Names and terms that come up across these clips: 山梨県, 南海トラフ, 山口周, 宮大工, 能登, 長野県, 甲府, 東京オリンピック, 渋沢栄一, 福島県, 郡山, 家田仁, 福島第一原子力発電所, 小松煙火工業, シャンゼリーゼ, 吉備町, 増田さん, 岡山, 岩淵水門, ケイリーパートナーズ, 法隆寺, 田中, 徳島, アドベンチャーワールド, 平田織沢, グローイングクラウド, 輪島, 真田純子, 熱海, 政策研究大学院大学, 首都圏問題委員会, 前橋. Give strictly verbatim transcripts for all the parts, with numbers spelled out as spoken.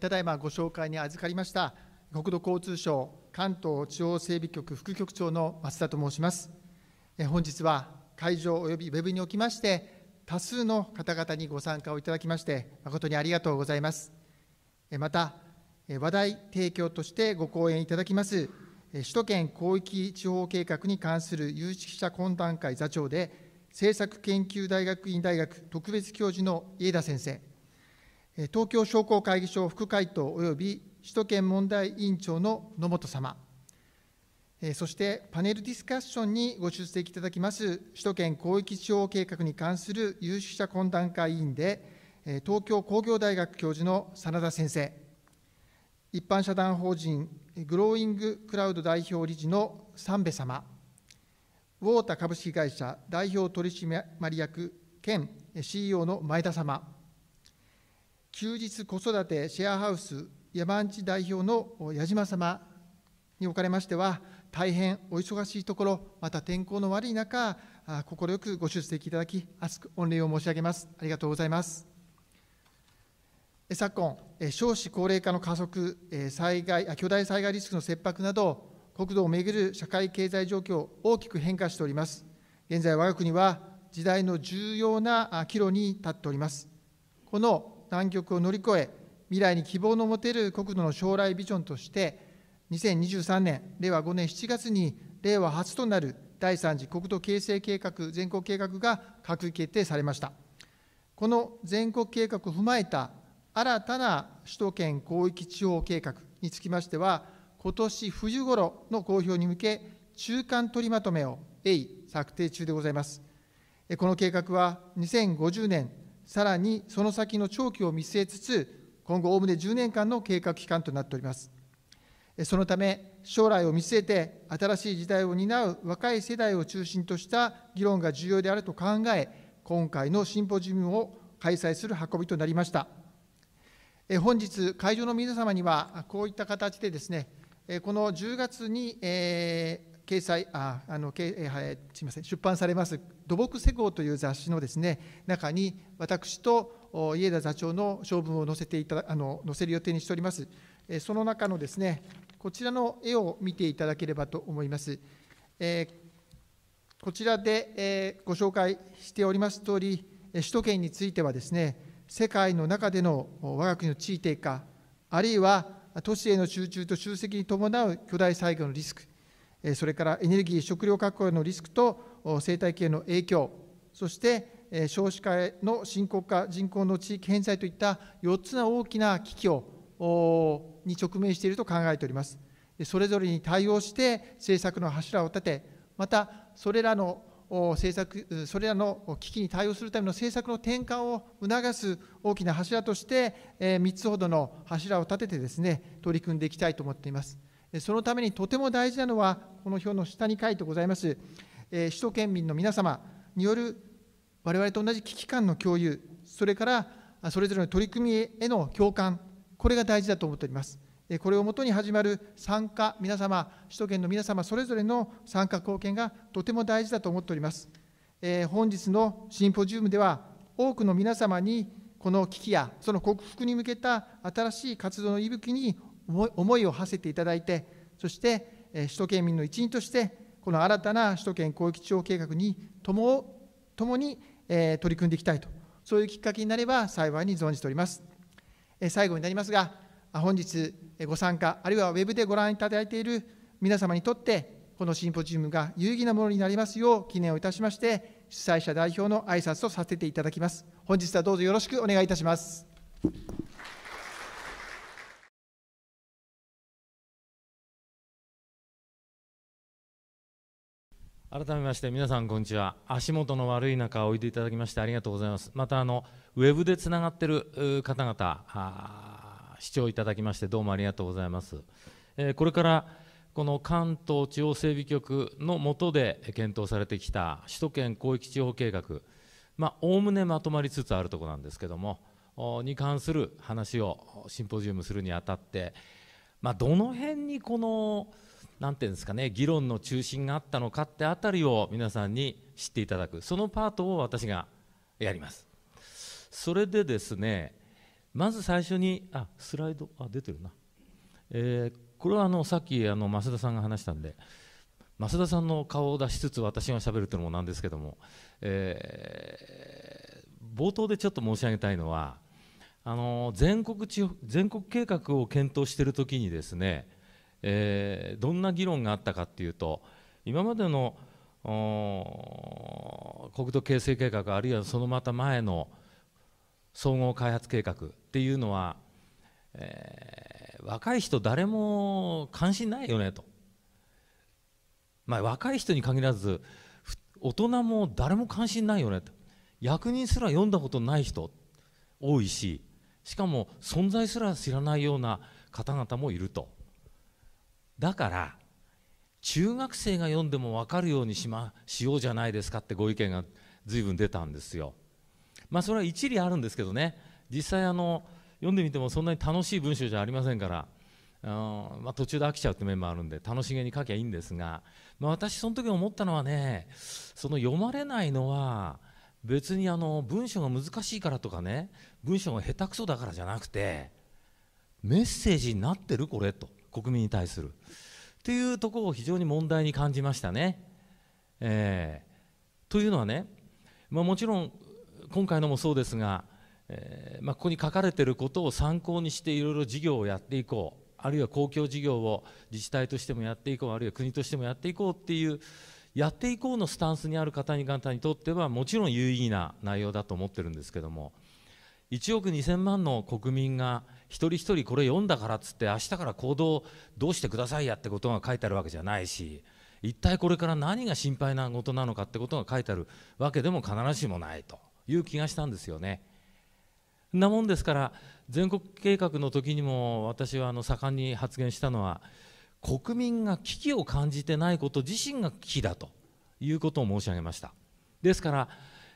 ただいまご紹介に預かりました国土交通省関東地方整備局副局長の松田と申します。本日は会場およびウェブにおきまして、多数の方々にご参加をいただきまして、誠にありがとうございます。また、話題提供としてご講演いただきます、首都圏広域地方計画に関する有識者懇談会座長で、政策研究大学院大学特別教授の家田先生、東京商工会議所副会頭および首都圏問題委員長の野本様、そしてパネルディスカッションにご出席いただきます、首都圏広域地方計画に関する有識者懇談会委員で、東京工業大学教授の真田先生、一般社団法人グローイングクラウド代表理事の三部様、ウォータ株式会社代表取締役兼 シーイーオー の前田様、休日子育てシェアハウス山内代表の矢島様におかれましては、大変お忙しいところ、また天候の悪い中、快くご出席いただき、厚く御礼を申し上げます。ありがとうございます。昨今、少子高齢化の加速、災害、巨大災害リスクの切迫など、国土をめぐる社会経済状況、大きく変化しております。現在、我が国は時代の重要な岐路に立っております。この難局を乗り越え、未来に希望の持てる国土の将来ビジョンとして、にせんにじゅうさんねん、れいわごねんしちがつに、令和初となるだいさんじ国土形成計画、全国計画が閣議決定されました。この全国計画を踏まえた新たな首都圏広域地方計画につきましては、今年冬ごろの公表に向け、中間取りまとめを鋭意策定中でございます。この計画はにせんごじゅうねん、さらにその先の長期を見据えつつ、今後、おおむねじゅうねんかんの計画期間となっております。そのため、将来を見据えて、新しい時代を担う若い世代を中心とした議論が重要であると考え、今回のシンポジウムを開催する運びとなりました。本日、会場の皆様には、こういった形でですね、このじゅうがつに、えー、掲載ああの、えー、すみません、出版されます、土木施工という雑誌のですね、中に、私と、家田座長の章文を載せていただあの載せる予定にしております。その中のですね、こちらの絵を見ていただければと思います。えー、こちらで、えー、ご紹介しておりますとおり、首都圏についてはですね、世界の中での我が国の地位低下、あるいは都市への集中と集積に伴う巨大災害のリスク、それからエネルギー、食料確保へのリスクと生態系の影響、そして少子化の深刻化、人口の地域偏在といったよっつの大きな危機をに直面していると考えております。それぞれに対応して政策の柱を立て、またそれらの政策、それらの危機に対応するための政策の転換を促す大きな柱として、みっつほどの柱を立ててですね、取り組んでいきたいと思っています。そのためにとても大事なのは、この表の下に書いてございます、首都圏民の皆様による我々と同じ危機感の共有、それからそれぞれの取り組みへの共感、これが大事だと思っております。これをもとに始まる参加、皆様、首都圏の皆様、それぞれの参加貢献がとても大事だと思っております。本日のシンポジウムでは、多くの皆様にこの危機やその克服に向けた新しい活動の息吹に思いを馳せていただいて、そして首都圏民の一員として、この新たな首都圏広域地方計画にともに取り組んでいきたいと、そういうきっかけになれば幸いに存じております。最後になりますが、本日ご参加、あるいはウェブでご覧いただいている皆様にとって、このシンポジウムが有意義なものになりますよう、記念をいたしまして、主催者代表の挨拶とさせていただきます。本日はどうぞよろしくお願いいたします。改めまして皆さんこんにちは。足元の悪い中おいでいただきましてありがとうございます。またあのウェブでつながっている方々、視聴いただきましてどうもありがとうございます、えー、これからこの関東地方整備局の下で検討されてきた首都圏広域地方計画、まあ、おおむねまとまりつつあるところなんですけどもに関する話をシンポジウムするにあたって、まあ、どの辺にこのなんていうんですかね、議論の中心があったのかってあたりを皆さんに知っていただく、そのパートを私がやります。それでですね、まず最初に、あ、スライド、あ、出てるな、えー、これはあのさっきあの増田さんが話したんで、増田さんの顔を出しつつ私がしゃべるというのもなんですけども、えー、冒頭でちょっと申し上げたいのは、あの全国地方、全国計画を検討しているときにですね、えー、どんな議論があったかというと、今までの国土形成計画、あるいはそのまた前の総合開発計画っていうのは、えー、若い人誰も関心ないよねと、まあ、若い人に限らず大人も誰も関心ないよねと、役人すら読んだことない人多いし、しかも存在すら知らないような方々もいると。だから中学生が読んでも分かるようにしま、しようじゃないですかってご意見が随分出たんですよ。まあそれは一理あるんですけどね、実際あの読んでみてもそんなに楽しい文章じゃありませんから、あの、まあ、途中で飽きちゃうって面もあるんで楽しげに書きゃいいんですが、まあ、私その時思ったのはね、その読まれないのは別にあの文章が難しいからとかね、文章が下手くそだからじゃなくて、メッセージになってるこれと、国民に対するっていうところを非常に問題に感じましたね。えー、というのはね、まあ、もちろん今回のもそうですが、えーまあ、ここに書かれていることを参考にしていろいろ事業をやっていこう、あるいは公共事業を自治体としてもやっていこう、あるいは国としてもやっていこうっていう、やっていこうのスタンスにある方に方にとってはもちろん有意義な内容だと思ってるんですけども、いちおくにせんまんの国民が一人一人これ読んだからっつって明日から行動どうしてくださいやってことが書いてあるわけじゃないし、一体これから何が心配なことなのかってことが書いてあるわけでも必ずしもないという気がしたんですよね。なもんですから全国計画の時にも私はあの盛んに発言したのは、国民が危機を感じてないこと自身が危機だということを申し上げました。ですから、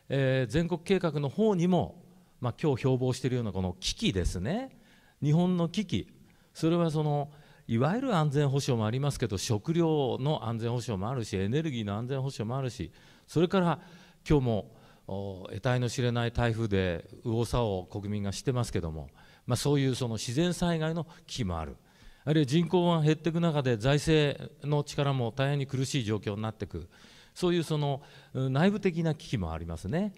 えー、全国計画の方にも、まあ、今日標榜しているようなこの危機ですね、日本の危機、それはそのいわゆる安全保障もありますけど、食料の安全保障もあるし、エネルギーの安全保障もあるし、それから今日も得体の知れない台風で右往左往国民が知ってますけども、まあ、そういうその自然災害の危機もある。あるいは人口が減っていく中で財政の力も大変に苦しい状況になっていく、そういうその内部的な危機もありますね。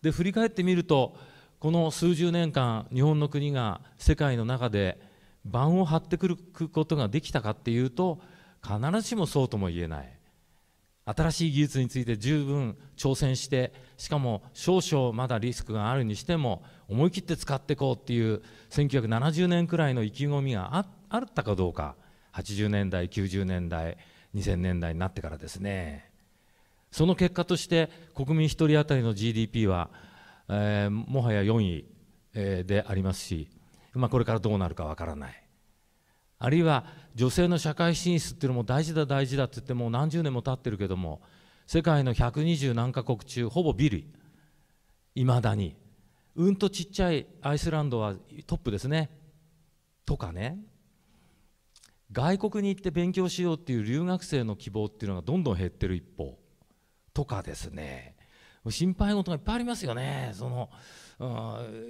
で振り返ってみると、この数十年間日本の国が世界の中で盤を張ってくることができたかっていうと必ずしもそうとも言えない。新しい技術について十分挑戦して、しかも少々まだリスクがあるにしても思い切って使っていこうっていうせんきゅうひゃくななじゅうねんくらいの意気込みがあってあったかどうか、はちじゅうねんだい、きゅうじゅうねんだい、にせんねんだいになってからですね。その結果として国民ひとり当たりの ジーディーピー は、えー、もはやよんい、えー、でありますし、まあ、これからどうなるかわからない。あるいは女性の社会進出っていうのも大事だ大事だって言ってもう何十年も経ってるけども、世界のひゃくにじゅうなんかこく中ほぼビリ、いまだにうんとちっちゃいアイスランドはトップですねとかね。外国に行って勉強しようっていう留学生の希望っていうのがどんどん減ってる一方とかですね、心配事がいっぱいありますよね。その、う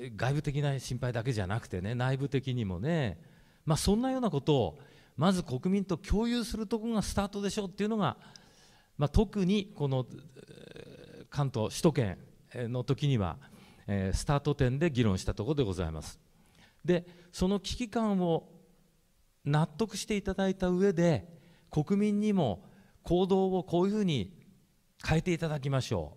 ん、外部的な心配だけじゃなくてね、内部的にもね、まあ、そんなようなことをまず国民と共有するところがスタートでしょうっていうのが、まあ、特にこの関東首都圏の時には、えー、スタート点で議論したところでございます。でその危機感を納得していただいた上で、国民にも行動をこういうふうに変えていただきましょう、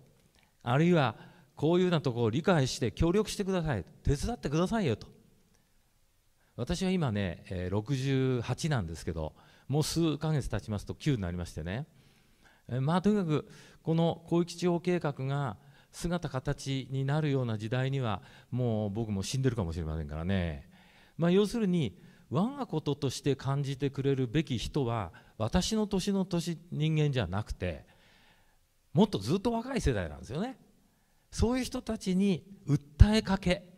あるいはこういうようなところを理解して協力してください、手伝ってくださいよと。私は今ねろくじゅうはちなんですけど、もう数ヶ月経ちますときゅうになりましてね、まあとにかくこの広域地方計画が姿形になるような時代にはもう僕も死んでるかもしれませんからね。まあ要するに我がこととして感じてくれるべき人は私の年の年人間じゃなくて、もっとずっと若い世代なんですよね。そういう人たちに訴えかけ、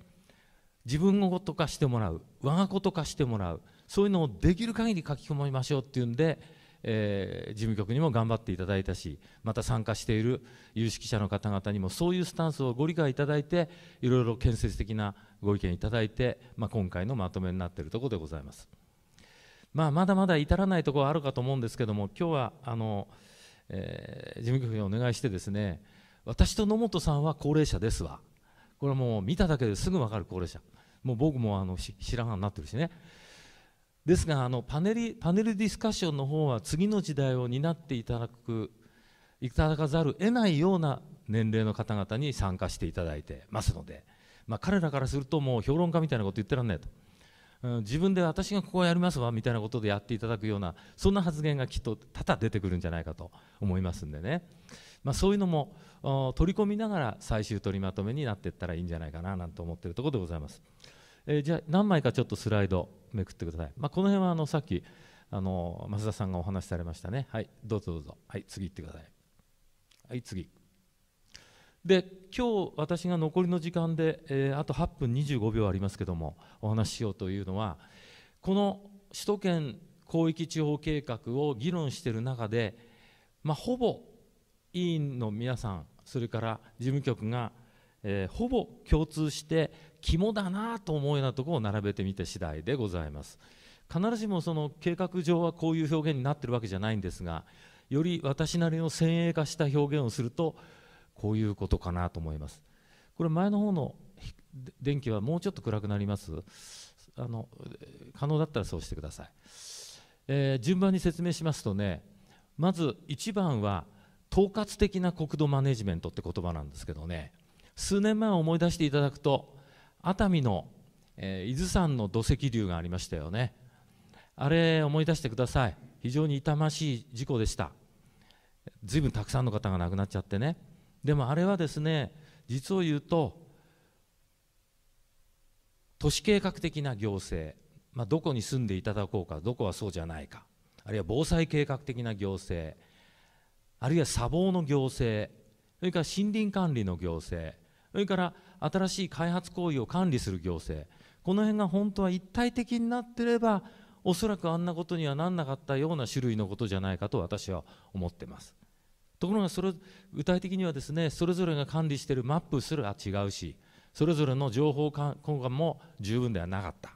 自分ごと化してもらう、我がこと化してもらう、そういうのをできる限り書き込みましょうっていうんで、えー、事務局にも頑張っていただいたし、また参加している有識者の方々にもそういうスタンスをご理解いただいて、いろいろ建設的なご意見いただいて、まあ、今回のまとめになっているところでございます。まあ、まだまだ至らないところはあるかと思うんですけども、今日はあの、えー、事務局にお願いしてですね、私と野本さんは高齢者ですわ、これはもう見ただけですぐ分かる高齢者、もう僕もあの白髪になってるしね。ですがあのパネル、パネルディスカッションの方は次の時代を担っていただく、いただかざるを得ないような年齢の方々に参加していただいてますので、まあ、彼らからするともう評論家みたいなこと言ってらんないと、うん、自分で私がここをやりますわみたいなことでやっていただくような、そんな発言がきっと多々出てくるんじゃないかと思いますんでね、まあ、そういうのも取り込みながら最終取りまとめになっていったらいいんじゃないかななんて思っているところでございます。えー、じゃあ何枚かちょっとスライドめくってください。まあ、この辺はあのさっきあの増田さんがお話しされましたね。はい、どうぞどうぞ。はい、次行ってください。はい、次。で、今日私が残りの時間で、えー、あとはっぷんにじゅうごびょうありますけども、お話ししようというのは、この首都圏広域地方計画を議論している中で、まあ、ほぼ委員の皆さん、それから事務局が、えー、ほぼ共通して肝だなと思うようなところを並べてみた次第でございます。必ずしもその計画上はこういう表現になっているわけじゃないんですが、より私なりの先鋭化した表現をするとこういうことかなと思います。これ前の方の電気はもうちょっと暗くなります。あの可能だったらそうしてください。えー、順番に説明しますとね、まずいちばんは統括的な国土マネジメントって言葉なんですけどね、数年前を思い出していただくと、熱海の、えー、伊豆山の土石流がありましたよね。あれ思い出してください。非常に痛ましい事故でした。ずいぶんたくさんの方が亡くなっちゃってね。でもあれはですね、実を言うと都市計画的な行政、まあ、どこに住んでいただこうか、どこはそうじゃないか、あるいは防災計画的な行政、あるいは砂防の行政、それから森林管理の行政、それから新しい開発行為を管理する行政、この辺が本当は一体的になっていれば、おそらくあんなことにはなんなかったような種類のことじゃないかと私は思っています。ところがそれ具体的にはですね、それぞれが管理しているマップすら違うし、それぞれの情報交換も十分ではなかった、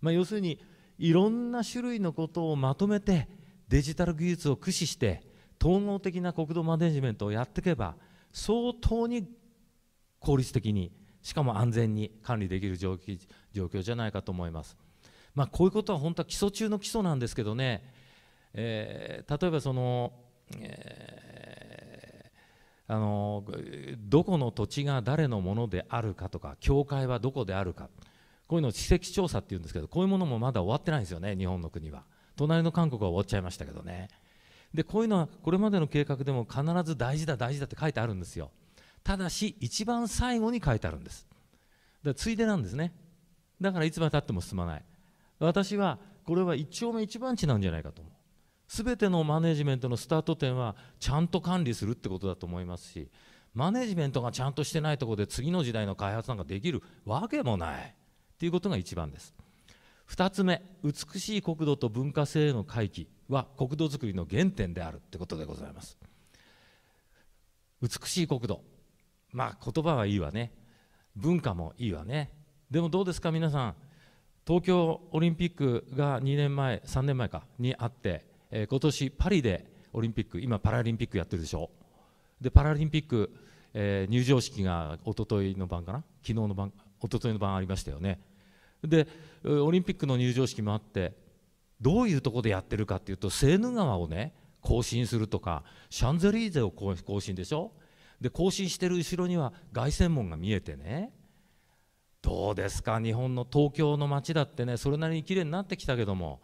まあ、要するにいろんな種類のことをまとめてデジタル技術を駆使して統合的な国土マネジメントをやっていけば、相当に効率的に、しかも安全に管理できる状況じゃないかと思います。まあ、こういうことは本当は基礎中の基礎なんですけどね、えー、例えばその、えー、あのどこの土地が誰のものであるかとか、教会はどこであるか、こういうのを地籍調査っていうんですけど、こういうものもまだ終わってないんですよね、日本の国は。隣の韓国は終わっちゃいましたけどね。でこういうのはこれまでの計画でも必ず大事だ大事だって書いてあるんですよ。ただし一番最後に書いてあるんです。だからついでなんですね。だからいつまでたっても進まない。私はこれは一丁目一番地なんじゃないかと思う。すべてのマネジメントのスタート点はちゃんと管理するってことだと思いますし、マネジメントがちゃんとしてないところで次の時代の開発なんかできるわけもないっていうことが一番です。ふたつめ、美しい国土と文化性への回帰は国土づくりの原点であるってことでございます。美しい国土、まあ言葉はいいわね、文化もいいわね。でもどうですか皆さん、東京オリンピックがにねんまえさんねんまえかにあって、えー、今年パリでオリンピック、今パラリンピックやってるでしょ。でパラリンピック、えー、入場式が一昨日の晩かな、昨日の晩、一昨日の晩ありましたよね。でオリンピックの入場式もあって、どういうところでやってるかっていうと、セーヌ川をね行進するとか、シャンゼリーゼを行進でしょ。で行進してる後ろには凱旋門が見えてね、どうですか日本の東京の街だってね、それなりに綺麗になってきたけども、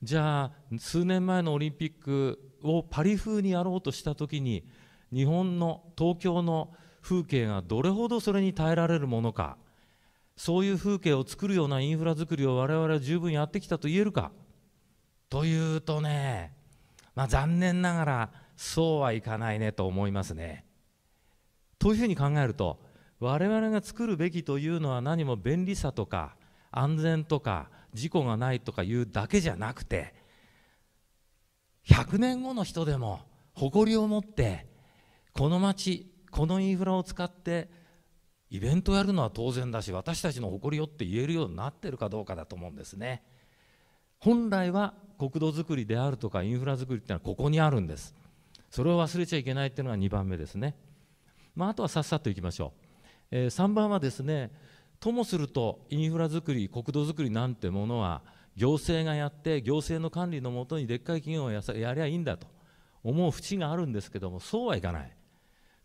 じゃあ数年前のオリンピックをパリ風にやろうとした時に、日本の東京の風景がどれほどそれに耐えられるものか、そういう風景を作るようなインフラ作りを我々は十分やってきたと言えるかというとね、まあ、残念ながらそうはいかないねと思いますね。というふうに考えると、我々が作るべきというのは何も便利さとか安全とか事故がないとかいうだけじゃなくて、ひゃくねんごの人でも誇りを持ってこの町、このインフラを使ってイベントをやるのは当然だし、私たちの誇りよって言えるようになってるかどうかだと思うんですね。本来は国土づくりであるとかインフラづくりっていうのはここにあるんです。それを忘れちゃいけないっていうのがにばんめですね。まあ、あとはさっさといきましょう。えー、さんばんはですね、ともするとインフラづくり、国土づくりなんてものは行政がやって、行政の管理のもとにでっかい企業をやりゃいいんだと思う節があるんですけども、そうはいかない。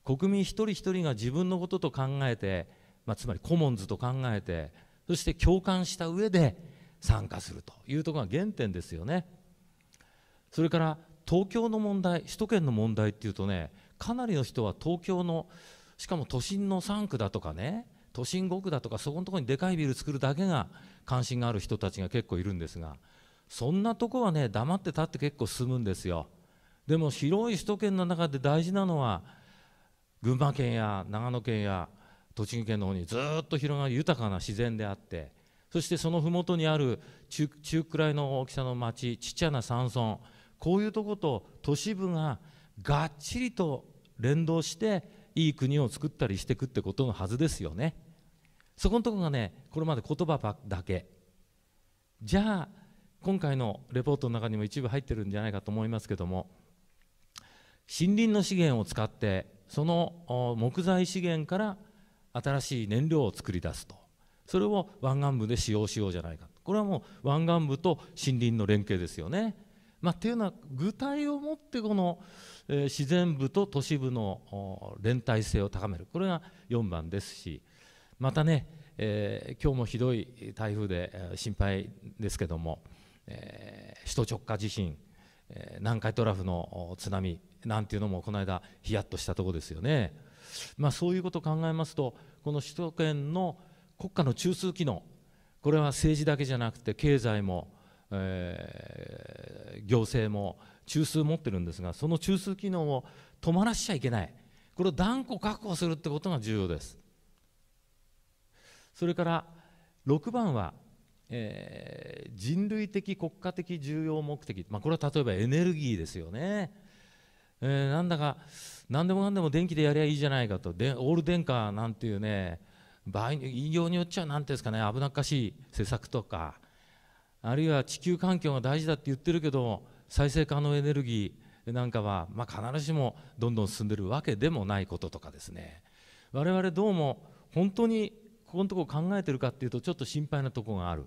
国民一人一人が自分のことと考えて、まあ、つまりコモンズと考えて、そして共感した上で参加するというところが原点ですよね。それから東京の問題、首都圏の問題っていうとね、かなりの人は東京の、しかも都心のさんくだとかね、都心ごくだとか、そこのところにでかいビル作るだけが関心がある人たちが結構いるんですが、そんなとこはね、黙って立って結構進むんですよ。でも広い首都圏の中で大事なのは、群馬県や長野県や栃木県の方にずっと広がる豊かな自然であって、そしてその麓にある 中, 中くらいの大きさの町、ちっちゃな山村、こういうとこと都市部ががっちりと連動していい国を作ったりしていくってことのはずですよね。そこのところがね、これまで言葉だけじゃあ、今回のレポートの中にも一部入ってるんじゃないかと思いますけども、森林の資源を使ってその木材資源から新しい燃料を作り出すと、それを湾岸部で使用しようじゃないか。これはもう湾岸部と森林の連携ですよね。まあ、っていうのは具体をもってこの、えー、自然部と都市部の連帯性を高める、これがよんばんですし、またね、えー、今日もひどい台風で、えー、心配ですけども、えー、首都直下地震、えー、南海トラフの津波なんていうのもこの間ヒヤッとしたところですよね。まあ、そういうことを考えますと、この首都圏の国家の中枢機能、これは政治だけじゃなくて経済も、えー、行政も中枢持ってるんですが、その中枢機能を止まらしちゃいけない、これを断固確保するってことが重要です。それからろくばんは、えー、人類的国家的重要目的、まあ、これは例えばエネルギーですよね。えー、なんだか何でも何でも電気でやりゃいいじゃないかと、でオール電化なんていうね、場合引用によっちゃ何ていうんですかね、危なっかしい施策とか、あるいは地球環境が大事だって言ってるけど、再生可能エネルギーなんかは、まあ、必ずしもどんどん進んでるわけでもないこととかですね、我々どうも本当にここのところ考えてるかっていうとちょっと心配なところがある。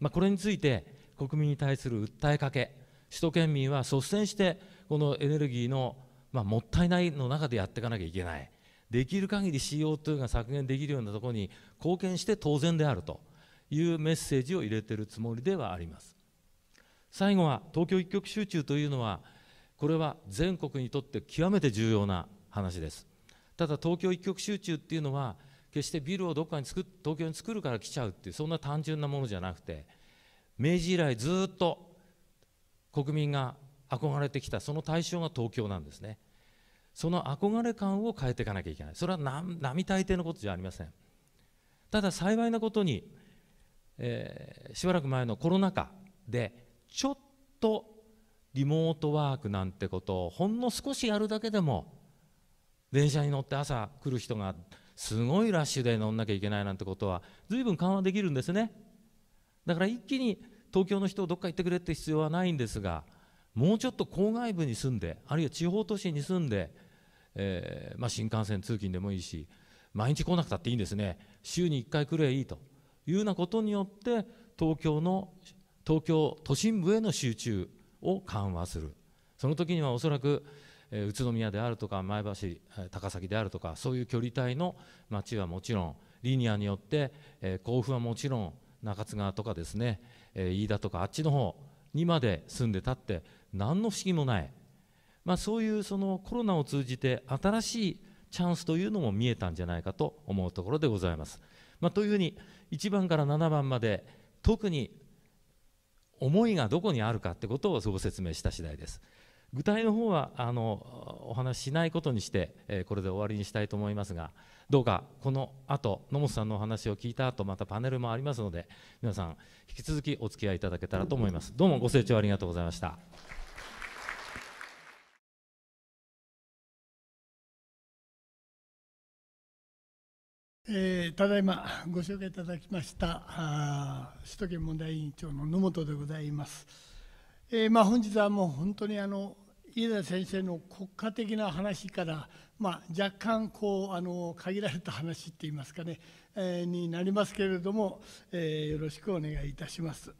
まあ、これについて国民に対する訴えかけ、首都圏民は率先してこのエネルギーの、まあ、もったいないの中でやっていかなきゃいけない、できる限り シーオーツー が削減できるようなところに貢献して当然であるというメッセージを入れているつもりではあります。最後は東京一極集中というのは、これは全国にとって極めて重要な話です。ただ東京一極集中っていうのは決してビルをどっかに作っ東京に作るから来ちゃうっていう、そんな単純なものじゃなくて、明治以来ずっと国民が憧れてきた、その対象が東京なんですね。その憧れ感を変えていかなきゃいけない。それは並大抵のことじゃありません。ただ幸いなことに、えー、しばらく前のコロナ禍でちょっとリモートワークなんてことをほんの少しやるだけでも、電車に乗って朝来る人がすごいラッシュで乗んなきゃいけないなんてことは随分緩和できるんですね。だから一気に東京の人をどっか行ってくれって必要はないんですが、もうちょっと郊外部に住んで、あるいは地方都市に住んで、えーまあ、新幹線通勤でもいいし、毎日来なくたっていいんですね、週にいっかい来ればいいというようなことによって、東京の東京都心部への集中を緩和する。その時にはおそらく、えー、宇都宮であるとか前橋、えー、高崎であるとか、そういう距離帯の街はもちろん、リニアによって、えー、甲府はもちろん、中津川とかですね、えー、飯田とかあっちの方にまで住んでたって何の不思議もない、まあ、そういうそのコロナを通じて新しいチャンスというのも見えたんじゃないかと思うところでございます。まあ、というふうにいちばんからななばんまで、特に思いがどこにあるかってことをご説明した次第です。具体の方はあのお話ししないことにして、えー、これで終わりにしたいと思いますが、どうかこの後野本さんのお話を聞いた後、またパネルもありますので、皆さん引き続きお付き合いいただけたらと思います。どうもご清聴ありがとうございました。えー、ただいまご紹介いただきました首都圏問題委員長の野本でございます。えーまあ、本日はもう本当にあの家田先生の国家的な話から、まあ、若干こうあの限られた話っていいますかね、えー、になりますけれども、えー、よろしくお願いいたします。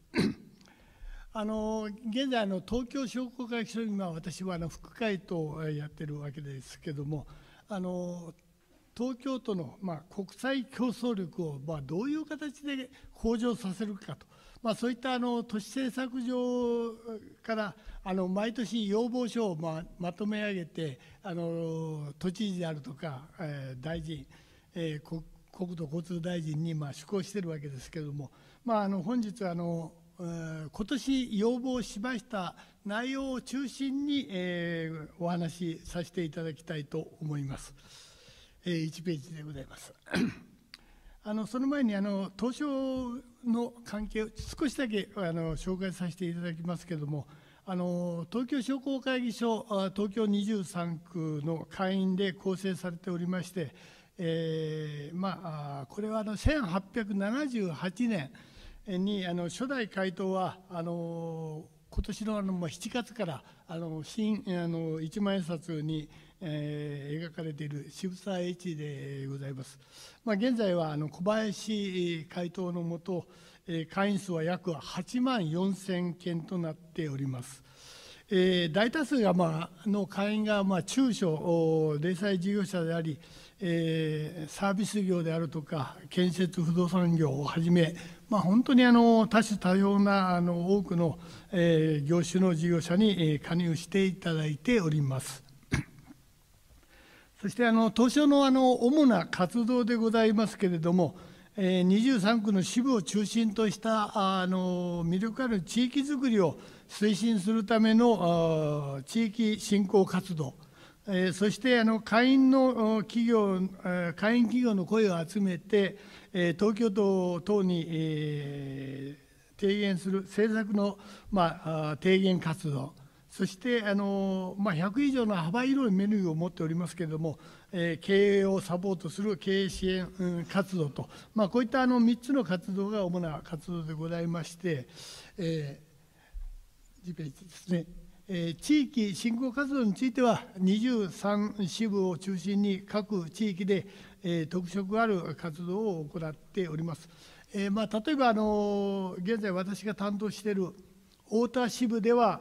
あの現在の東京商工会議所に今私はあの副会頭をやってるわけですけれども、あの東京都のまあ国際競争力をまあどういう形で向上させるかと、まあ、そういったあの都市政策上からあの毎年要望書をまあまとめ上げて、あの都知事であるとか、えー、大臣、えー、国、国土交通大臣にまあ施行しているわけですけれども、まあ、あの本日あの今年要望しました内容を中心に、えー、お話しさせていただきたいと思います。いちページでございます。あのその前にあの東証の関係を少しだけあの紹介させていただきますけれども、あの東京商工会議所東京にじゅうさんくの会員で構成されておりまして、えーまあ、これはあのせんはっぴゃくななじゅうはちねんにあの初代会頭はあの今年のあのしちがつからあの新あのいちまん円札にえー、描かれている渋沢栄一でございます。まあ、現在はあの小林会頭のもと、えー、会員数は約はちまんよんせんけんとなっております。えー、大多数が、まあの会員がまあ中小零細事業者であり、えー、サービス業であるとか建設不動産業をはじめ、まあ、本当にあの多種多様なあの多くの、えー、業種の事業者に加入していただいております。そしてあの東証のあの主な活動でございますけれども、えー、にじゅうさんくの支部を中心としたあの魅力ある地域づくりを推進するための地域振興活動、えー、そしてあの会員の企業、会員企業の声を集めて、えー、東京都等に、えー、提言する政策の、まあ、提言活動。そしてあの、まあ、ひゃくいじょうの幅広いメニューを持っておりますけれども、えー、経営をサポートする経営支援活動と、まあ、こういったあのみっつの活動が主な活動でございまして、えー、次ページですね、えー、地域振興活動については、にじゅうさんしぶを中心に各地域で、えー、特色ある活動を行っております。えーまあ、例えばあの、現在私が担当している太田支部では、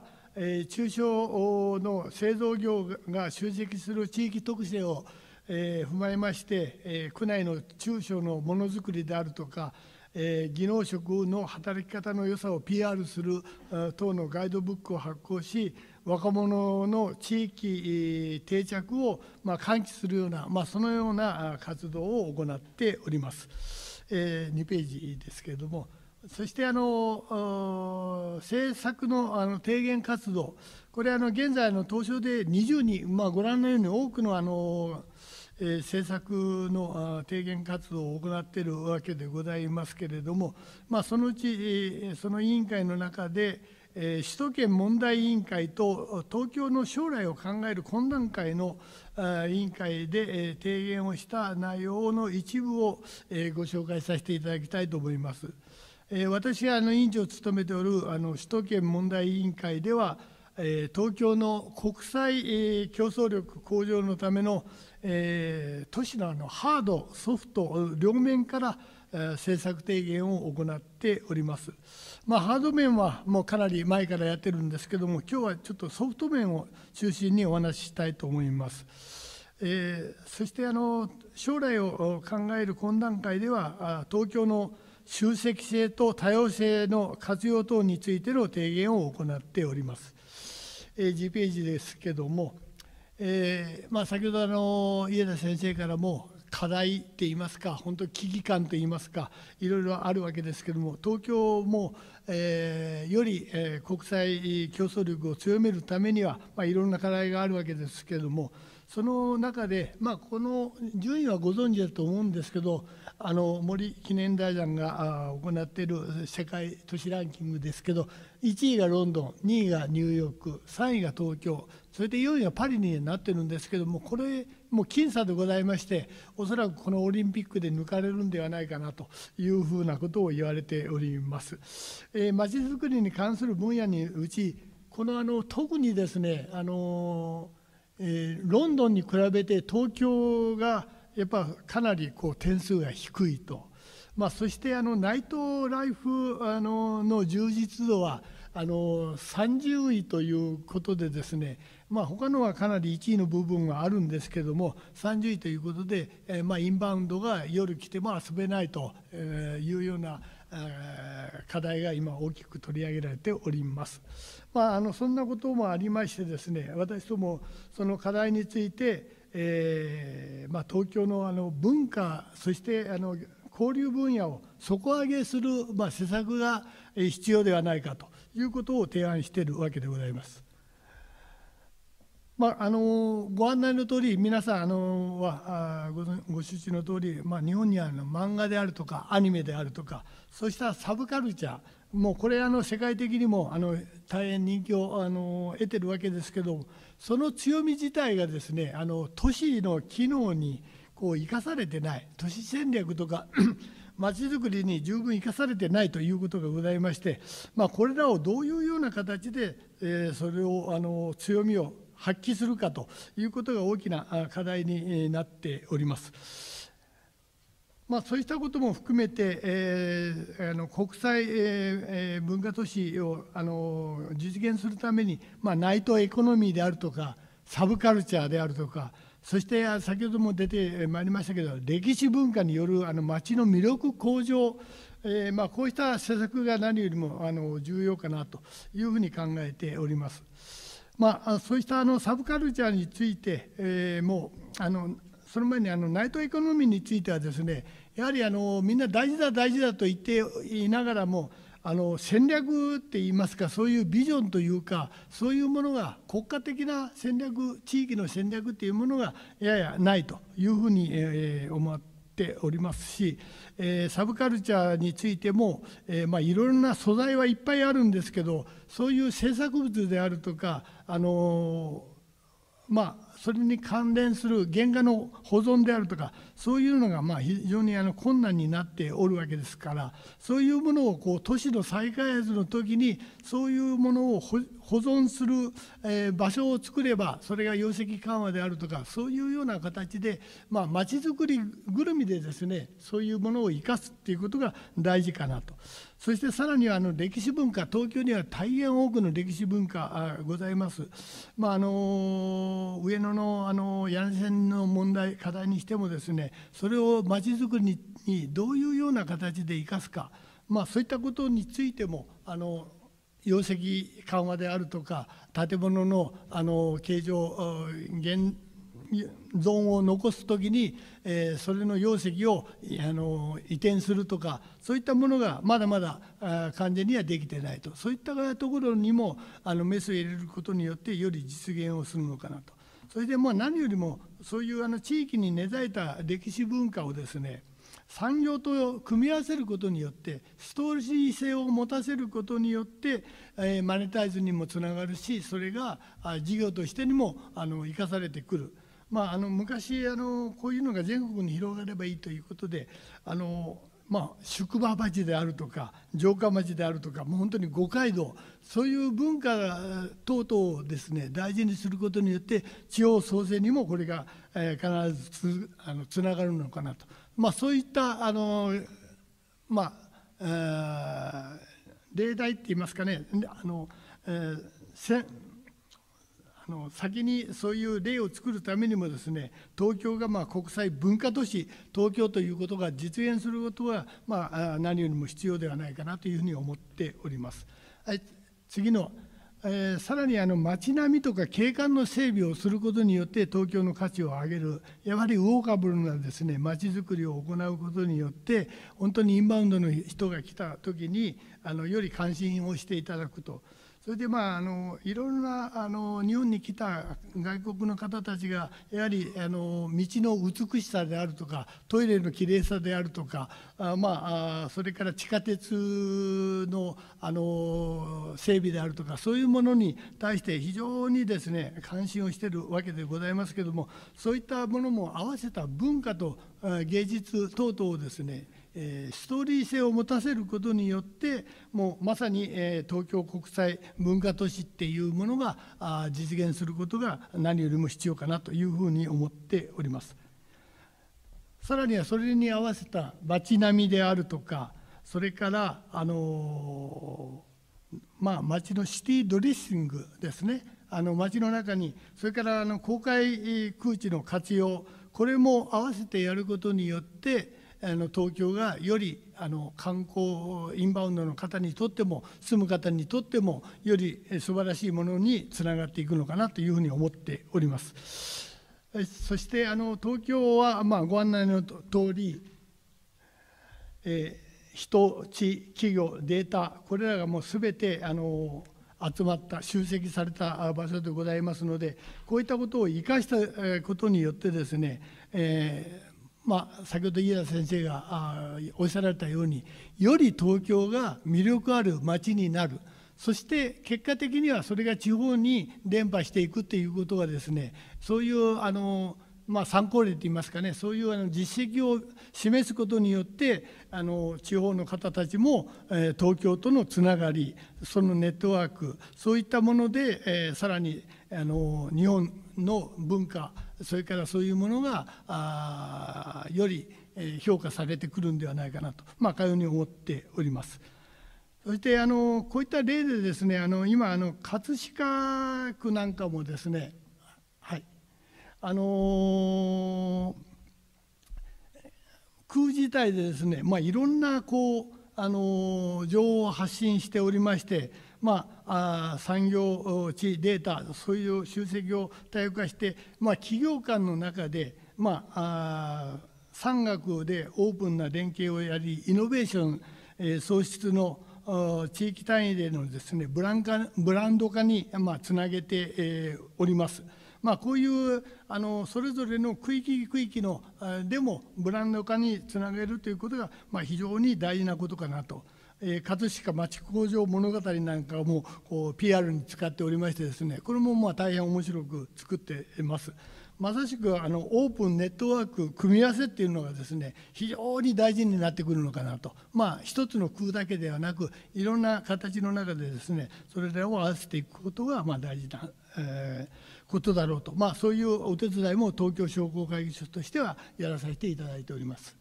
中小の製造業が集積する地域特性を踏まえまして、区内の中小のものづくりであるとか、技能職の働き方の良さを ピーアール する等のガイドブックを発行し、若者の地域定着を喚起するような、そのような活動を行っております。にページですけれども。そしてあの政策の、あの提言活動、これは現在の東証でにじゅうに、まあ、ご覧のように多くの、あの、えー、政策の提言活動を行っているわけでございますけれども、まあ、そのうち、えー、その委員会の中で、えー、首都圏問題委員会と東京の将来を考える懇談会の委員会で、えー、提言をした内容の一部を、えー、ご紹介させていただきたいと思います。私が委員長を務めておるあの首都圏問題委員会では、東京の国際競争力向上のための都市のあのハード、ソフト両面から政策提言を行っております。まあ、ハード面はもうかなり前からやってるんですけども、今日はちょっとソフト面を中心にお話ししたいと思います。えー、そしてあの将来を考える懇談会では、東京の集積性と多様性の活用等についての提言を行っております。次ページですけども、えーまあ、先ほどあの家田先生からも課題っていいますか、本当危機感といいますか、いろいろあるわけですけども、東京も、えー、より、えー、国際競争力を強めるためには、まあ、いろんな課題があるわけですけれども、その中で、まあ、この順位はご存知だと思うんですけど、あの森記念財団が行っている世界都市ランキングですけど、いちいがロンドン、にいがニューヨーク、さんいが東京、それでよんいがパリになってるんですけども、これもう僅差でございまして、おそらくこのオリンピックで抜かれるんではないかなというふうなことを言われております。えー、街づくりに関する分野にうち、このあの特にですね、あのえー、ロンドンに比べて東京がやっぱかなりこう点数が低いと、まあ、そしてあのナイトライフあのの充実度は、あのさんじゅういということでですね、まあ、他のはかなりいちいの部分があるんですけれども、さんじゅういということで、えーまあ、インバウンドが夜来ても遊べないというような課題が今、大きく取り上げられております。まあ、あのそんなこともありましてですね、私ども、その課題について、えーまあ、東京のあの文化、そしてあの交流分野を底上げする、まあ、施策が必要ではないかということを提案しているわけでございます。まあ、あのご案内のとおり、皆さんあのはあ ご, ご周知のとおり、まあ、日本にある漫画であるとか、アニメであるとか、そうしたサブカルチャー、もうこれあの、世界的にもあの大変人気をあの得てるわけですけども、その強み自体がですね、あの都市の機能にこう生かされてない、都市戦略とか、街づくりに十分生かされてないということがございまして、まあ、これらをどういうような形で、えー、それをあの強みを発揮するかということが大きな課題になっております。まあ、そうしたことも含めて、えー、あの国際、えー、文化都市をあの実現するために、まあ、ナイトエコノミーであるとか、サブカルチャーであるとか、そして先ほども出てまいりましたけど、歴史文化によるあの街の魅力向上、えーまあ、こうした施策が何よりもあの重要かなというふうに考えております。まあ、そうしたあのサブカルチャーについて、えー、もうあのその前にあのナイトエコノミーについてはですね、やはりあのみんな大事だ大事だと言っていながらも、あの戦略っていいますか、そういうビジョンというか、そういうものが国家的な戦略、地域の戦略っていうものがややないというふうに、えー、思っておりますし、えー、サブカルチャーについても、えーまあ、いろいろな素材はいっぱいあるんですけど、そういう制作物であるとか、あのー、まあそれに関連する原画の保存であるとか、そういうのがまあ非常にあの困難になっておるわけですから、そういうものをこう都市の再開発の時に、そういうものを保存する、えー、場所を作れば、それが容積緩和であるとか、そういうような形で、まあ、街づくりぐるみでですね、そういうものを生かすっていうことが大事かなと。そしてさらにはあの歴史文化、東京には大変多くの歴史文化がございます。まああの上野のあの柳瀬線の問題、課題にしてもですね、それをまちづくりにどういうような形で生かすか、まあ、そういったことについても、あの容積緩和であるとか、建物のあの形状、現存を残すときに、えー、それの容積をあの移転するとか、そういったものがまだまだ完全にはできてないと、そういったところにもあのメスを入れることによって、より実現をするのかなと。それでまあ何よりも、そういうあの地域に根ざいた歴史文化をですね、産業と組み合わせることによって、ストーリー性を持たせることによって、えー、マネタイズにもつながるし、それが事業としてにもあの生かされてくる。まあ、あの昔あの、こういうのが全国に広がればいいということで、あのまあ、宿場町であるとか、城下町であるとか、もう本当に五街道、そういう文化等々をですね、大事にすることによって、地方創生にもこれが、えー、必ず つ, あのつながるのかなと、まあ、そういったあの、まあ、例題っていいますかね、あのえー、せあの先にそういう例を作るためにもですね、東京がまあ国際文化都市、東京ということが実現することは、まあ、何よりも必要ではないかなというふうに思っております。はい、次の、えー、さらにあの街並みとか景観の整備をすることによって、東京の価値を上げる、やはりウォーカブルなですね、街づくりを行うことによって、本当にインバウンドの人が来たときにあの、より関心をしていただくと。それで、まあ、あのいろいろなあの日本に来た外国の方たちが、やはりあの道の美しさであるとか、トイレのきれいさであるとか、あ、まあ、それから地下鉄の、あの整備であるとか、そういうものに対して非常にですね、関心をしているわけでございますけれども、そういったものも合わせた文化と芸術等々をですね、ストーリー性を持たせることによって、もうまさに東京国際文化都市っていうものが実現することが何よりも必要かなというふうに思っております。さらにはそれに合わせた街並みであるとか、それからあの、まあ、街のシティドレッシングですね、あの街の中に、それからあの公開空地の活用、これも合わせてやることによって、あの東京がよりあの観光インバウンドの方にとっても住む方にとってもより素晴らしいものにつながっていくのかなというふうに思っております。そしてあの東京は、まあ、ご案内の通り、えー、人、地、企業、データ、これらがもうすべてあの集まった集積された場所でございますので、こういったことを生かしたことによってですね、えーまあ、先ほど飯田先生がおっしゃられたように、より東京が魅力ある街になる、そして結果的にはそれが地方に伝播していくということがですね、そういうあの、まあ、参考例といいますかね、そういうあの実績を示すことによって、あの地方の方たちも東京とのつながり、そのネットワーク、そういったもので、えー、さらにあの日本の文化、それからそういうものがあより評価されてくるんではないかなと、まあ、かように思っております。そしてあのこういった例でですね、あの今あの葛飾区なんかもですね、はい、あのー、区自体でですね、まあ、いろんなこうあの情報を発信しておりまして、まあ、あ産業地データ、そういう集積を多様化して、まあ、企業間の中で、まあ、あ産学でオープンな連携をやり、イノベーション、えー、創出の地域単位でのですね、ブランカ、ブランド化に、まあ、つなげて、えー、おります。まあ、こういうあのそれぞれの区域区域のでもブランド化につなげるということが、まあ、非常に大事なことかなと、えー、葛飾町工場物語なんかもこう ピーアール に使っておりましてですね、これもまあ大変面白く作っています。まさしくあのオープンネットワーク組み合わせっていうのがですね、非常に大事になってくるのかなと、まあ、一つの空だけではなく、いろんな形の中でですね、それらを合わせていくことがまあ大事な、えー、ことだろうと、まあ、そういうお手伝いも東京商工会議所としてはやらさせていただいております。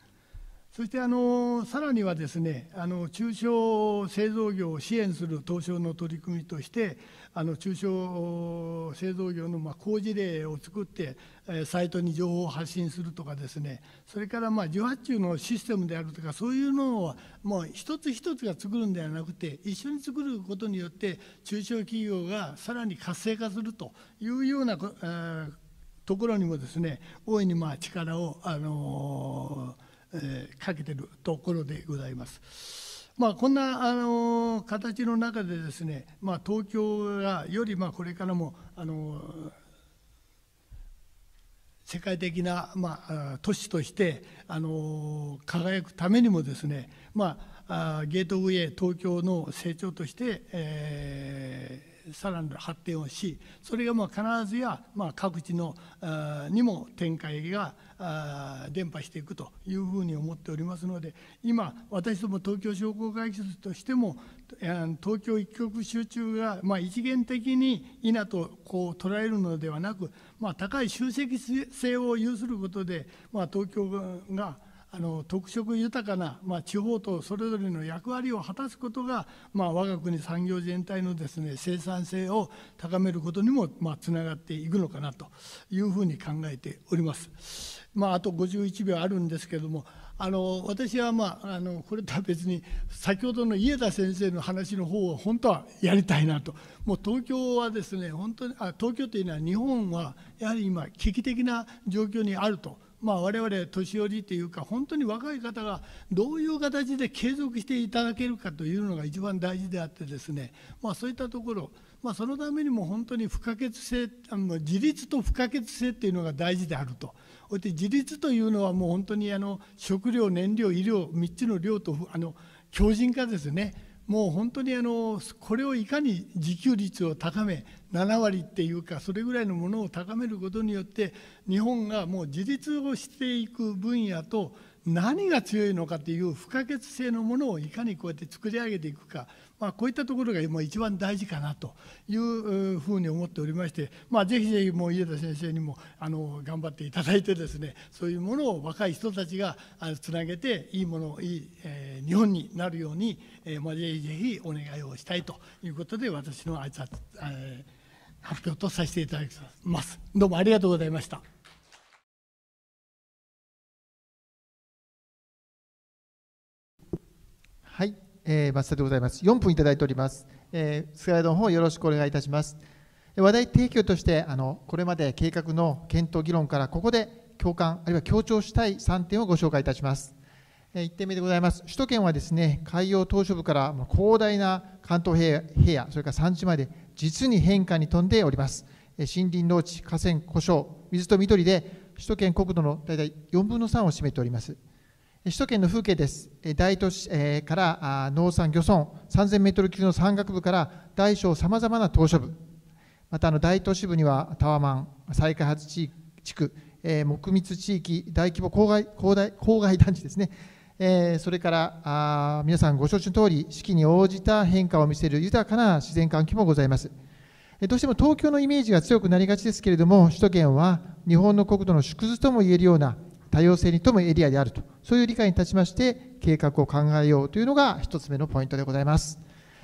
そしてあのさらにはですね、あの中小製造業を支援する東証の取り組みとして、あの中小製造業のまあ好事例を作って、サイトに情報を発信するとかですね、それからまあ受発注のシステムであるとか、そういうのをもう一つ一つが作るんではなくて、一緒に作ることによって、中小企業がさらに活性化するというようなところにもですね、大いにまあ力を、あのーかけているところでございます。まあ、こんなあの形の中でですね、まあ、東京がよりまあこれからもあの世界的なまあ都市としてあの輝くためにもですね、まあ、ゲートウェイ東京の成長として、えーさらなる発展をし、それがまあ必ずやまあ各地のにも展開が伝播していくというふうに思っておりますので、今私ども東京商工会議所としても東京一極集中がまあ一元的に否とこう捉えるのではなく、まあ、高い集積性を有することで、まあ、東京があの特色豊かな、まあ、地方とそれぞれの役割を果たすことが、まあ、我が国産業全体のですね、生産性を高めることにも、まあ、つながっていくのかなというふうに考えております。まあ、あとごじゅういちびょうあるんですけれども、あの私は、まあ、あのこれとは別に先ほどの家田先生の話の方を本当はやりたいなと、もう東京はですね、本当にあ東京というのは日本はやはり今危機的な状況にあると。まあ、我々年寄りというか本当に若い方がどういう形で継続していただけるかというのが一番大事であってですね、まあ、そういったところ、まあ、そのためにも本当に不可欠性、自立と不可欠性というのが大事であると。そして自立というのはもう本当にあの食料、燃料、医療みっつの量とあの強靭化ですね。もう本当にあのこれをいかに自給率を高めななわりっていうかそれぐらいのものを高めることによって日本がもう自立をしていく分野と何が強いのかという不可欠性のものをいかにこうやって作り上げていくか、まあ、こういったところがもう一番大事かなというふうに思っておりまして、まあ、ぜひぜひもう家田先生にもあの頑張っていただいてですね、そういうものを若い人たちがつなげていいもの、いい、えー、日本になるように、えーまあ、ぜひぜひお願いをしたいということで私の挨拶、えー発表とさせていただきます。どうもありがとうございました。はい、えー、松田でございます。よんぷんいただいております。えー、スライドの方よろしくお願いいたします。話題提供としてあのこれまで計画の検討議論からここで共感あるいは強調したいさんてんをご紹介いたします。えー、いってんめでございます。首都圏はですね海洋島しょ部から広大な関東平野それから山地まで実に変化に富んでおります。森林、農地、河川、湖沼、水と緑で首都圏国土の大体よんぶんのさんを占めております。首都圏の風景です。大都市から農産、漁村、さんぜんメートル級の山岳部から大小さまざまな島しょ部、またあの大都市部にはタワマン、再開発地区、木密地域、大規模郊外、郊外、郊外団地ですね。それから皆さんご承知の通り四季に応じた変化を見せる豊かな自然環境もございます。どうしても東京のイメージが強くなりがちですけれども首都圏は日本の国土の縮図ともいえるような多様性に富むエリアであるとそういう理解に立ちまして計画を考えようというのがひとつめのポイントでございます。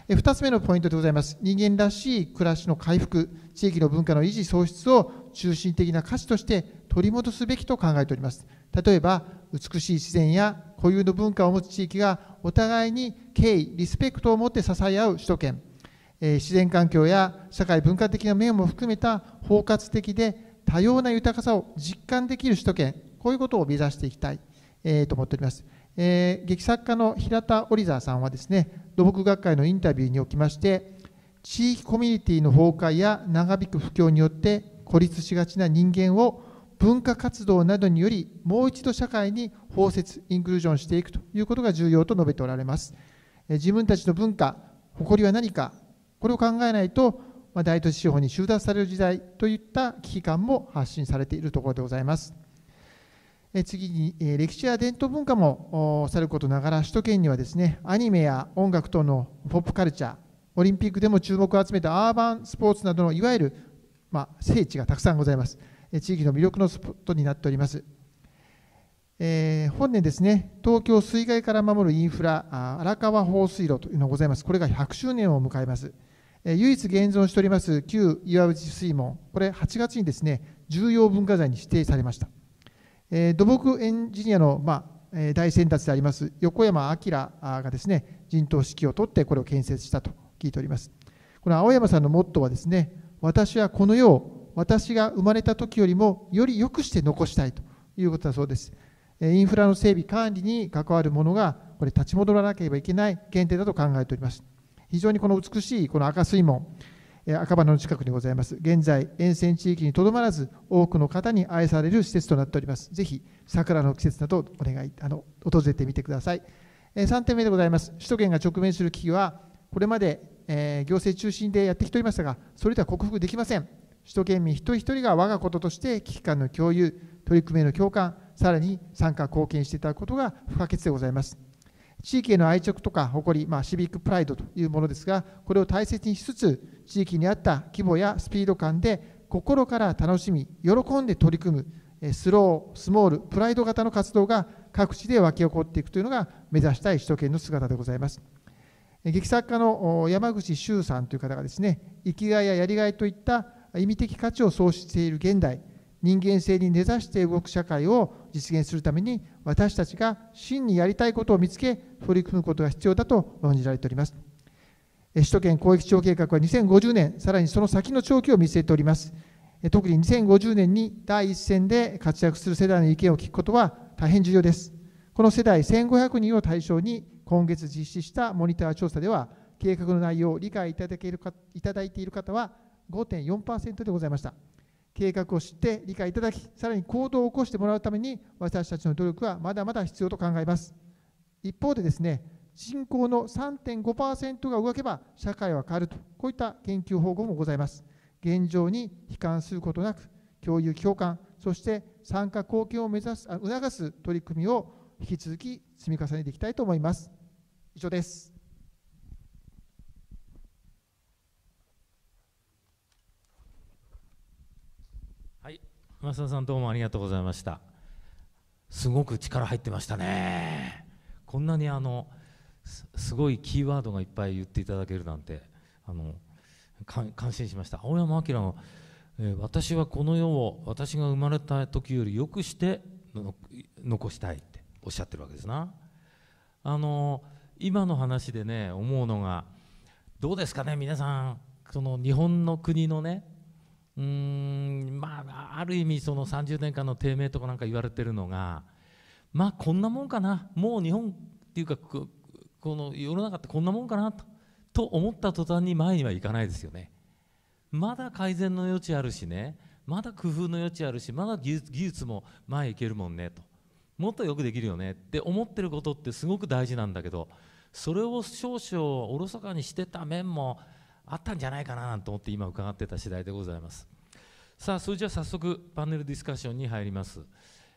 ふたつめのポイントでございます。人間らしい暮らしの回復地域の文化の維持創出を中心的な価値として取り戻すべきと考えております。例えば美しい自然や固有の文化を持つ地域がお互いに敬意、リスペクトを持って支え合う首都圏、えー、自然環境や社会文化的な面も含めた包括的で多様な豊かさを実感できる首都圏、こういうことを目指していきたい、えー、と思っております。えー、劇作家の平田織沢さんはですね、土木学会のインタビューにおきまして、地域コミュニティの崩壊や長引く不況によって孤立しがちな人間を文化活動などによりもう一度社会に包摂インクルージョンしていくということが重要と述べておられます。自分たちの文化誇りは何か、これを考えないと大都市地方に収奪される時代といった危機感も発信されているところでございます。次に歴史や伝統文化もさることながら首都圏にはですねアニメや音楽等のポップカルチャー、オリンピックでも注目を集めたアーバンスポーツなどのいわゆるまあ聖地がたくさんございます。地域の魅力のスポットになっております。えー、本年ですね東京水害から守るインフラ荒川放水路というのがございます。これがひゃくしゅうねんを迎えます。えー、唯一現存しております旧岩淵水門、これはちがつにですね重要文化財に指定されました。えー、土木エンジニアの、まあえー、大先達であります横山明がですね陣頭指揮を取ってこれを建設したと聞いております。この青山さんのモットーはですね、私はこの世を私が生まれた時よりもより良くして残したいということだそうです。インフラの整備管理に関わるものがこれ立ち戻らなければいけない限定だと考えております。非常にこの美しいこの赤水門、赤羽の近くにございます。現在沿線地域にとどまらず多くの方に愛される施設となっております。ぜひ桜の季節などお願いあの訪れてみてください。さんてんめでございます。首都圏が直面する危機はこれまで行政中心でやってきておりましたが、それでは克服できません。首都圏民一人一人が我がこととして危機感の共有、取り組みの共感、さらに参加貢献していただくことが不可欠でございます。地域への愛着とか誇り、まあ、シビックプライドというものですが、これを大切にしつつ、地域に合った規模やスピード感で心から楽しみ、喜んで取り組む、スロー、スモール、プライド型の活動が各地で沸き起こっていくというのが目指したい首都圏の姿でございます。劇作家の山口周さんという方がですね、生きがいややりがいといった意味的価値を創出している現代、人間性に根ざして動く社会を実現するために私たちが真にやりたいことを見つけ取り組むことが必要だと論じられております。首都圏広域地方計画はにせんごじゅうねん、さらにその先の長期を見据えております。特ににせんごじゅうねんに第一線で活躍する世代の意見を聞くことは大変重要です。この世代せんごひゃくにんを対象に今月実施したモニター調査では、計画の内容を理解いただけるか、いただいている方は ごてんよんパーセント でございました。計画を知って理解いただき、さらに行動を起こしてもらうために私たちの努力はまだまだ必要と考えます。一方でですね、人口の さんてんごパーセント が動けば社会は変わると、こういった研究報告もございます。現状に悲観することなく、共有共感、そして参加貢献を目指す、促す取り組みを引き続き積み重ねていきたいと思います。以上です。はい、増田さんどうもありがとうございました。すごく力入ってましたね。こんなにあの。すごいキーワードがいっぱい言っていただけるなんてあの感心しました。青山明の、えー、私はこの世を私が生まれた時よりよくしての残したいっておっしゃってるわけですな。あの今の話でね思うのがどうですかね皆さんその日本の国のねうーんまあある意味そのさんじゅうねんかんの低迷とかなんか言われてるのがまあこんなもんかなもう日本っていうかこの世の中ってこんなもんかな と, と思った途端に前にはいかないですよね。まだ改善の余地あるしねまだ工夫の余地あるしまだ技 術, 技術も前いけるもんねともっとよくできるよねって思ってることってすごく大事なんだけどそれを少々おろそかにしてた面もあったんじゃないかななんて思って今伺ってた次第でございます。さあそれじゃあ早速パネルディスカッションに入ります。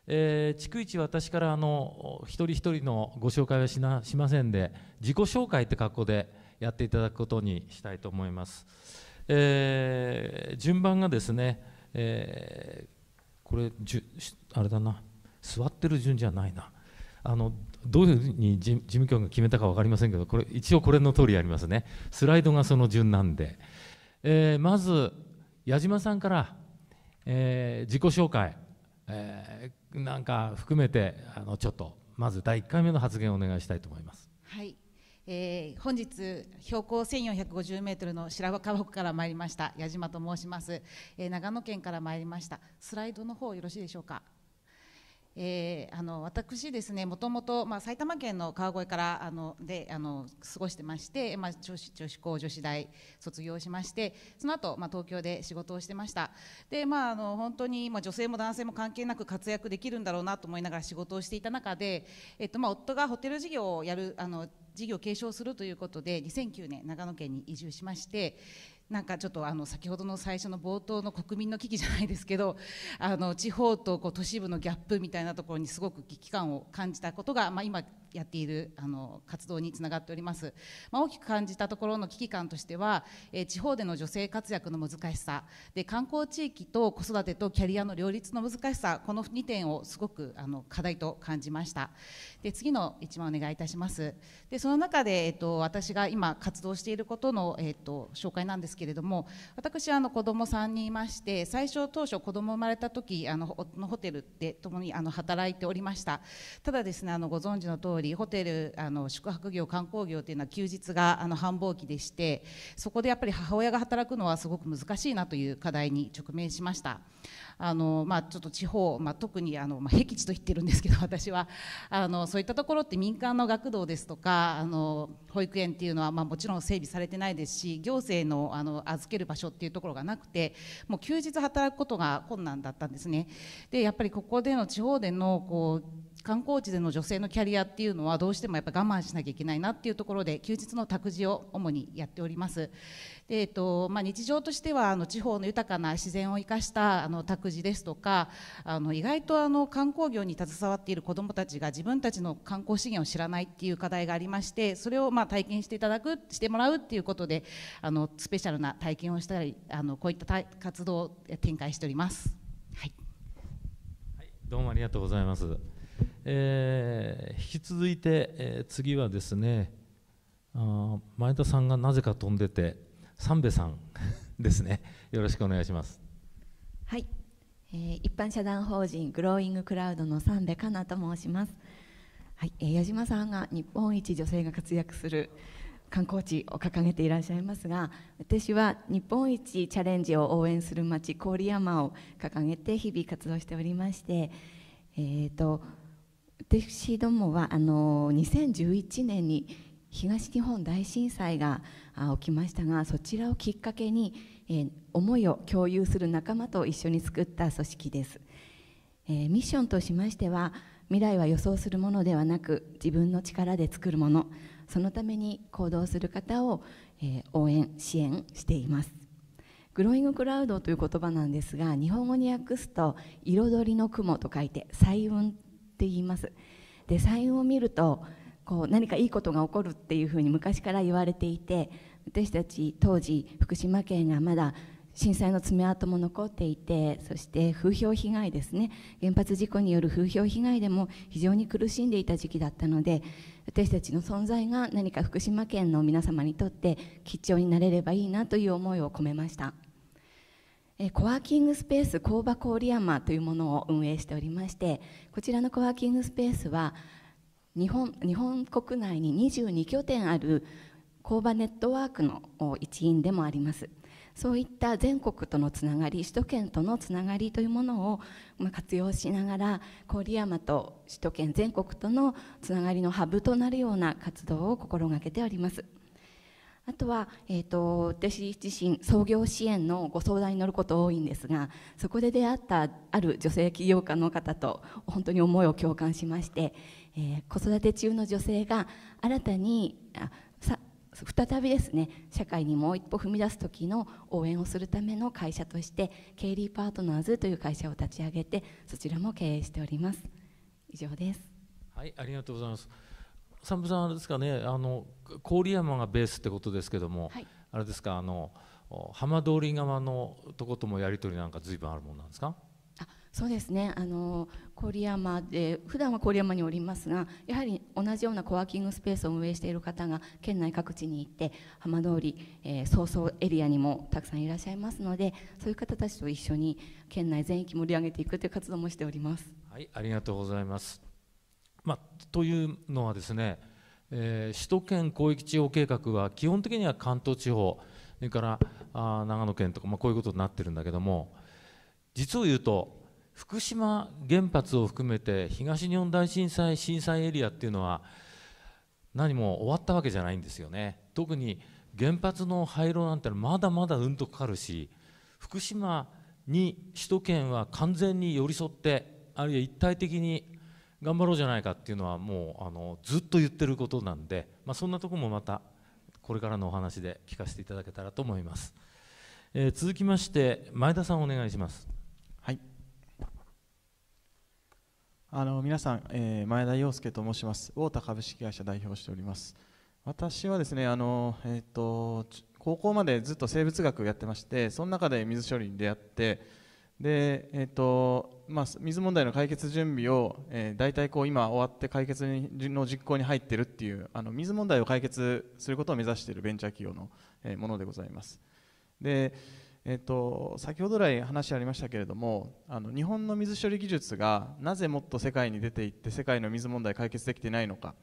えー、逐一私からあの一人一人のご紹介はしな、しませんで自己紹介って格好でやっていただくことにしたいと思います。えー、順番がですね、えー、これじゅあれだな座ってる順じゃないなあのどういうふうに事務局が決めたか分かりませんけどこれ一応これの通りやりますね。スライドがその順なんで、えー、まず矢島さんから、えー、自己紹介えー、なんか含めてあのちょっとまずだいいっかいめの発言をお願いしたいと思います。はい、えー、本日標高せんよんひゃくごじゅうメートルの白川湖から参りました矢島と申します。えー、長野県から参りました。スライドの方よろしいでしょうか。えー、あの私ですねもともと埼玉県の川越からあのであの過ごしてまして、まあ、女子、女子高女子大卒業しましてその後、まあ、東京で仕事をしてました。で、まあ、あの本当に、まあ、女性も男性も関係なく活躍できるんだろうなと思いながら仕事をしていた中で、えっとまあ、夫がホテル事業をやるあの事業を継承するということでにせんきゅうねん長野県に移住しましてなんかちょっとあの先ほどの最初の冒頭の国民の危機じゃないですけどあの地方とこう都市部のギャップみたいなところにすごく危機感を感じたことが、まあ、今やっているあの活動につながっております。まあ、大きく感じたところの危機感としては、えー、地方での女性活躍の難しさで観光地域と子育てとキャリアの両立の難しさこのにてんをすごくあの課題と感じました。で次の一番お願いいたします。でその中で、えー、と私が今活動していることの、えー、と紹介なんですけれども私はあの子供さんにんいまして最初当初子供生まれた時あののホテルで共にあの働いておりました。ただですねあのご存知の通りホテルあの宿泊業観光業というのは休日があの繁忙期でしてそこでやっぱり母親が働くのはすごく難しいなという課題に直面しました。あの、まあ、ちょっと地方、まあ、特にあの、まあ、僻地と言ってるんですけど私はあのそういったところって民間の学童ですとかあの保育園っていうのは、まあ、もちろん整備されてないですし行政の、あの預ける場所っていうところがなくてもう休日働くことが困難だったんですね。でやっぱりここでの地方でのこう観光地での女性のキャリアっていうのはどうしてもやっぱ我慢しなきゃいけないなっていうところで休日の託児を主にやっております。で、えっとまあ、日常としてはあの地方の豊かな自然を生かしたあの託児ですとかあの意外とあの観光業に携わっている子どもたちが自分たちの観光資源を知らないっていう課題がありましてそれをまあ体験していただくしてもらうっていうことであのスペシャルな体験をしたりあのこういった活動を展開しております。はい、はい、どうもありがとうございます。えー、引き続いて、えー、次はですねあ前田さんがなぜか飛んでて三部さんですねよろしくお願いします。はい、えー、一般社団法人グローイングクラウドの三部かなと申します。はい、えー、矢島さんが日本一女性が活躍する観光地を掲げていらっしゃいますが、私は日本一チャレンジを応援する町郡山を掲げて日々活動しておりまして、えー、と私どもはあのにせんじゅういちねんに東日本大震災が起きましたが、そちらをきっかけに、えー、思いを共有する仲間と一緒に作った組織です。えー、ミッションとしましては、未来は予想するものではなく自分の力で作るもの、そのために行動する方を、えー、応援支援しています。グローイングクラウドという言葉なんですが、日本語に訳すと彩りの雲と書いて彩雲って言います。で、彩雲を見るとこう何かいいことが起こるっていうふうに昔から言われていて、私たち当時福島県がまだ震災の爪痕も残っていて、そして風評被害ですね、原発事故による風評被害でも非常に苦しんでいた時期だったので、私たちの存在が何か福島県の皆様にとって貴重になれればいいなという思いを込めました。えコワーキングスペース工場郡山というものを運営しておりまして、こちらのコワーキングスペースは日本、日本国内ににじゅうにきょてんある工場ネットワークの一員でもあります。そういった全国とのつながり、首都圏とのつながりというものを活用しながら、郡山と首都圏全国とのつながりのハブとなるような活動を心がけております。あとは、えー、と私自身創業支援のご相談に乗ること多いんですが、そこで出会ったある女性起業家の方と本当に思いを共感しまして、えー、子育て中の女性が新たにあさ再びですね、社会にもう一歩踏み出す時の応援をするための会社としてケイリーパートナーズという会社を立ち上げて、そちらも経営しております。以上です。はい、ありがとうございます。三部さん、あれですかね、あの郡山がベースってことですけども、はい、あれですか、あの浜通り側のとこともやり取りなんか随分あるものなんですか？あ、そうですね、あの郡山で普段は郡山におりますが、やはり同じようなコワーキングスペースを運営している方が県内各地に行って、浜通り、えー、早々エリアにもたくさんいらっしゃいますので、そういう方たちと一緒に県内全域盛り上げていくという活動もしております。はい、ありがとうございます。まあ、というのはですね、えー、首都圏広域地方計画は基本的には関東地方、それからあ長野県とか、まあ、こういうことになってるんだけども、実を言うと福島原発を含めて東日本大震災震災エリアっていうのは何も終わったわけじゃないんですよね。特に原発の廃炉なんてまだまだうんとかかるし、福島に首都圏は完全に寄り添って、あるいは一体的に頑張ろうじゃないかっていうのはもうあのずっと言ってることなんで、まあ、そんなとこもまたこれからのお話で聞かせていただけたらと思います。えー、続きまして前田さん、お願いします。はい、あの皆さん、えー、前田洋介と申します。ウォータ株式会社代表しております。私はですね、あの、えー、と高校までずっと生物学をやってまして、その中で水処理に出会って、で、えーとまあ、水問題の解決準備を、えー、大体こう今終わって解決の実行に入っているっていう、あの水問題を解決することを目指しているベンチャー企業の、えー、ものでございます。で、えーと、先ほど来話ありましたけれども、あの日本の水処理技術がなぜもっと世界に出ていって世界の水問題解決できていないのか、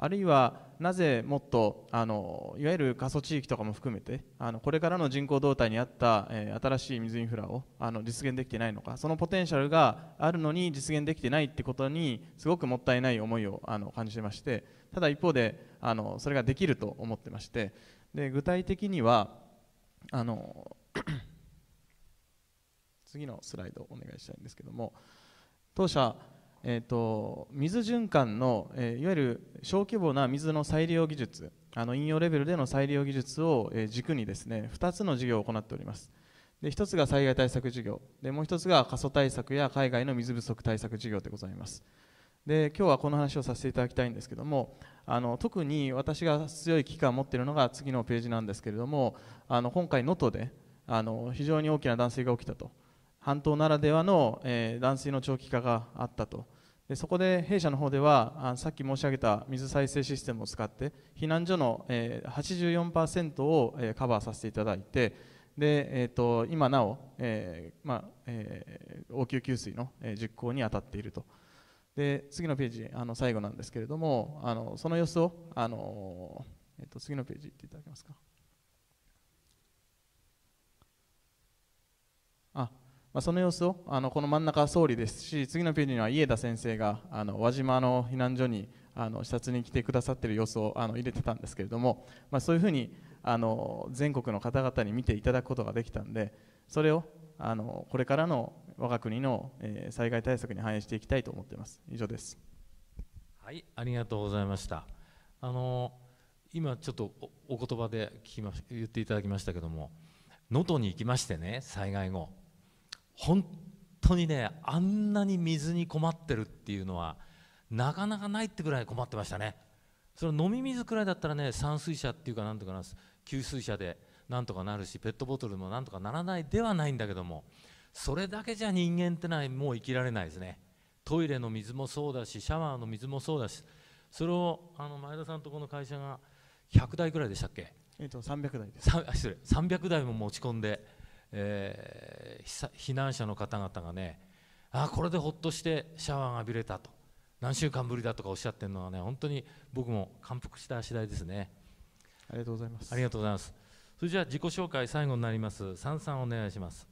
あるいはなぜもっとあのいわゆる過疎地域とかも含めて、あのこれからの人口動態に合った、えー、新しい水インフラをあの実現できていないのか、そのポテンシャルがあるのに実現できていないってことにすごくもったいない思いをあの感じてまして、ただ一方であのそれができると思ってまして、で具体的にはあの次のスライドをお願いしたいんですけども、当社えーと水循環の、えー、いわゆる小規模な水の再利用技術、あの飲用レベルでの再利用技術を、えー、軸にですね、ふたつの事業を行っております。で、ひとつが災害対策事業で、もうひとつが過疎対策や海外の水不足対策事業でございます。で、今日はこの話をさせていただきたいんですけども、あの特に私が強い危機感を持っているのが次のページなんですけれども、あの今回能登であの非常に大きな断水が起きたと、半島ならではの、えー、断水の長期化があったと。でそこで弊社の方では、あさっき申し上げた水再生システムを使って避難所の、えー、はちじゅうよんパーセント を、えー、カバーさせていただいて、で、えー、と今なお、えーまあえー、応急給水の、えー、実行に当たっていると。で次のページ、あの最後なんですけれども、あのその様子をあのえっと、次のページ行っていただけますか。あ、まあ、その様子をあのこの真ん中は総理ですし、次のページには家田先生があの輪島の避難所にあの視察に来てくださっている様子をあの入れてたんですけれども、まあ、そういうふうにあの全国の方々に見ていただくことができたんで、それをあのこれからの我が国の、えー、災害対策に反映していきたいと思っています。以上です。はい、ありがとうございました。あの今ちょっと お, お言葉で聞きま言っていただきましたけども、能登に行きましてね、災害後本当にね、あんなに水に困ってるっていうのはなかなかないってぐらい困ってましたね。その飲み水くらいだったらね、散水車っていうかなんとかなるし、給水車でなんとかなるし、ペットボトルもなんとかならないではないんだけども、それだけじゃ人間ってのはもう生きられないですね。トイレの水もそうだし、シャワーの水もそうだし、それをあの前田さんとこの会社がひゃくだいくらいでしたっけ、えっとさんびゃくだいです。あ、失礼、さんびゃくだいも持ち込んで、えー、避難者の方々がね、あ、これでほっとしてシャワーが浴びれたと、何週間ぶりだとかおっしゃってるのはね、本当に僕も感服した次第ですね。ありがとうございます。ありがとうございます。それじゃあ自己紹介最後になります。さんさんお願いします。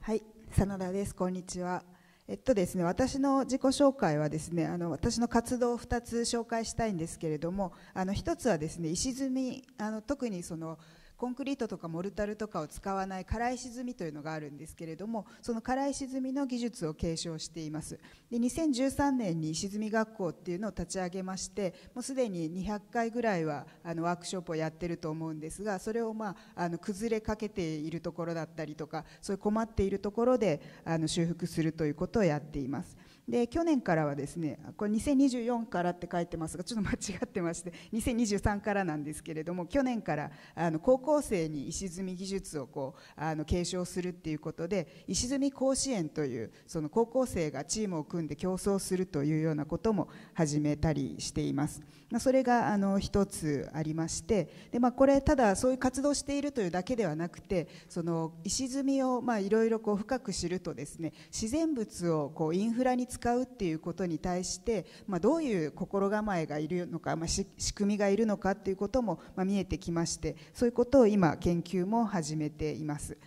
はい、真田です。こんにちは。えっとですね、私の自己紹介はですね、あの私の活動をふたつ紹介したいんですけれども、あのひとつはですね、石積み、あの特にそのコンクリートとかモルタルとかを使わない空石積みというのがあるんですけれども、その空石積みの技術を継承しています。で、にせんじゅうさんねんに石積み学校っていうのを立ち上げまして、もうすでににひゃっかいぐらいはあのワークショップをやってると思うんですが、それを、まあ、あの崩れかけているところだったりとか、そういう困っているところであの修復するということをやっています。で、去年からはですね、これにせんにじゅうよんからって書いてますが、ちょっと間違ってまして、にせんにじゅうさんからなんですけれども、去年からあの高校生に石積み技術をこうあの継承するっていうことで、石積み甲子園という、その高校生がチームを組んで競争するというようなことも始めたりしています。それがあの一つありまして、で、まあ、これただそういう活動しているというだけではなくて、その石積みをいろいろ深く知るとですね、自然物をこうインフラに使うっていうことに対して、まあ、どういう心構えがいるのか、まあ、仕組みがいるのかっていうことも、まあ、見えてきまして、そういうことを今研究も始めています。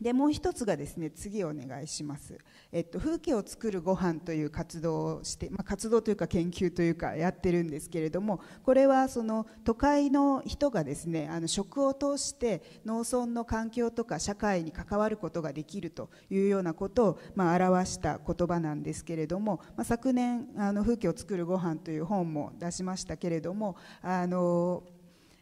で、もう一つがですね、次お願いします、えっと、風景を作るご飯という活動をして、まあ、活動というか研究というかやってるんですけれども、これはその都会の人がですね、あの食を通して農村の環境とか社会に関わることができるというようなことを、まあ、表した言葉なんですけれども、まあ、昨年あの風景を作るご飯という本も出しましたけれども、あの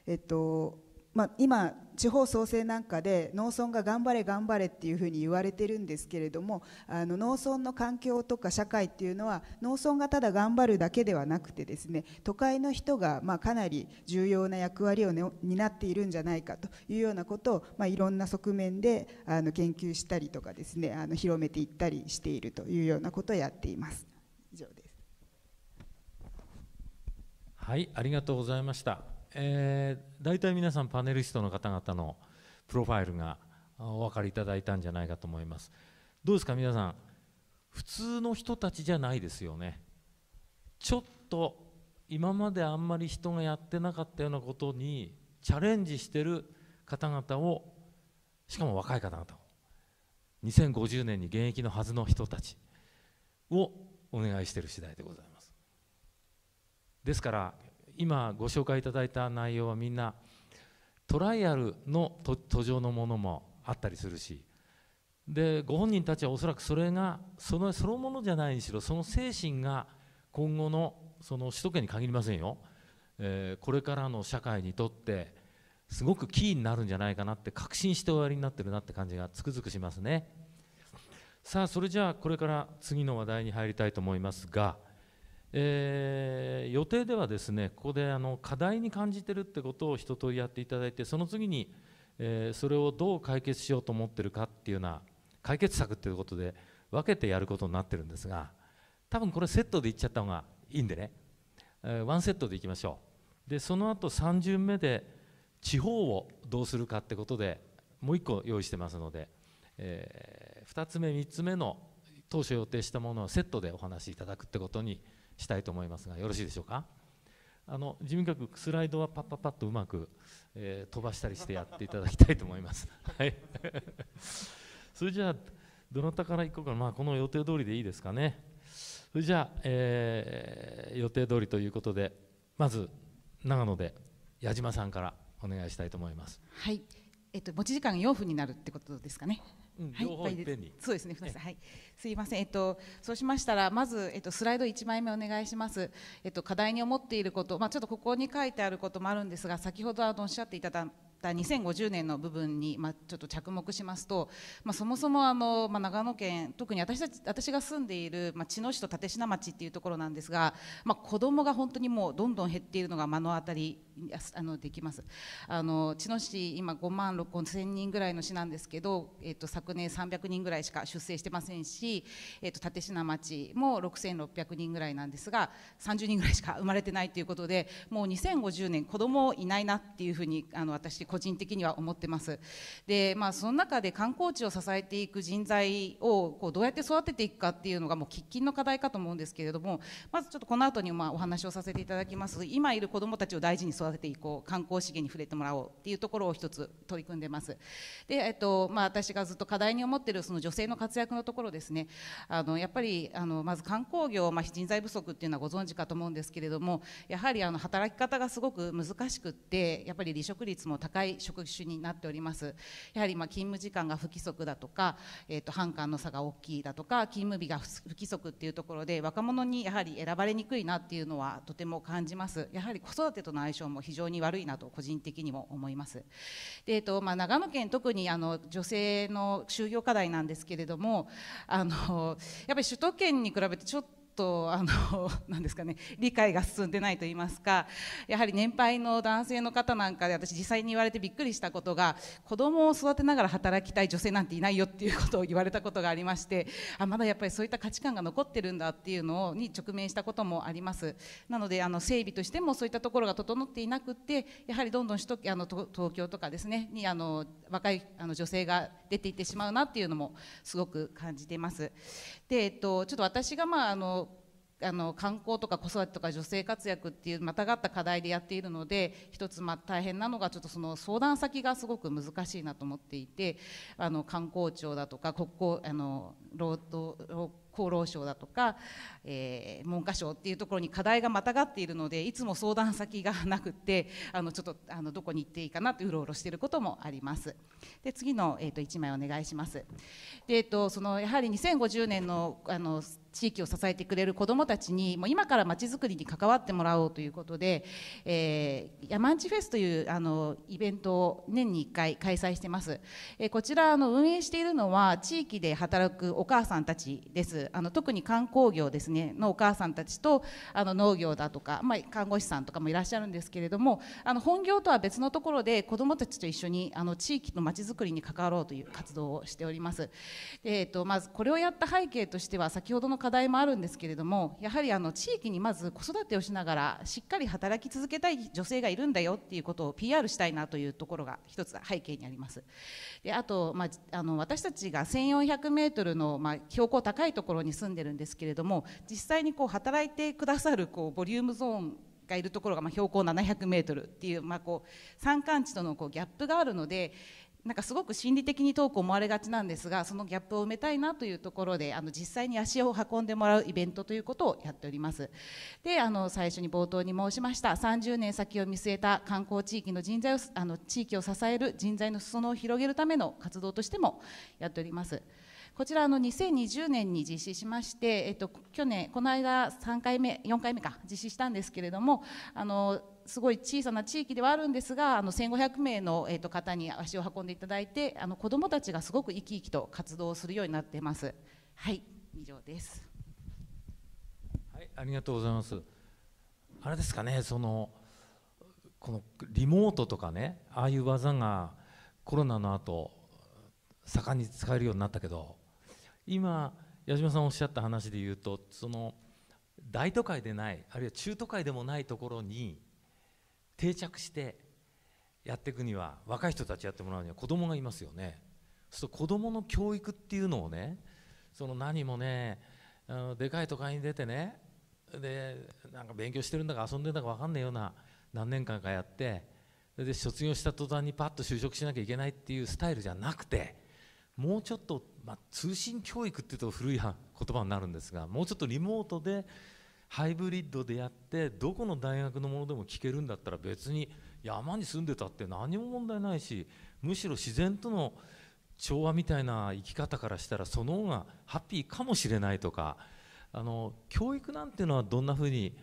えっとまあ、今地方創生なんかで農村が頑張れ頑張れっていうふうに言われてるんですけれども、あの農村の環境とか社会っていうのは、農村がただ頑張るだけではなくてですね、都会の人がまあかなり重要な役割を、ね、担っているんじゃないかというようなことを、まあ、いろんな側面であの研究したりとかですね、あの広めていったりしているというようなことをやっています。以上です。はい、ありがとうございました。えー、大体皆さんパネリストの方々のプロファイルがお分かりいただいたんじゃないかと思います。どうですか皆さん、普通の人たちじゃないですよね。ちょっと今まであんまり人がやってなかったようなことにチャレンジしてる方々を、しかも若い方々を、にせんごじゅうねんに現役のはずの人たちをお願いしている次第でございます。ですから今ご紹介いただいた内容は、みんなトライアルの途上のものもあったりするし、でご本人たちはおそらくそれがそのそのものじゃないにしろ、その精神が今後のその首都圏に限りませんよ、えー、これからの社会にとってすごくキーになるんじゃないかなって確信しておやりになってるなって感じがつくづくしますね。さあ、それじゃあこれから次の話題に入りたいと思いますが、えー、予定ではですね、ここであの課題に感じてるってことを一通りやっていただいて、その次に、えー、それをどう解決しようと思ってるかっていうような解決策ということで分けてやることになってるんですが、多分これセットでいっちゃった方がいいんでね、えー、ワンセットでいきましょう。でその後さん巡目で地方をどうするかってことでもういっこ用意してますので、えー、ふたつめみっつめの当初予定したものをセットでお話しいただくってことにしたいと思いますが、よろしいでしょうか。あの事務局スライドはパッパッパッとうまく、えー、飛ばしたりしてやっていただきたいと思いますはいそれじゃあどなたからいこうかな、まあ、この予定通りでいいですかね。それじゃあ、えー、予定通りということで、まず長野で矢島さんからお願いしたいと思います。はい、えっと、持ち時間がよんぷんになるってことですかね。そうですね、はい、すいません、えっと、そうしましたらまず、えっと、スライドいちまいめお願いします、えっと、課題に思っていること、まあ、ちょっとここに書いてあることもあるんですが、先ほどあのおっしゃっていただいたにせんごじゅうねんの部分に、まあ、ちょっと着目しますと、まあ、そもそもあの、まあ、長野県、特に私たち私が住んでいる、まあ、茅野市と立科町っていうところなんですが、まあ、子どもが本当にもうどんどん減っているのが目の当たりあのできます。あの茅野市、今ごまんろくせんにんぐらいの市なんですけど、えっと、昨年さんびゃくにんぐらいしか出生してませんし、えっと、立科町もろくせんろっぴゃくにんぐらいなんですが、さんじゅうにんぐらいしか生まれてないということで、もうにせんごじゅうねん子どもいないなっていうふうにあの私個人的には思ってます。で、まあ、その中で観光地を支えていく人材をこうどうやって育てていくかっていうのがもう喫緊の課題かと思うんですけれども、まずちょっとこの後にまあお話をさせていただきます今いる子どもたちを大事に育てていこう、観光資源に触れてもらおうっていうところを一つ取り組んでます。で、えっとまあ、私がずっと課題に思っているその女性の活躍のところですね。あのやっぱりあのまず観光業、まあ、人材不足っていうのはご存知かと思うんですけれども、やはりあの働き方がすごく難しくってやっぱり離職率も高い職種になっております。やはりまあ勤務時間が不規則だとか、えー、と判官の差が大きいだとか、勤務日が不規則っていうところで若者にやはり選ばれにくいなっていうのはとても感じます。やはり子育てとの相性も非常に悪いなと個人的にも思います。で、えーとまあ、長野県特にあの女性の就業課題なんですけれども、あのやっぱり首都圏に比べてちょっととあのなんですかね、理解が進んでないといいますか、やはり年配の男性の方なんかで私実際に言われてびっくりしたことが、子供を育てながら働きたい女性なんていないよっていうことを言われたことがありまして、あまだやっぱりそういった価値観が残ってるんだっていうのに直面したこともあります。なのであの整備としてもそういったところが整っていなくて、やはりどんどん首都あの東京とかですねにあの若いあの女性が出ていってしまうなっていうのもすごく感じています。で、えっと、ちょっと私がまああのあの観光とか子育てとか女性活躍っていうまたがった課題でやっているので、一つまあ大変なのがちょっとその相談先がすごく難しいなと思っていて、あの観光庁だとか国交あの労働厚労省だとか、えー、文科省っていうところに課題がまたがっているので、いつも相談先がなくてあのちょっとあのどこに行っていいかなってうろうろしていることもあります。で、次の、えー、といちまいお願いします。で、えー、とそのやはりにせんごじゅうねんのあの地域を支えてくれる子どもたちにもう今からまちづくりに関わってもらおうということで、えー、山んちフェスというあのイベントを年にいっかい開催してます。えー、こちらあの運営しているのは地域で働くお母さんたちです。あの特に観光業ですねのお母さんたちとあの農業だとか、まあ、看護師さんとかもいらっしゃるんですけれども、あの本業とは別のところで子どもたちと一緒にあの地域のまちづくりに関わろうという活動をしております。で、えー、とまずこれをやった背景としては先ほどの課題もあるんですけれども、やはりあの地域にまず子育てをしながらしっかり働き続けたい女性がいるんだよっていうことを ピーアール したいなというところが一つ背景にあります。で、あと、まあ、あの私たちがせんよんひゃくメートルの、まあ、標高高いところに住んでるんですけれども、実際にこう働いてくださるこうボリュームゾーンがいるところがまあ標高ななひゃくメートルっていう、まあ、こう山間地とのこうギャップがあるので、なんかすごく心理的に遠く思われがちなんですが、そのギャップを埋めたいなというところで、あの実際に足を運んでもらうイベントということをやっております。で、あの最初に冒頭に申しましたさんじゅうねん先を見据えた観光地域の人材をあの地域を支える人材の裾野を広げるための活動としてもやっております。こちらのにせんにじゅうねんに実施しまして、えっと、去年この間さんかいめよんかいめか実施したんですけれども、あのすごい小さな地域ではあるんですが、あのせんごひゃくめいの、えー、と方に足を運んでいただいて、あの子どもたちがすごく生き生きと活動するようになっています。はい、以上です。はい、ありがとうございます。あれですかね、そのこのリモートとかね、ああいう技がコロナの後盛んに使えるようになったけど、今矢島さんおっしゃった話でいうと、その大都会でない、あるいは中都会でもないところに定着してやっていくには、若い人たちやってもらうには子供がいますよね。そうすると子供の教育っていうのをね、その何もね、あのでかい都会に出てね、でなんか勉強してるんだか遊んでんだか分かんないような何年間かやってで卒業した途端にパッと就職しなきゃいけないっていうスタイルじゃなくて、もうちょっと、まあ、通信教育っていうと古い言葉になるんですが、もうちょっとリモートでハイブリッドでやってどこの大学のものでも聞けるんだったら別に山に住んでたって何も問題ないし、むしろ自然との調和みたいな生き方からしたらその方がハッピーかもしれないとか、あの教育なんていうのはどんなふうに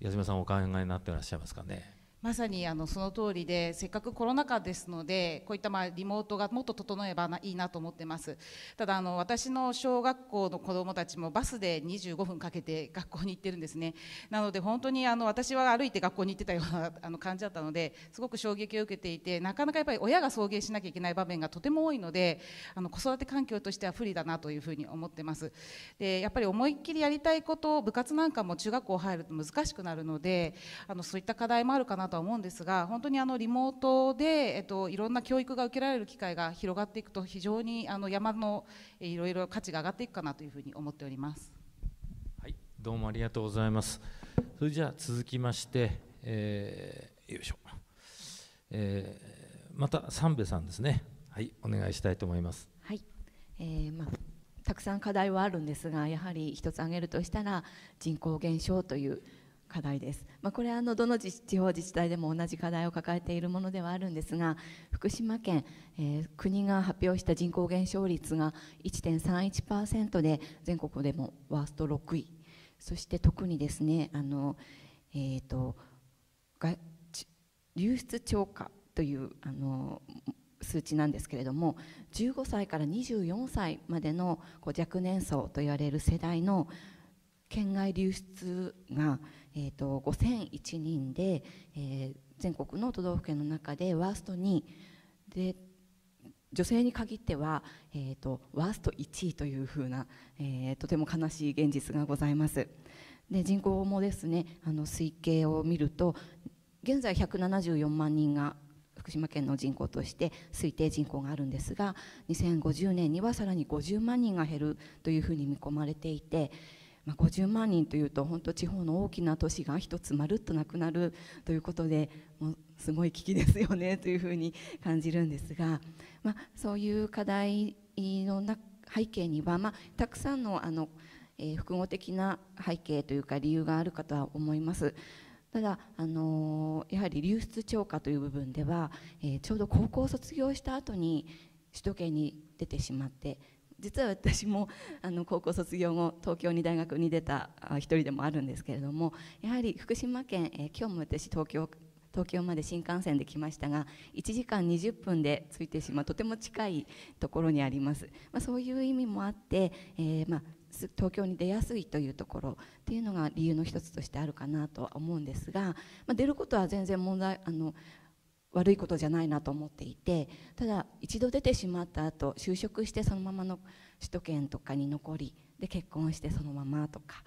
矢島さんお考えになっていらっしゃいますかね。まさにあのその通りで、せっかくコロナ禍ですのでこういったまあリモートがもっと整えばいいなと思ってます。ただあの私の小学校の子どもたちもバスでにじゅうごふんかけて学校に行ってるんですね。なので本当にあの私は歩いて学校に行ってたようなあの感じだったのですごく衝撃を受けていて、なかなかやっぱり親が送迎しなきゃいけない場面がとても多いので、あの子育て環境としては不利だなというふうに思ってます。でやっぱり思いっきりやりたいことを部活なんかも中学校入ると難しくなるので、あのそういった課題もあるかなととは思うんですが、本当にあのリモートで、えっと、いろんな教育が受けられる機会が広がっていくと非常にあの山のいろいろ価値が上がっていくかなというふうに思っております。はい、どうもありがとうございます。それじゃあ続きまして、えー、よいしょ、えー、また三部さんですね。はい、お願いしたいと思います。はい、えー、まあ。たくさん課題はあるんですが、やはり一つ挙げるとしたら人口減少という。課題です、まあ、これはあのどの地方自治体でも同じ課題を抱えているものではあるんですが、福島県、えー、国が発表した人口減少率が いちてんさんいちパーセント で全国でもワーストろくい、そして特にですねあの、えー、と流出超過というあの数値なんですけれども、じゅうごさいからにじゅうよんさいまでのこう若年層といわれる世代の県外流出が、えー、とごせんいちにんで、えー、全国の都道府県の中でワーストにいで、女性に限っては、えー、とワーストいちいというふうな、えー、とても悲しい現実がございます。で人口もですねあの推計を見ると現在ひゃくななじゅうよんまんにんが福島県の人口として推定人口があるんですが、にせんごじゅうねんにはさらにごじゅうまんにんが減るというふうに見込まれていて。まあごじゅうまんにんというと本当地方の大きな都市が一つまるっとなくなるということでもうすごい危機ですよねというふうに感じるんですが、まあ、そういう課題の背景には、まあ、たくさんの、あの、えー、複合的な背景というか理由があるかとは思います。ただ、あのー、やはり流出超過という部分では、えー、ちょうど高校を卒業した後に首都圏に出てしまって。実は私もあの高校卒業後東京に大学に出た一人でもあるんですけれども、やはり福島県、えー、今日も私東京、東京まで新幹線で来ましたがいちじかんにじゅっぷんで着いてしまうとても近いところにあります、まあ、そういう意味もあって、えーまあ、東京に出やすいというところというのが理由の一つとしてあるかなとは思うんですが、まあ、出ることは全然問題あの悪いことじゃないなと思っていて、ただ一度出てしまった後就職してそのままの首都圏とかに残りで結婚してそのままとか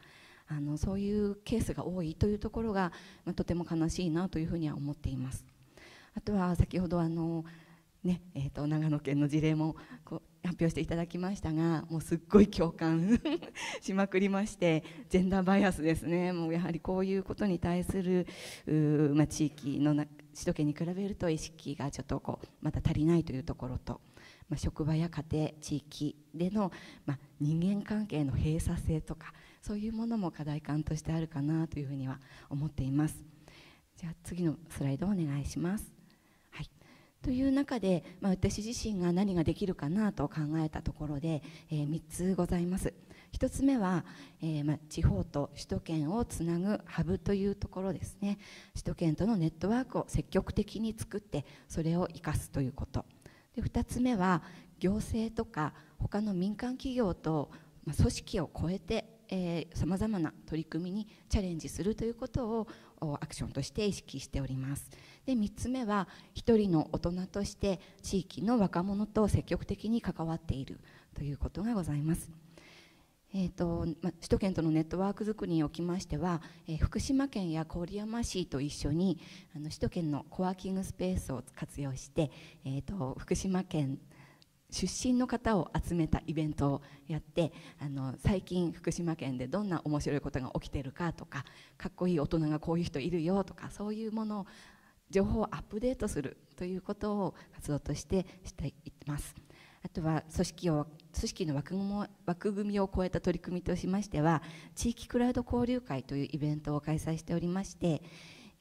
あのそういうケースが多いというところが、まあ、とても悲しいなというふうには思っています。あとは先ほどあの、ねえー、と長野県の事例もこう発表していただきましたが、もうすっごい共感しまくりまして、ジェンダーバイアスですね。もうやはりこういうことに対する、まあ、地域の中首都圏に比べると意識がちょっとこうまだ足りないというところと、まあ、職場や家庭地域での、まあ、人間関係の閉鎖性とかそういうものも課題感としてあるかなというふうには思っています。じゃあ次のスライドをお願いします、はい、という中で、まあ、私自身が何ができるかなと考えたところで、えー、みっつございます。ひとつめは、えーまあ、地方と首都圏をつなぐハブというところですね。首都圏とのネットワークを積極的に作ってそれを生かすということで、ふたつめは行政とか他の民間企業と、まあ、組織を超えてさまざまな取り組みにチャレンジするということをアクションとして意識しております。でみっつめは一人の大人として地域の若者と積極的に関わっているということがございます。えーとま、首都圏とのネットワーク作りにおきましては、えー、福島県や郡山市と一緒にあの首都圏のコワーキングスペースを活用して、えーと福島県出身の方を集めたイベントをやって、あの最近福島県でどんな面白いことが起きてるかとか、かっこいい大人がこういう人いるよとか、そういうものを情報をアップデートするということを活動としてしています。あとは組織を組織の枠も枠組みを超えた取り組みとしましては、地域クラウド交流会というイベントを開催しておりまして、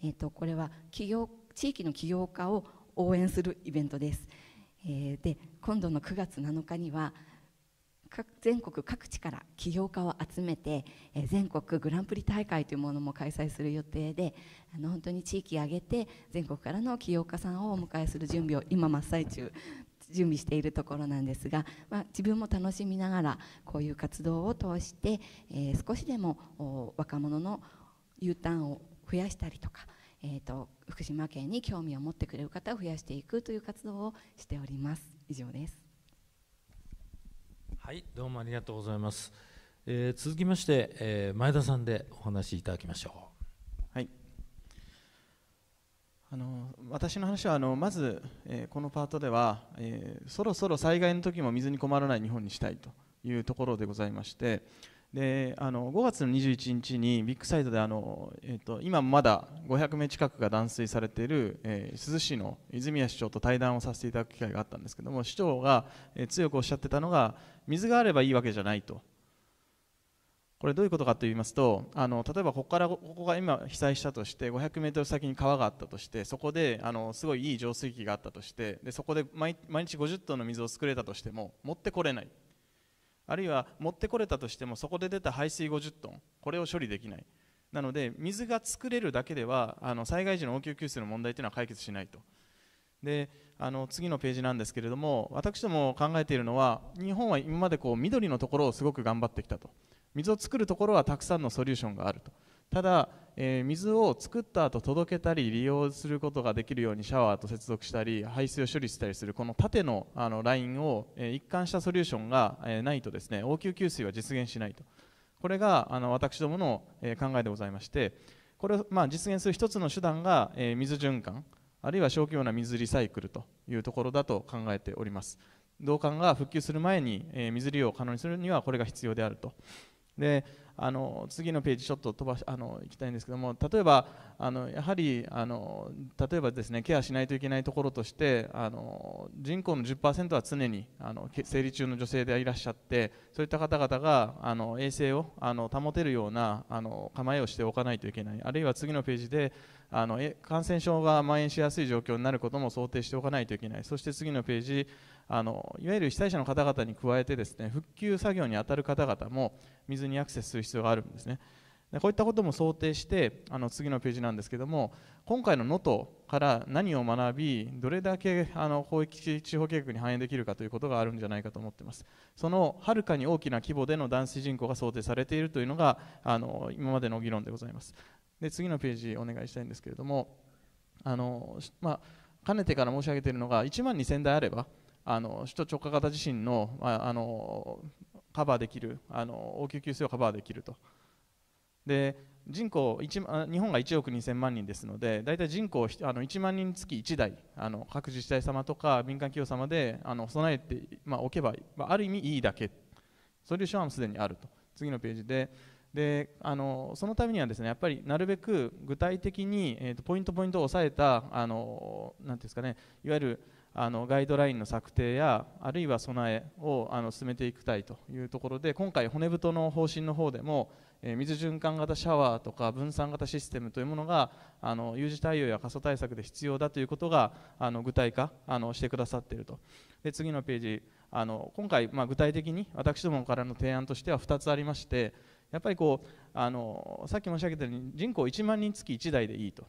えー、とこれは企業地域の起業家を応援するイベントです。えー、で今度のくがつなのかには全国各地から起業家を集めて、えー、全国グランプリ大会というものも開催する予定で、あの本当に地域を挙げて全国からの起業家さんをお迎えする準備を今真っ最中準備しているところなんですが、まあ、自分も楽しみながらこういう活動を通して、えー、少しでも若者の U ターンを増やしたりとか、えーと、福島県に興味を持ってくれる方を増やしていくという活動をしております。以上です。はい、どうもありがとうございます。えー、続きまして、えー、前田さんでお話しいただきましょう。はい、あの私の話はあのまず、えー、このパートでは、えー、そろそろ災害の時も水に困らない日本にしたいというところでございまして、であのごがつのにじゅういちにちにビッグサイトであの、えー、と今もまだごひゃくめい近くが断水されている、えー、珠洲市の泉谷市長と対談をさせていただく機会があったんですけども、市長が、えー、強くおっしゃってたのが、水があればいいわけじゃないと。これどういうことかと言いますと、あの例えばここからここが今被災したとして、ごひゃくメートル先に川があったとして、そこであのすごいいい浄水器があったとして、でそこで 毎, 毎日ごじゅっトンの水を作れたとしても持ってこれない。あるいは持ってこれたとしてもそこで出た排水ごじゅっトン、これを処理できない。なので水が作れるだけではあの災害時の応急救出の問題というのは解決しないと。であの次のページなんですけれども、私ども考えているのは、日本は今までこう緑のところをすごく頑張ってきたと。水を作るところはたくさんのソリューションがあると。ただ、えー、水を作った後届けたり利用することができるようにシャワーと接続したり排水を処理したりするこの縦 の, あのラインを、えー、一貫したソリューションが、えー、ないとですね、応急給水は実現しないと。これがあの私どもの、えー、考えでございまして、これを、まあ、実現する一つの手段が、えー、水循環あるいは小規模な水リサイクルというところだと考えております。導管が復旧する前に、えー、水利用を可能にするにはこれが必要であると。であの次のページちょっと飛ばしあの行きたいんですけども、例えばあのやはりあの例えばですね、ケアしないといけないところとして、あの人口の じゅっパーセント は常にあの生理中の女性でいらっしゃって、そういった方々があの衛生をあの保てるようなあの構えをしておかないといけない。あるいは次のページであの感染症が蔓延しやすい状況になることも想定しておかないといけない。そして次のページ、あのいわゆる被災者の方々に加えてですね、復旧作業に当たる方々も水にアクセスする必要があるんですね。でこういったことも想定して、あの次のページなんですけども、今回の能登から何を学び、どれだけあの広域地方計画に反映できるかということがあるんじゃないかと思っています。そのはるかに大きな規模での断水人口が想定されているというのがあの今までの議論でございます。で次のページお願いしたいんですけれども、あの、まあ、かねてから申し上げているのが、いちまんにせんだいあればあの首都直下型地震の、まあ、あのカバーできるあの応急給水をカバーできると。で人口いち日本がいちおくにせんまんにんですので、大体人口あのいちまんにんつきいちだいあの各自治体様とか民間企業様であの備えて、まあ、おけば、まあ、ある意味いいだけ、ソリューションはすでにあると。次のページでであのそのためにはですね、やっぱりなるべく具体的に、えーと、ポイントポイントを抑えたあのなんていうんですかね、いわゆるあのガイドラインの策定やあるいは備えをあの進めていきたいというところで、今回骨太の方針の方でも、えー、水循環型シャワーとか分散型システムというものがあの有事対応や過疎対策で必要だということがあの具体化あのしてくださっていると。で次のページ、あの今回、まあ、具体的に私どもからの提案としてはふたつありまして、やっぱりこうあのさっき申し上げたように人口いちまんにんつきいちだいでいいと。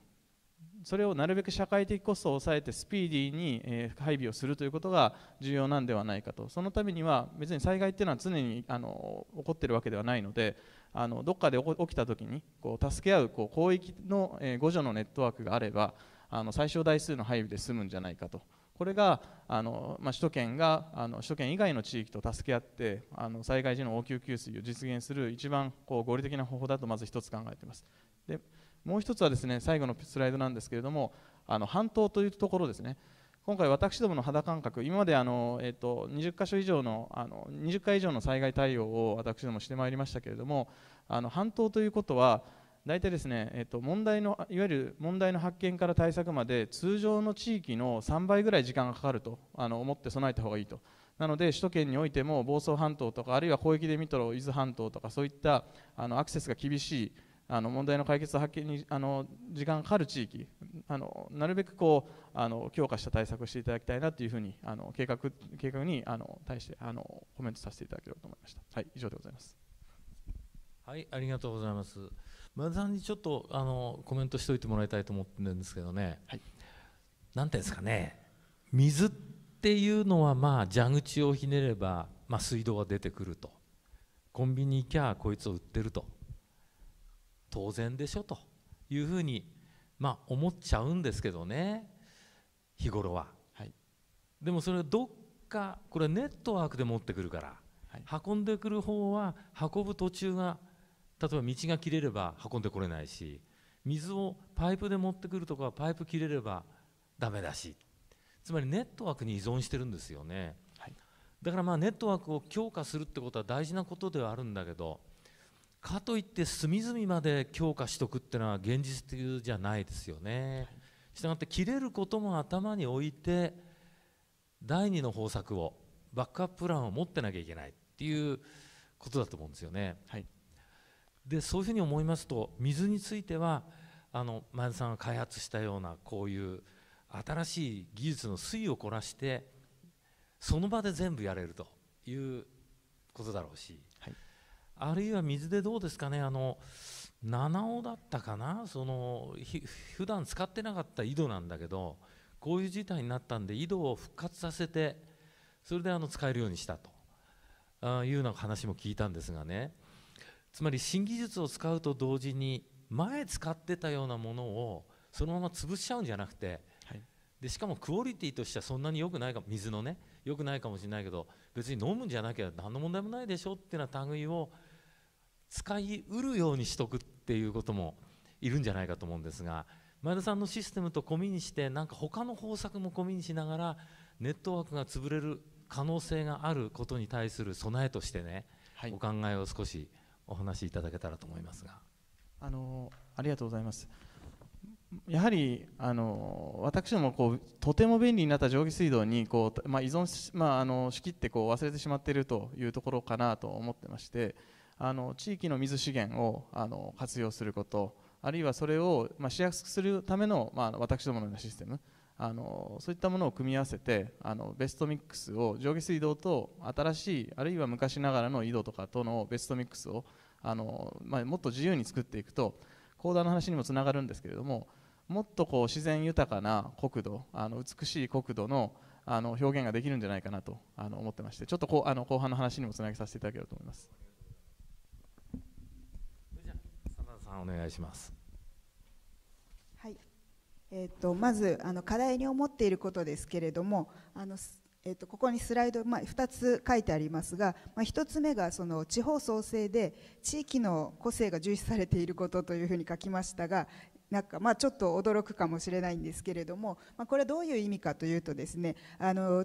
それをなるべく社会的コストを抑えてスピーディーに、えー、配備をするということが重要なんではないかと。そのためには別に災害っていうのは常にあの起こっているわけではないので、あのどっかで起きたときにこう助け合うこう広域の、えー、互助のネットワークがあれば、あの最小台数の配備で済むんじゃないかと。これがあの、まあ、首都圏があの首都圏以外の地域と助け合ってあの災害時の応急給水を実現する一番こう合理的な方法だとまず一つ考えています。でもう一つはですね、最後のスライドなんですけれども、あの半島というところですね。今回私どもの肌感覚、今まであの、えー、とにじゅっかしょ以上の、あのにじゅっかい以上の災害対応を私どもしてまいりましたけれども、あの半島ということは大体ですね、えー、と問題のいわゆる問題の発見から対策まで通常の地域のさんばいぐらい時間がかかるとあの思って備えた方がいいと。なので首都圏においても房総半島とかあるいは広域で見たら伊豆半島とかそういったあのアクセスが厳しいあの問題の解決発見にあの時間がかかる地域あのなるべくこうあの強化した対策をしていただきたいなというふうにあの計画計画にあの対してあのコメントさせていただければと思いました。はい、以上でございます。はい、ありがとうございます。前田さんにちょっとあのコメントしておいてもらいたいと思ってるんですけどね。はい、なんていうんですかね、水っていうのはまあ蛇口をひねればまあ水道は出てくると、コンビニ行きゃこいつを売ってると、当然でしょというふうにまあ思っちゃうんですけどね、日頃は、はい、でもそれはどっかこれネットワークで持ってくるから、はい、運んでくる方は運ぶ途中が例えば道が切れれば運んでこれないし、水をパイプで持ってくるとかパイプ切れればダメだし、つまりネットワークに依存してるんですよね、はい、だからまあネットワークを強化するってことは大事なことではあるんだけど、かといって隅々まで強化しとくっていうのは現実的じゃないですよね、はい、したがって切れることも頭に置いて第二の方策をバックアッププランを持ってなきゃいけないっていうことだと思うんですよね、はい、でそういうふうに思いますと、水についてはあの前田さんが開発したようなこういう新しい技術の粋を凝らしてその場で全部やれるということだろうし、はい、あるいは水でどうですかね、あの七尾だったかな、その普段使ってなかった井戸なんだけどこういう事態になったんで井戸を復活させてそれであの使えるようにしたというような話も聞いたんですがね、つまり新技術を使うと同時に前使ってたようなものをそのまま潰しちゃうんじゃなくて、でしかもクオリティとしてはそんなに良くないか、水のね良くないかもしれないけど別に飲むんじゃなきゃ何の問題もないでしょっていうような類を使いうるようにしとくっていうこともいるんじゃないかと思うんですが、前田さんのシステムと込みにしてなんか他の方策も込みにしながらネットワークが潰れる可能性があることに対する備えとしてね、はい、お考えを少しお話しいただけたらと思いますが、あのー、ありがとうございます。やはりあの私どもこうとても便利になった上下水道にこう、まあ、依存し、まあ、あの仕切ってこう忘れてしまっているというところかなと思ってまして、あの地域の水資源をあの活用すること、あるいはそれを、まあ、しやすくするための、まあ、私どものようなシステム、あのそういったものを組み合わせてあのベストミックスを上下水道と新しいあるいは昔ながらの井戸とかとのベストミックスをあの、まあ、もっと自由に作っていくと、コーダーの話にもつながるんですけれども、もっとこう自然豊かな国土、あの美しい国土の、あの表現ができるんじゃないかなとあの思ってまして、ちょっとこうあの後半の話にもつなげさせていただければと思います。真田さんお願いします。はい、えっとまずあの課題に思っていることですけれども、あのえっとここにスライド、まあ、ふたつ書いてありますが、まあ、ひとつめがその地方創生で地域の個性が重視されていることというふうに書きましたが、なんかまあちょっと驚くかもしれないんですけれども、まあ、これはどういう意味かというとですね、あの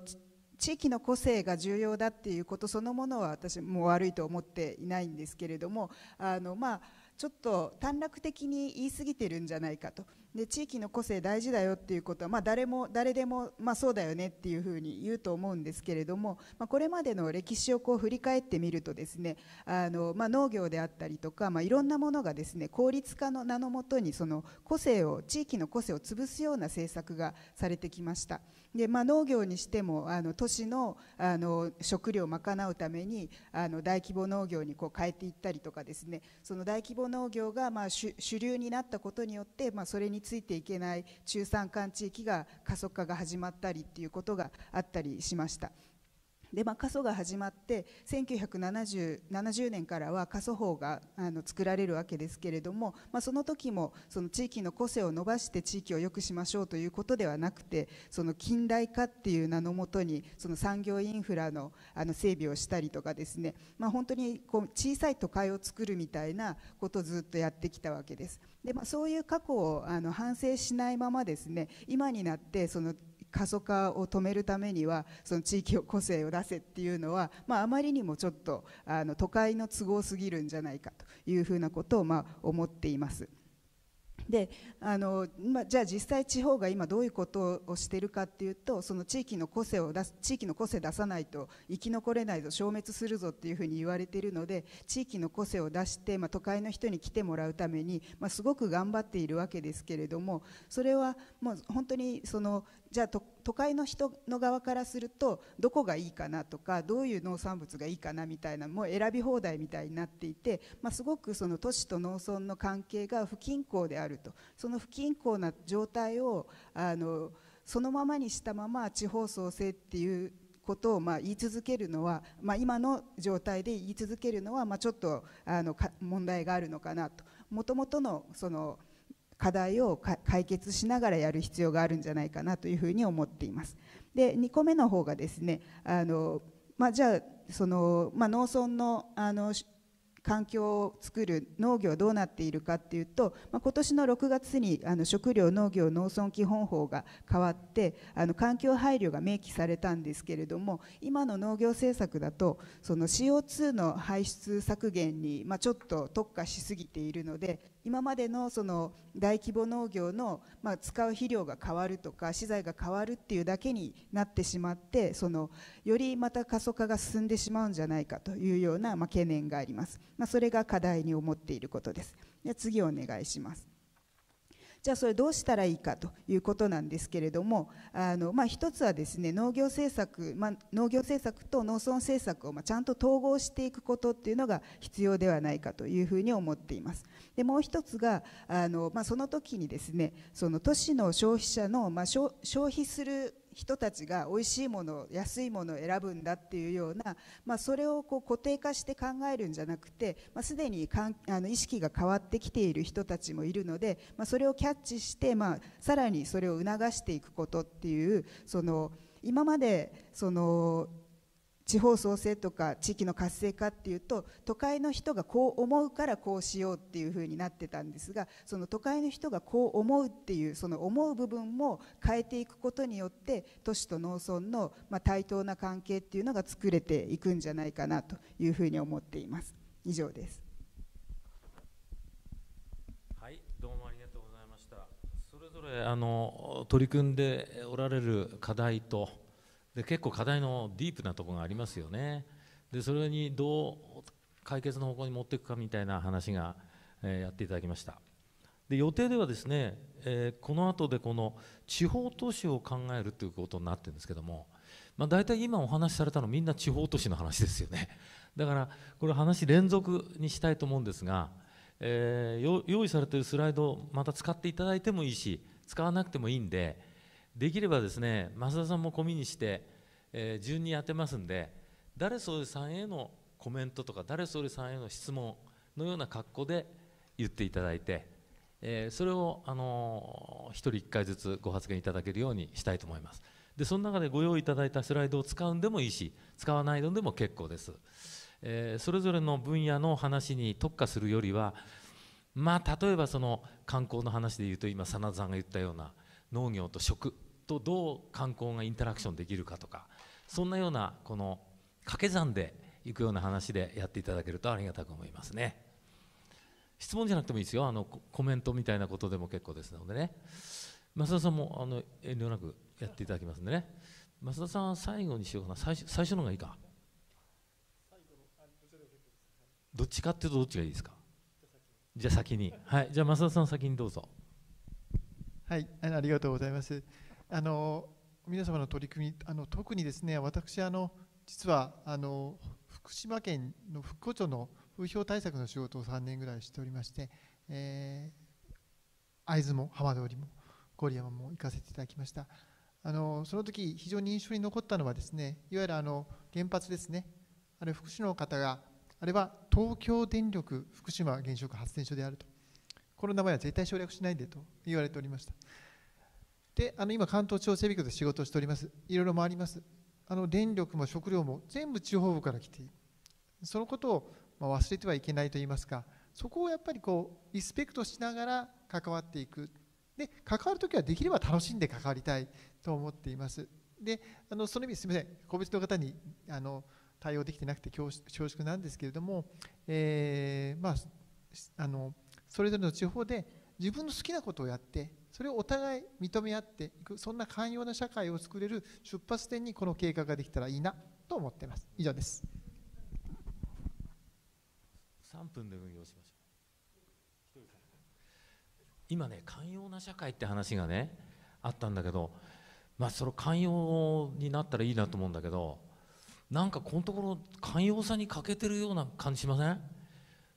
地域の個性が重要だっていうことそのものは私も悪いと思っていないんですけれども、あのまあちょっと短絡的に言い過ぎてるんじゃないかと。で地域の個性大事だよっていうことは、まあ、誰も誰でも、まあ、そうだよねっていうふうに言うと思うんですけれども、まあ、これまでの歴史をこう振り返ってみるとですね、あの、まあ、農業であったりとか、まあ、いろんなものがですね効率化の名のもとにその個性を地域の個性を潰すような政策がされてきました。で、まあ、農業にしてもあの都市の、あの食料を賄うためにあの大規模農業にこう変えていったりとかですね、その大規模農業がまあ 主, 主流になったことによって、まあ、それについていけない中山間地域が過疎化が始まったりっていうことがあったりしました。でまあ、過疎が始まってせんきゅうひゃくななじゅうねんからは過疎法があの作られるわけですけれども、まあ、その時もその地域の個性を伸ばして地域を良くしましょうということではなくて、その近代化っていう名のもとにその産業インフラの、あの整備をしたりとかですね、まあ、本当にこう小さい都会を作るみたいなことをずっとやってきたわけです。でまあ、そういう過去をあの反省しないままですね、今になってその過疎化を止めるためにはその地域を個性を出せっていうのは、まあ、あまりにもちょっとあの都会の都合すぎるんじゃないかというふうなことをまあ思っています。であのまあ、じゃあ実際地方が今どういうことをしているかっていうと、その地域の個性を出す地域の個性出さないと生き残れないぞ、消滅するぞっていうふうに言われているので、地域の個性を出して、まあ、都会の人に来てもらうために、まあ、すごく頑張っているわけですけれども、それはもう本当にそのじゃあと都会の人の側からするとどこがいいかなとか、どういう農産物がいいかなみたいな、もう選び放題みたいになっていて、まあ、すごくその都市と農村の関係が不均衡であると、その不均衡な状態をあのそのままにしたまま地方創生っていうことをまあ言い続けるのは、まあ、今の状態で言い続けるのはまあちょっとあのか問題があるのかなと、もともとのその課題を解決しながらやる必要があるんじゃないかなというふうに思っています。でにこめの方がですね、あの、まあ、じゃあその、まあ、農村の、あの環境を作る農業どうなっているかっていうと、まあ、今年のろくがつにあの食料農業農村基本法が変わってあの環境配慮が明記されたんですけれども、今の農業政策だとその シーオーツー の排出削減に、まあ、ちょっと特化しすぎているので、今までのその大規模農業の、まあ、使う肥料が変わるとか資材が変わるっていうだけになってしまって、そのよりまた過疎化が進んでしまうんじゃないかというような、まあ、懸念があります。まあ、それが課題に思っていることです。で次お願いします。じゃあそれどうしたらいいかということなんですけれども、あの、まあ、一つはですね、農業政策、まあ、農業政策と農村政策をまあちゃんと統合していくことっていうのが必要ではないかというふうに思っています。でもう一つがあの、まあ、その時にですね、その都市の消費者の、まあ、消費する人たちが美味しいもの、安いものを選ぶんだっていうような、まあ、それをこう固定化して考えるんじゃなくて、まあ、すでにかんあの意識が変わってきている人たちもいるので、まあ、それをキャッチして、まあ、さらにそれを促していくことっていう、その今までその地方創生とか地域の活性化っていうと、都会の人がこう思うからこうしようっていう風になってたんですが、その都会の人がこう思うっていうその思う部分も変えていくことによって、都市と農村のまあ対等な関係っていうのが作れていくんじゃないかなという風に思っています。以上です。はい、どうもありがとうございました。それぞれあの取り組んでおられる課題とで、結構課題のディープなところがありますよね。でそれにどう解決の方向に持っていくかみたいな話が、えー、やっていただきました。で予定ではですね、えー、この後でこの地方都市を考えるということになってるんですけども、まあ、大体今お話しされたのみんな地方都市の話ですよね。だからこれ話連続にしたいと思うんですが、えー、用意されているスライドをまた使っていただいてもいいし、使わなくてもいいんで、できればですね、増田さんも込みにして、えー、順にやってますんで、誰それさんへのコメントとか誰それさんへの質問のような格好で言っていただいて、えー、それを、あのー、ひとりいっかいずつご発言いただけるようにしたいと思います。でその中でご用意いただいたスライドを使うんでもいいし、使わないのでも結構です、えー、それぞれの分野の話に特化するよりは、まあ、例えばその観光の話でいうと、今真田さんが言ったような農業と食とどう観光がインタラクションできるかとか、そんなようなこの掛け算でいくような話でやっていただけるとありがたく思いますね。質問じゃなくてもいいですよ、あのコメントみたいなことでも結構ですのでね。増田さんもあの遠慮なくやっていただきますんでね。増田さんは最後にしようかな、最初、最初の方がいいか。どっちかっていうとどっちがいいですか。じゃあ先に、はい、じゃあ増田さん先にどうぞ。はい、ありがとうございます。あの皆様の取り組み、あの特にですね、私あの実はあの福島県の復興庁の風評対策の仕事をさんねんぐらいしておりまして、えー、会津も浜通りも郡山も行かせていただきました。あのその時非常に印象に残ったのはですね、いわゆるあの原発ですね、あれ福島の方が、あれは東京電力福島原子力発電所であると。この名前は絶対省略しないでと言われておりました。で、あの今関東地方整備局で仕事をしております。いろいろ回ります。あの電力も食料も全部地方部から来ている。そのことをまあ忘れてはいけないと言いますか、そこをやっぱりこうリスペクトしながら関わっていく。で関わるときはできれば楽しんで関わりたいと思っています。であのその意味、すみません、個別の方にあの対応できてなくて恐縮なんですけれども、えーまあ、あのそれぞれの地方で自分の好きなことをやってそれをお互い認め合っていく、そんな寛容な社会を作れる出発点にこの計画ができたらいいなと思っています。以上です。さんぷんで運用しましょう。今ね、寛容な社会って話がねあったんだけど、まあその寛容になったらいいなと思うんだけど、なんかこのところ寛容さに欠けてるような感じしません？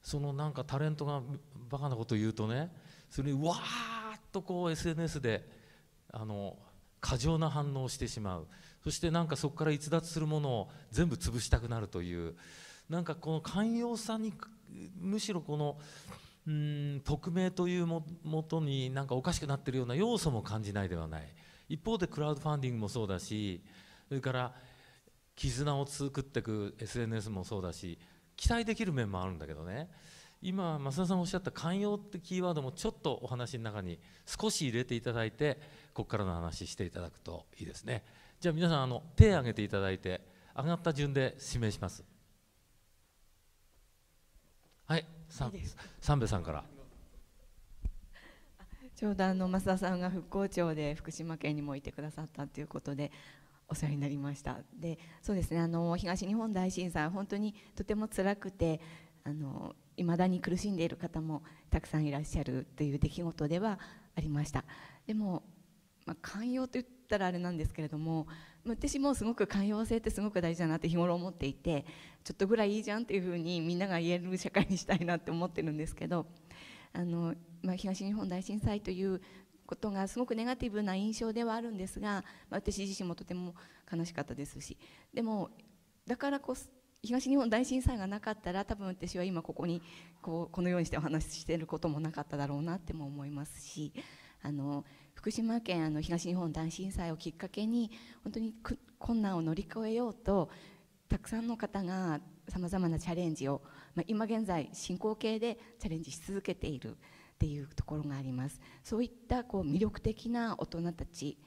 そのなんかタレントがバカなこと言うとね、それにうわーっとこう エスエヌエス であの過剰な反応をしてしまう、そしてなんかそこから逸脱するものを全部潰したくなるという、なんかこの寛容さにむしろこのうーん匿名というもとになんかおかしくなってるような要素も感じないではない。一方でクラウドファンディングもそうだし、それから絆を作っていく エスエヌエス もそうだし、期待できる面もあるんだけどね。今増田さんおっしゃった寛容ってキーワードもちょっとお話の中に少し入れていただいて、ここからの話していただくといいですね。じゃあ皆さんあの手を挙げていただいて、上がった順で指名します。はい、三瓶さんから。ちょうどあの増田さんが復興庁で福島県にもいてくださったということでお世話になりました。でそうですね、あの東日本大震災、本当にとても辛くて、あの未だに苦しんでいる方もたくさんいらっしゃるという出来事ではありました。でも、まあ、寛容といったらあれなんですけれども、私もすごく寛容性ってすごく大事だなって日頃思っていて、ちょっとぐらいいいじゃんっていうふうにみんなが言える社会にしたいなって思ってるんですけど、あの、まあ、東日本大震災ということがすごくネガティブな印象ではあるんですが、まあ、私自身もとても悲しかったですし、でもだからこそ東日本大震災がなかったら多分私は今ここにこうこのようにしてお話ししていることもなかっただろうなっても思いますし、あの福島県あの東日本大震災をきっかけに本当に困難を乗り越えようとたくさんの方がさまざまなチャレンジを、まあ、今現在進行形でチャレンジし続けているっていうところがあります。そういったこう魅力的な大人たち、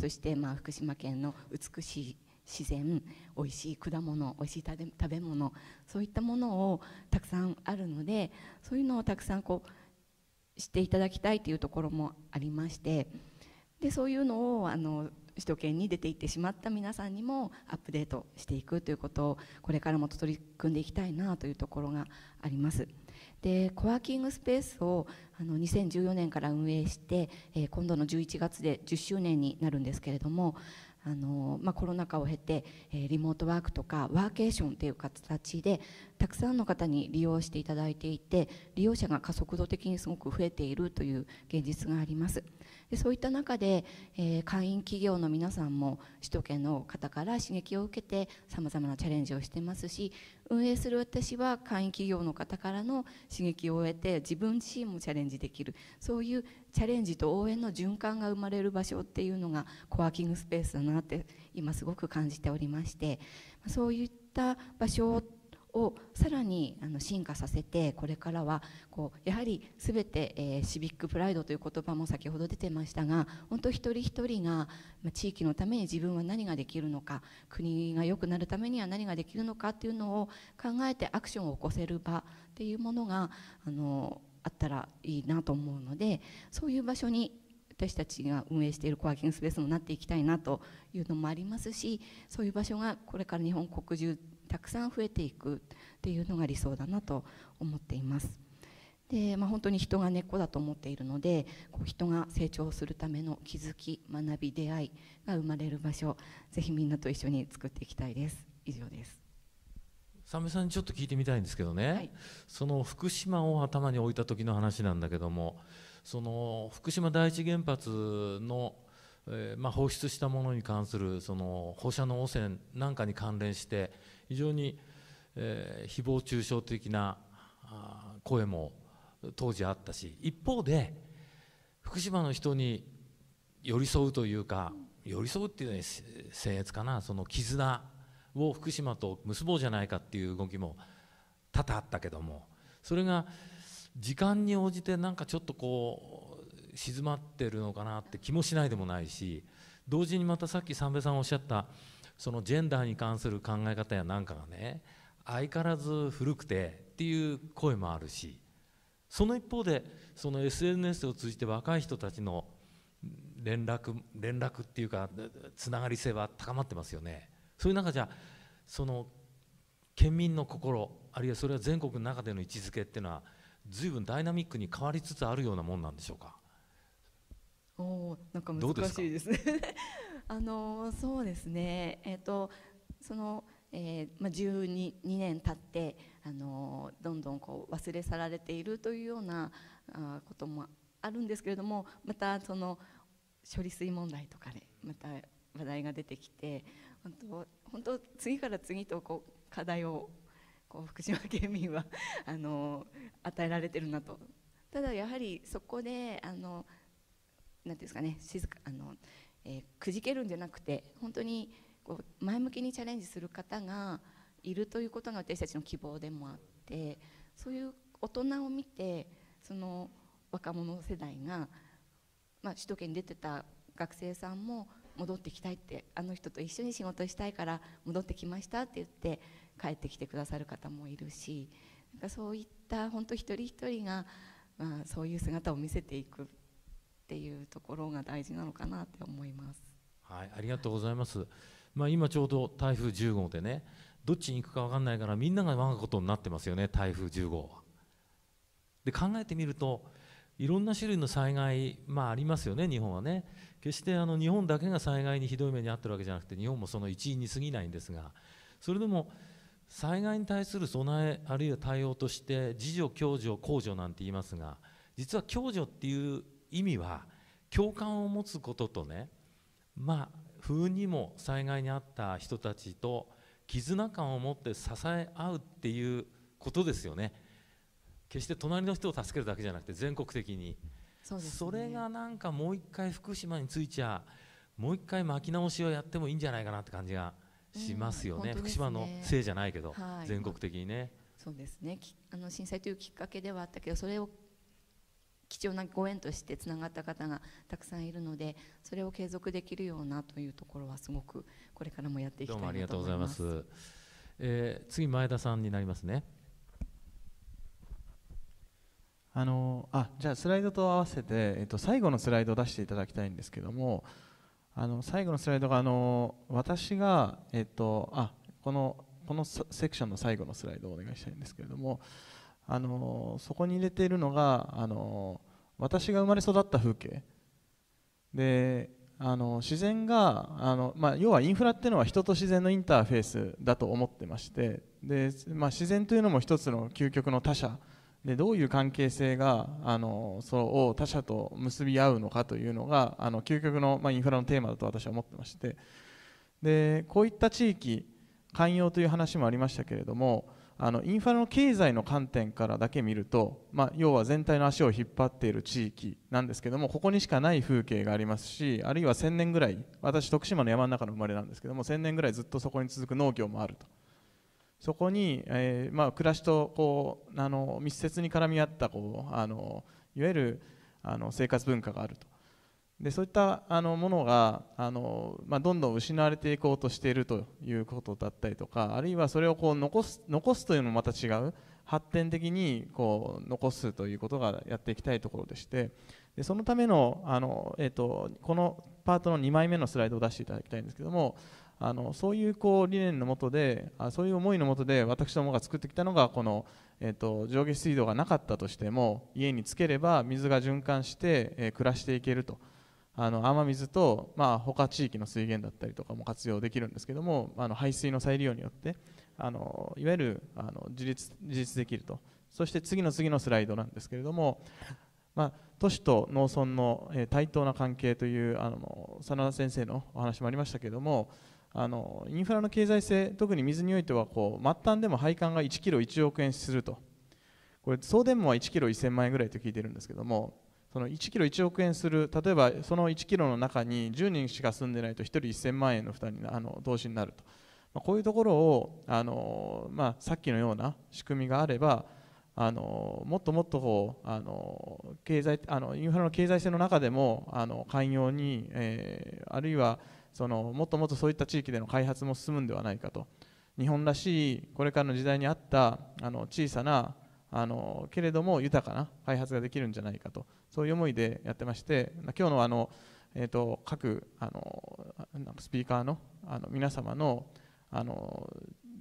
そしてまあ福島県の美しい自然、おいしい果物、おいしい食べ物、そういったものをたくさんあるので、そういうのをたくさんこうしていただきたいというところもありまして、でそういうのをあの首都圏に出ていってしまった皆さんにもアップデートしていくということをこれからも取り組んでいきたいなというところがあります。でコワーキングスペースをあのにせんじゅうよねんから運営して、えー、今度のじゅういちがつでじゅっしゅうねんになるんですけれども、あの、まあ、コロナ禍を経て、えー、リモートワークとかワーケーションという形でたくさんの方に利用していただいていて、利用者が加速度的にすごく増えているという現実があります。でそういった中で、えー、会員企業の皆さんも首都圏の方から刺激を受けてさまざまなチャレンジをしてますし、運営する私は会員企業の方からの刺激を得て自分自身もチャレンジできる、そういうチャレンジと応援の循環が生まれる場所っていうのがコワーキングスペースだなって今すごく感じておりまして、そういった場所をさらに進化させて、これからはこうやはり全て、えー、シビックプライドという言葉も先ほど出てましたが、本当一人一人が地域のために自分は何ができるのか、国が良くなるためには何ができるのかっていうのを考えてアクションを起こせる場っていうものがあのあったらいいなと思うので、そういう場所に私たちが運営しているコワーキングスペースもなっていきたいなというのもありますし、そういう場所がこれから日本国中たくさん増えていくっていうのが理想だなと思っています。で、まあ、本当に人が根っこだと思っているので、こう人が成長するための気づき、学び、出会いが生まれる場所、ぜひみんなと一緒に作っていきたいです。以上です。三瓶さんにちょっと聞いてみたいんですけどね、はい、その福島を頭に置いた時の話なんだけども、その福島第一原発の、えーまあ、放出したものに関するその放射能汚染なんかに関連して非常に、えー、誹謗中傷的な声も当時あったし、一方で福島の人に寄り添うというか、寄り添うっていうのは僭越かな、その絆を福島と結ぼうじゃないかっていう動きも多々あったけども、それが時間に応じてなんかちょっとこう静まってるのかなって気もしないでもないし、同時にまたさっき三瓶さんおっしゃったそのジェンダーに関する考え方やなんかがね、相変わらず古くてっていう声もあるし、その一方でその エスエヌエス を通じて若い人たちの連絡連絡っていうかつながり性は高まってますよね。そういう中じゃその県民の心、あるいはそれは全国の中での位置づけっていうのは随分ダイナミックに変わりつつあるようなもんなんでしょうか。おー、なんか難しいですね。あのそうですね、えーとそのえーまあ、じゅうにねん経ってあのどんどんこう忘れ去られているというようなあこともあるんですけれども、またその処理水問題とかで、ね、また話題が出てきて、本当本当次から次とこう課題をこう福島県民はあの与えられてるなと。ただやはりそこであのなんていうんですかね、静かあの、えー、くじけるんじゃなくて、本当にこう前向きにチャレンジする方がいるということが私たちの希望でもあって、そういう大人を見てその若者世代が、まあ、首都圏に出てた学生さんも戻ってきたいって、あの人と一緒に仕事したいから戻ってきましたって言って帰ってきてくださる方もいるし、なんかそういった本当一人一人が、まあ、そういう姿を見せていくっていうところが大事なのかなって思います。はい、ありがとうございます。まあ、今ちょうど台風じゅうごうでね、どっちに行くか分かんないからみんなが我がことになってますよね、台風じゅうごうは。で考えてみるといろんな種類の災害、まあ、ありますよね、日本はね。決してあの日本だけが災害にひどい目に遭ってるわけじゃなくて、日本もその一因に過ぎないんですが、それでも災害に対する備えあるいは対応として自助、共助、公助なんて言いますが、実は共助っていう意味は共感を持つこととね、まあ不運にも災害に遭った人たちと絆感を持って支え合うっていうことですよね。決して隣の人を助けるだけじゃなくて全国的に。 そうですね。それがなんかもう一回福島についちゃもう一回巻き直しをやってもいいんじゃないかなって感じがしますよね。うん、福島のせいじゃないけど、はい、全国的にね。そうですね、あの震災というきっかけではあったけど、それを貴重なご縁としてつながった方がたくさんいるので、それを継続できるようなというところはすごくこれからもやっていきたいなと思います。どうもありがとうございます。えー、次前田さんになりますね。あのあじゃあスライドと合わせて、えっと、最後のスライドを出していただきたいんですけども、あの最後のスライドがあの私が、えっと、あこのこのセクションの最後のスライドをお願いしたいんですけれども、あのそこに入れているのがあの私が生まれ育った風景で、あの自然があの、まあ、要はインフラっていうのは人と自然のインターフェースだと思ってまして、で、まあ、自然というのも一つの究極の他者で、どういう関係性があのそう他者と結び合うのかというのがあの究極の、まあ、インフラのテーマだと私は思ってまして、でこういった地域寛容という話もありましたけれども、あのインフラの経済の観点からだけ見ると、まあ、要は全体の足を引っ張っている地域なんですけども、ここにしかない風景がありますし、あるいはせんねんぐらい、私徳島の山の中の生まれなんですけども、せんねんぐらいずっとそこに続く農業もあると。そこに、えーまあ、暮らしとこうあの密接に絡み合ったこうあのいわゆるあの生活文化があると。でそういったあのものがあの、まあ、どんどん失われていこうとしているということだったりとか、あるいはそれをこう残す、残すというのもまた違う、発展的にこう残すということがやっていきたいところでして、でそのための、あの、えーと、このパートのにまいめのスライドを出していただきたいんですけども、あのそういうこう理念のもとで、あそういう思いのもとで私どもが作ってきたのがこの、えーと、上下水道がなかったとしても家につければ水が循環して、えー、暮らしていけると。あの雨水と、まあ、他地域の水源だったりとかも活用できるんですけども、あの排水の再利用によってあのいわゆるあの自立、自立できると。そして次の次のスライドなんですけれども、まあ、都市と農村の、えー、対等な関係というあの真田先生のお話もありましたけれども、あのインフラの経済性、特に水においてはこう末端でも配管がいちキロいちおくえんすると。これ送電網はいちキロいっせんまんえんぐらいと聞いてるんですけども、そのいちキロいちおくえんする、例えばそのいちキロの中にじゅうにんしか住んでないとひとりいっせんまんえんの負担にあの投資になると、まあ、こういうところをあの、まあ、さっきのような仕組みがあれば、あのもっともっとあの経済あのインフラの経済性の中でもあの寛容に、えー、あるいはそのもっともっとそういった地域での開発も進むんではないかと、日本らしいこれからの時代に合ったあの小さなあのけれども豊かな開発ができるんじゃないかと、そういう思いでやってまして、今日のあの、えー、と各あのスピーカー の, あの皆様 の, あの、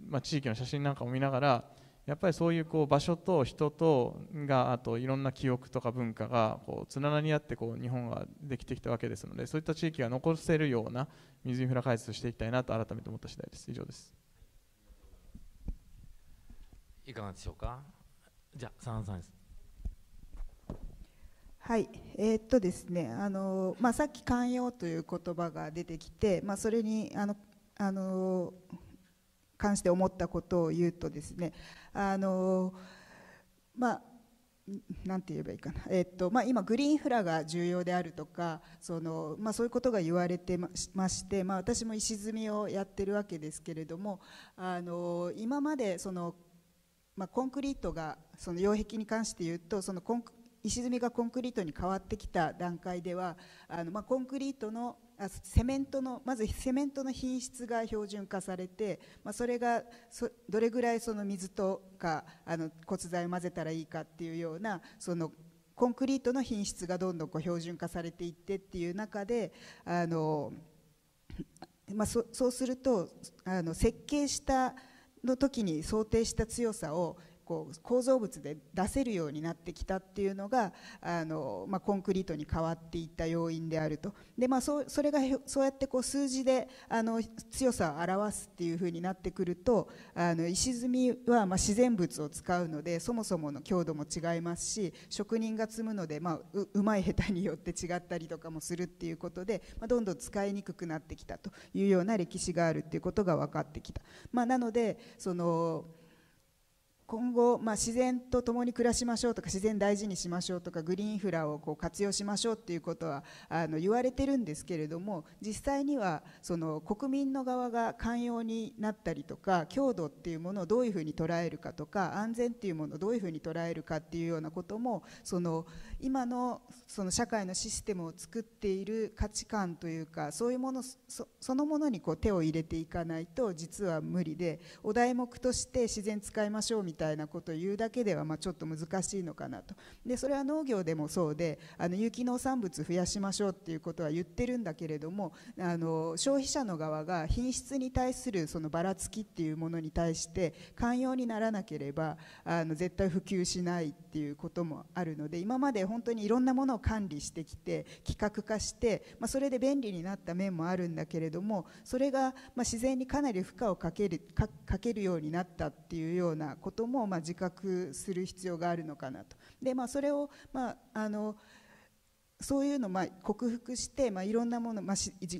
まあ、地域の写真なんかを見ながら、やっぱりそうい う, こう場所と人とが、あといろんな記憶とか文化がこうつながり合ってこう日本はできてきたわけですので、そういった地域が残せるような水インフラ開発をしていきたいなと改めて思った次第です。以上です。いかがでしょうか。じゃあサンさんです。はい、えーっとですね、あのまあ、さっき寛容という言葉が出てきて、まあ、それにあのあの関して思ったことを言うとですね、あのまあなんて言えばいいかな、えっとまあ、今グリーンインフラが重要であるとか、その、まあ、そういうことが言われてまして、まあ、私も石積みをやってるわけですけれども、あの今までその、まあ、コンクリートがその擁壁に関して言うと、そのコンク石積みがコンクリートに変わってきた段階では、あの、まあ、コンクリートのセメントのまずセメントの品質が標準化されて、まあ、それがそどれぐらいその水とかあの骨材を混ぜたらいいかっていうような、そのコンクリートの品質がどんどんこう標準化されていってっていう中で、あの、まあ、そ, そうするとあの設計したの時に想定した強さをこう構造物で出せるようになってきたっていうのが、あの、まあ、コンクリートに変わっていった要因であると。で、まあ、そ, それがそうやってこう数字であの強さを表すっていうふうになってくると、あの石積みはまあ自然物を使うのでそもそもの強度も違いますし、職人が積むので、まあ、う, うまい下手によって違ったりとかもするっていうことで、まあ、どんどん使いにくくなってきたというような歴史があるっていうことが分かってきた。まあ、なのでその今後、まあ、自然と共に暮らしましょうとか自然大事にしましょうとかグリーンインフラをこう活用しましょうということはあの言われてるんですけれども、実際にはその国民の側が寛容になったりとか、強度っていうものをどういうふうに捉えるかとか、安全っていうものをどういうふうに捉えるかっていうようなことも、その今 の, その社会のシステムを作っている価値観というか、そういうもの そ, そのものにこう手を入れていかないと実は無理で、お題目として自然使いましょうみたいなみたいなことを言うだけでは、まあちょっと難しいのかなと。でそれは農業でもそうで、あの有機農産物増やしましょうっていうことは言ってるんだけれども、あの消費者の側が品質に対するそのばらつきっていうものに対して寛容にならなければ、あの絶対普及しないっていうこともあるので、今まで本当にいろんなものを管理してきて規格化して、まあ、それで便利になった面もあるんだけれども、それがまあ自然にかなり負荷をかける、か、かけるようになったっていうようなこともまあ自覚する必要があるのかなと。で、まあ、それを、まあ、あのそういうのをまあ克服して、まあ、いろんなもの、まあ、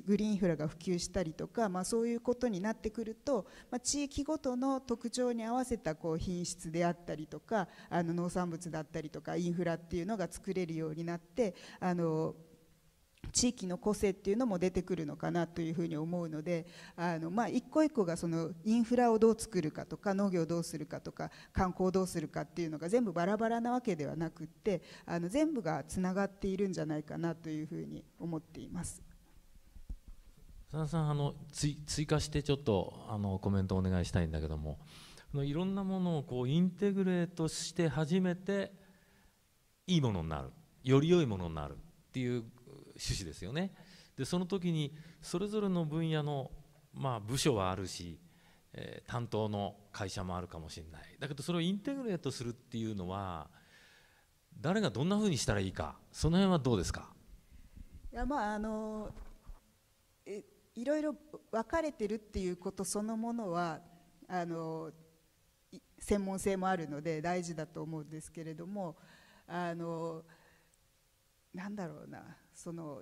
グリーンインフラが普及したりとか、まあ、そういうことになってくると、まあ、地域ごとの特徴に合わせたこう品質であったりとか、あの農産物だったりとかインフラっていうのが作れるようになって、あの地域の個性っていうのも出てくるのかなというふうに思うので、あの、まあ、一個一個がそのインフラをどう作るかとか、農業をどうするかとか、観光をどうするかっていうのが全部バラバラなわけではなくって、あの全部がつながっているんじゃないかなというふうに思っています。佐田さん、あのつ追加してちょっとあのコメントをお願いしたいんだけども、いろんなものをこうインテグレートして初めていいものになる、より良いものになるっていう趣旨ですよね。でその時にそれぞれの分野の、まあ、部署はあるし、えー、担当の会社もあるかもしれない。だけどそれをインテグレートするっていうのは誰がどんなふうにしたらいいか、その辺はどうですか。いや、まああのえいろいろ分かれてるっていうことそのものはあの専門性もあるので大事だと思うんですけれども、あのなんだろうな、その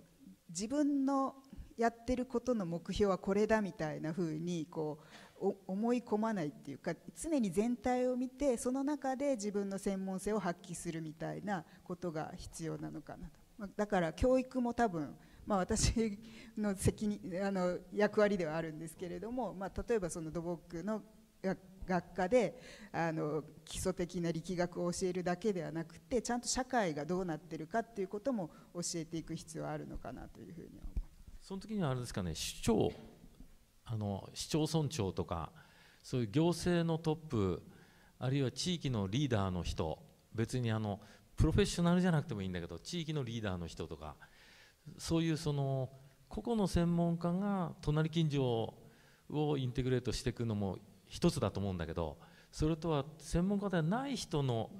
自分のやってることの目標はこれだみたいなふうにこう思い込まないっていうか、常に全体を見てその中で自分の専門性を発揮するみたいなことが必要なのかなと。だから教育も多分、まあ、私の責任あの役割ではあるんですけれども、まあ、例えばその土木の学科であの基礎的な力学を教えるだけではなくて、ちゃんと社会がどうなってるかっていうことも教えていく必要はあるのかなというふうに思います。その時にはあれですかね、市長、あの市町村長とかそういう行政のトップ、あるいは地域のリーダーの人、別にあのプロフェッショナルじゃなくてもいいんだけど、地域のリーダーの人とか、そういうその個々の専門家が隣近所をインテグレートしていくのも一つだと思うんだけど、それとは専門家ではない人の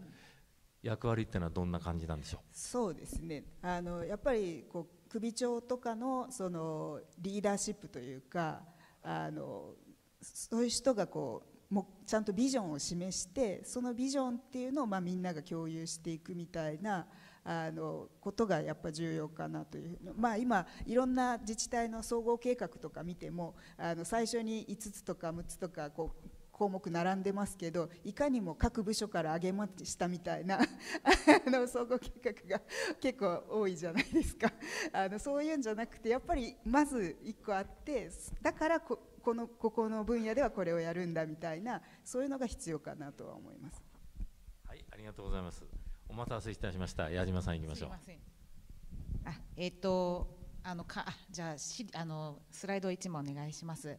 役割っていうのはどんな感じなんでしょう。そうですね、あのやっぱりこう首長とかのそのリーダーシップというか、あのそういう人がこうもちゃんとビジョンを示して、そのビジョンっていうのをまあみんなが共有していくみたいなあのことがやっぱ重要かなという、まあ今いろんな自治体の総合計画とか見ても、あの最初にいつつとかむっつとかこう項目並んでますけど、いかにも各部署から上げましたみたいなあの総合計画が結構多いじゃないですか。あのそういうんじゃなくて、やっぱりまずいっこあって、だからここのここの分野ではこれをやるんだみたいな、そういうのが必要かなとは思います。はい、ありがとうございます。お待たせいたしました。矢島さん行きましょう。すみません。あ、えっとあのかじゃあしあのスライドいちまいお願いします。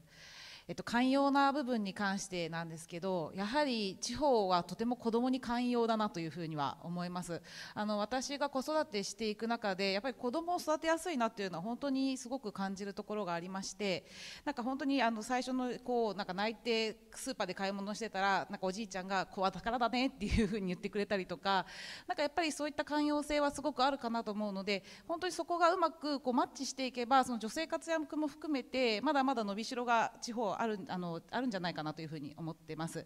えっと寛容な部分に関してなんですけど、やはり地方はとても子どもに寛容だなというふうには思います。あの私が子育てしていく中で、やっぱり子どもを育てやすいなというのは本当にすごく感じるところがありまして、なんか本当にあの最初のこうなんか泣いてスーパーで買い物してたら、なんかおじいちゃんが子は宝だねっていうふうに言ってくれたりとか、なんかやっぱりそういった寛容性はすごくあるかなと思うので、本当にそこがうまくこうマッチしていけば、その女性活躍も含めてまだまだ伸びしろが地方はある、あの、あるんじゃないかなというふうに思ってます。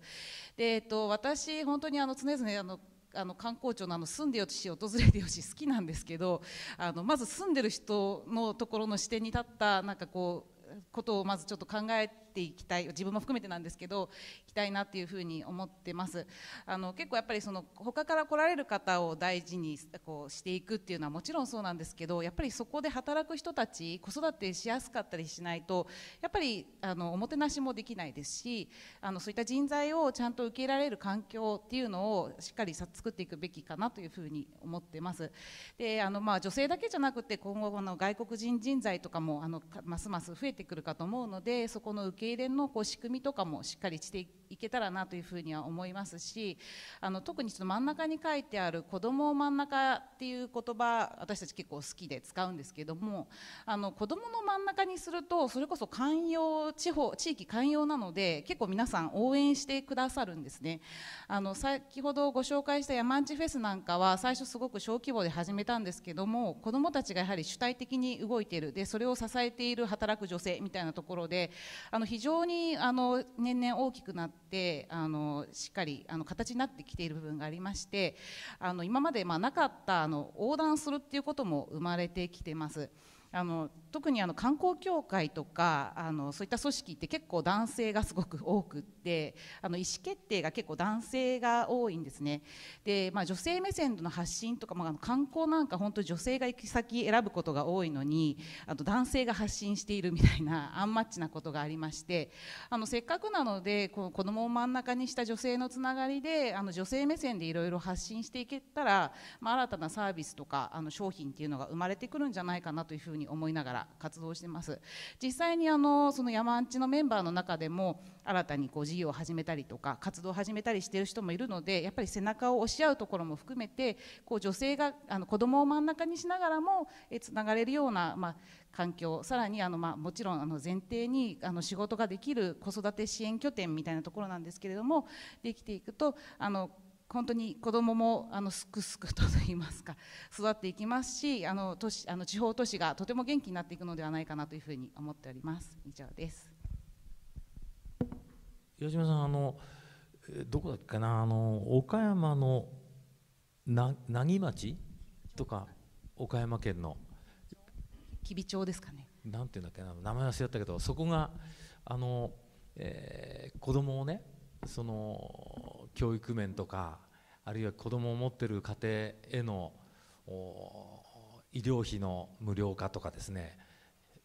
で、えっと、私本当にあの常々あのあの観光庁のあの住んでよし訪れてよし好きなんですけど、あのまず住んでる人のところの視点に立ったなんかこうことをまずちょっと考えていきたい、自分も含めてなんですけど、いきたいなっていうふうに思ってます。あの結構やっぱりその他から来られる方を大事にこうしていくっていうのはもちろんそうなんですけど、やっぱりそこで働く人たち、子育てしやすかったりしないとやっぱりあのおもてなしもできないですし、あのそういった人材をちゃんと受け入れられる環境っていうのをしっかり作っていくべきかなというふうに思ってます。で、あのまあ女性だけじゃなくて、今後の外国人人材とかもあのますます増えてくるかと思うので、そこの受け入れのこう仕組みとかもしっかりしていけたらなというふうには思いますし、あの特にちょっと真ん中に書いてある子ども真ん中っていう言葉、私たち結構好きで使うんですけども、あの子どもの真ん中にするとそれこそ寛容、地方地域寛容なので、結構皆さん応援してくださるんですね。あの先ほどご紹介した山んちフェスなんかは最初すごく小規模で始めたんですけども、子どもたちがやはり主体的に動いている、でそれを支えている働く女性みたいなところで、あの非常にあの年々大きくなって、あのしっかりあの形になってきている部分がありまして、あの今までまあなかったあの横断するっていうことも生まれてきてます。あの特にあの観光協会とかあのそういった組織って結構男性がすごく多くって、あの意思決定が結構男性が多いんですね。で、まあ、女性目線の発信とか、まあ、観光なんか本当に女性が行き先選ぶことが多いのに、あと男性が発信しているみたいなアンマッチなことがありまして、あのせっかくなのでこの子どもを真ん中にした女性のつながりで、あの女性目線でいろいろ発信していけたら、まあ、新たなサービスとかあの商品っていうのが生まれてくるんじゃないかなというふうに思いながら活動してます。実際にあのその山んちのメンバーの中でも新たにこう事業を始めたりとか活動を始めたりしている人もいるので、やっぱり背中を押し合うところも含めて、こう女性があの子どもを真ん中にしながらもつながれるような、まあ、環境、さらにあの、まあ、もちろんあの前提にあの仕事ができる子育て支援拠点みたいなところなんですけれども、できていくとあの本当に子どももあのすくすくとといいますか育っていきますし、あの都市あの地方都市がとても元気になっていくのではないかなというふうに思っております。以上です。矢島さん、あのどこだっけな、あの岡山のな何町とか、岡山県の吉備町ですかね、なんていうんだっけな、名前忘れたけど、そこがあの、えー、子どもをね、その教育面とか、あるいは子どもを持っている家庭への医療費の無料化とかですね、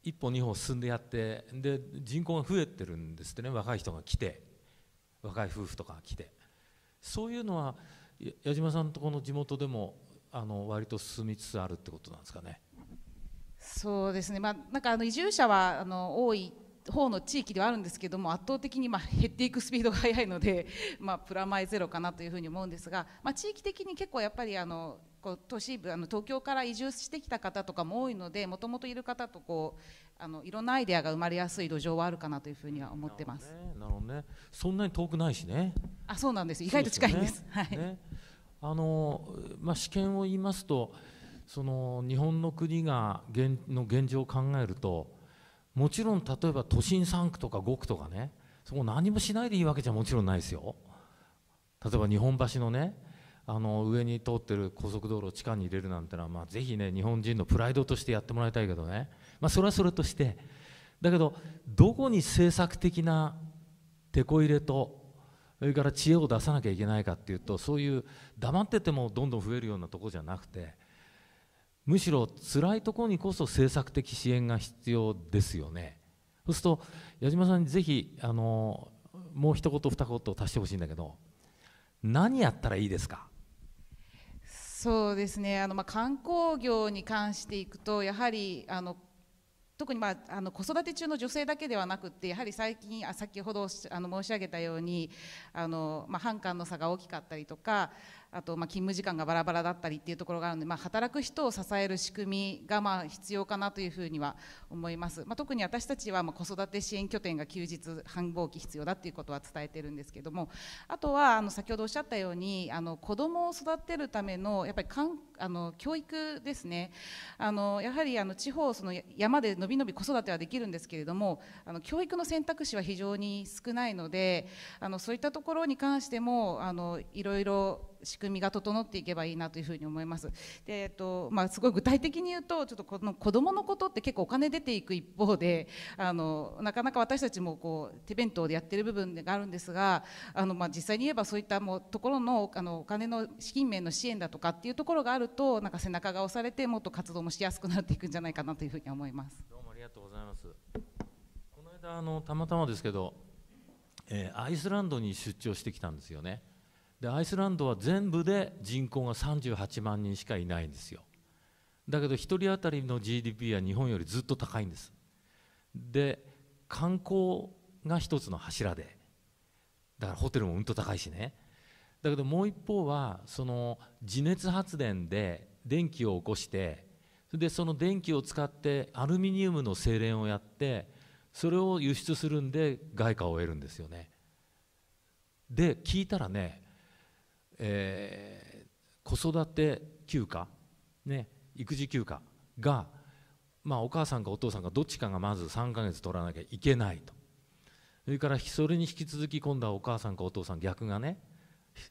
一歩二歩進んでやって、で人口が増えてるんですってね、若い人が来て、若い夫婦とか来て、そういうのは矢島さんとこの地元でもあの割と進みつつあるってことなんですかね。そうですね、まあ、なんかあの移住者はあの多い方の地域ではあるんですけども、圧倒的にまあ減っていくスピードが速いので、まあ、プラマイゼロかなというふうに思うんですが、まあ、地域的に結構やっぱりあのこう都市部あの東京から移住してきた方とかも多いので、もともといる方とこうあのいろんなアイデアが生まれやすい土壌はあるかなというふうには思ってます。なるほどね、なるほどね。そんなに遠くないしね。あ、そうなんです。意外と近いんです。はい。ね、あのまあ試験を言いますと、その日本の国が現の現状を考えると、もちろん例えば都心さんくとかごくとかね、そこ何もしないでいいわけじゃもちろんないですよ。例えば日本橋のね、あの上に通ってる高速道路を地下に入れるなんてのは、まあ、ぜひね日本人のプライドとしてやってもらいたいけどね、まあ、それはそれとして、だけどどこに政策的なてこ入れとそれから知恵を出さなきゃいけないかっていうと、そういう黙っててもどんどん増えるようなとこじゃなくて、むしろ辛いところにこそ政策的支援が必要ですよね。そうすると矢島さんにぜひあのもう一言二言足してほしいんだけど、何やったらいいですか。そうですね、あのまあ観光業に関していくと、やはりあの特にまああの子育て中の女性だけではなくて、やはり最近あ先ほどあの申し上げたようにあの、まあ、反感の差が大きかったりとか、あとまあ勤務時間がバラバラだったりっていうところがあるので、まあ、働く人を支える仕組みがまあ必要かなというふうには思います、まあ、特に私たちはまあ子育て支援拠点が休日繁忙期必要だということは伝えているんですけども、あとはあの先ほどおっしゃったようにあの子どもを育てるためのやっぱりかんあの教育ですね。あのやはりあの地方その山でのびのび子育てはできるんですけれども、あの教育の選択肢は非常に少ないので、あのそういったところに関してもあのいろいろ仕組みが整っていけばいいなというふうに思います。で、えっとまあ、すごい具体的に言うと、ちょっとこの子どものことって結構お金出ていく一方で、あのなかなか私たちもこう手弁当でやってる部分があるんですが、あの、まあ、実際に言えばそういったもうところ の, あのお金の資金面の支援だとかっていうところがあると、なんか背中が押されてもっと活動もしやすくなっていくんじゃないかなというふうに思います。どうもありがとうございます。この間あのたまたまですけど、えー、アイスランドに出張してきたんですよね。でアイスランドは全部で人口がさんじゅうはちまんにんしかいないんですよ。だけどひとり当たりの ジーディーピー は日本よりずっと高いんです。で観光が一つの柱で、だからホテルもうんと高いしね。だけどもう一方はその地熱発電で電気を起こして、それでその電気を使ってアルミニウムの精錬をやって、それを輸出するんで外貨を得るんですよね。で聞いたらね、えー、子育て休暇、ね、育児休暇が、まあ、お母さんかお父さんかどっちかがまずさんかげつ取らなきゃいけないと。それからそれに引き続き今度はお母さんかお父さん逆がね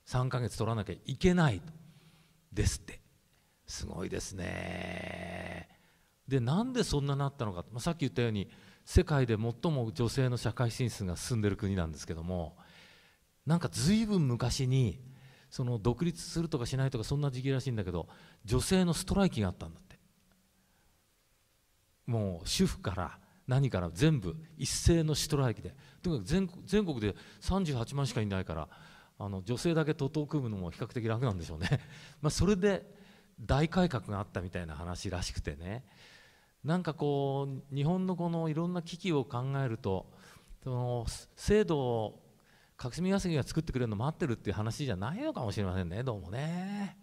さんかげつ取らなきゃいけないとですって。すごいですね。でなんでそんななったのか、まあ、さっき言ったように世界で最も女性の社会進出が進んでる国なんですけども、なんか随分昔にその独立するとかしないとかそんな時期らしいんだけど、女性のストライキがあったんだって。もう主婦から何から全部一斉のストライキで、とにかく 全, 全国でさんじゅうはちまんしかいないから、あの女性だけ徒党組むのも比較的楽なんでしょうねまあそれで大改革があったみたいな話らしくてね。なんかこう日本のこのいろんな危機を考えると、その制度を霞が関が作ってくれるの待ってるっていう話じゃないのかもしれませんね、どうもね。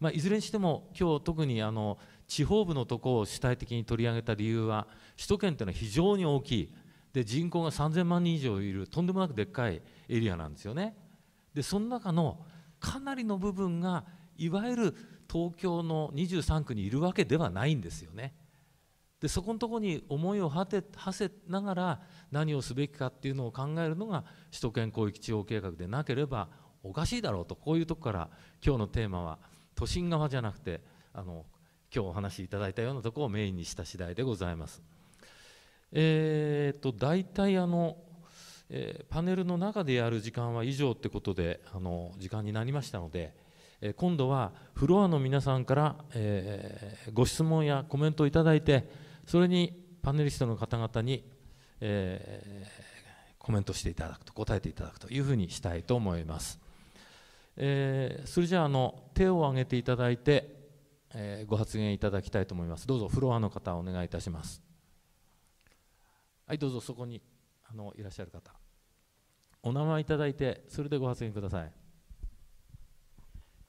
まあ、いずれにしても今日特にあの地方部のとこを主体的に取り上げた理由は、首都圏というのは非常に大きいで、人口がさんぜんまんにん以上いるとんでもなくでっかいエリアなんですよね。でその中のかなりの部分がいわゆる東京のにじゅうさんくにいるわけではないんですよね。でそこのところに思いをはて馳せながら何をすべきかっていうのを考えるのが首都圏広域地方計画でなければおかしいだろうと、こういうとこから今日のテーマは都心側じゃなくて、あの今日お話しいただいたようなところをメインにした次第でございます。えー、っと大体あの、えー、パネルの中でやる時間は以上ってことで、あの時間になりましたので、えー、今度はフロアの皆さんから、えー、ご質問やコメントをいただいて、それにパネリストの方々に、えー、コメントしていただくと、答えていただくというふうにしたいと思います。えー、それじゃあ、あの手を挙げていただいて、えー、ご発言いただきたいと思います。どうぞフロアの方お願いいたします。はい、どうぞそこにあのいらっしゃる方、お名前いただいて、それでご発言ください。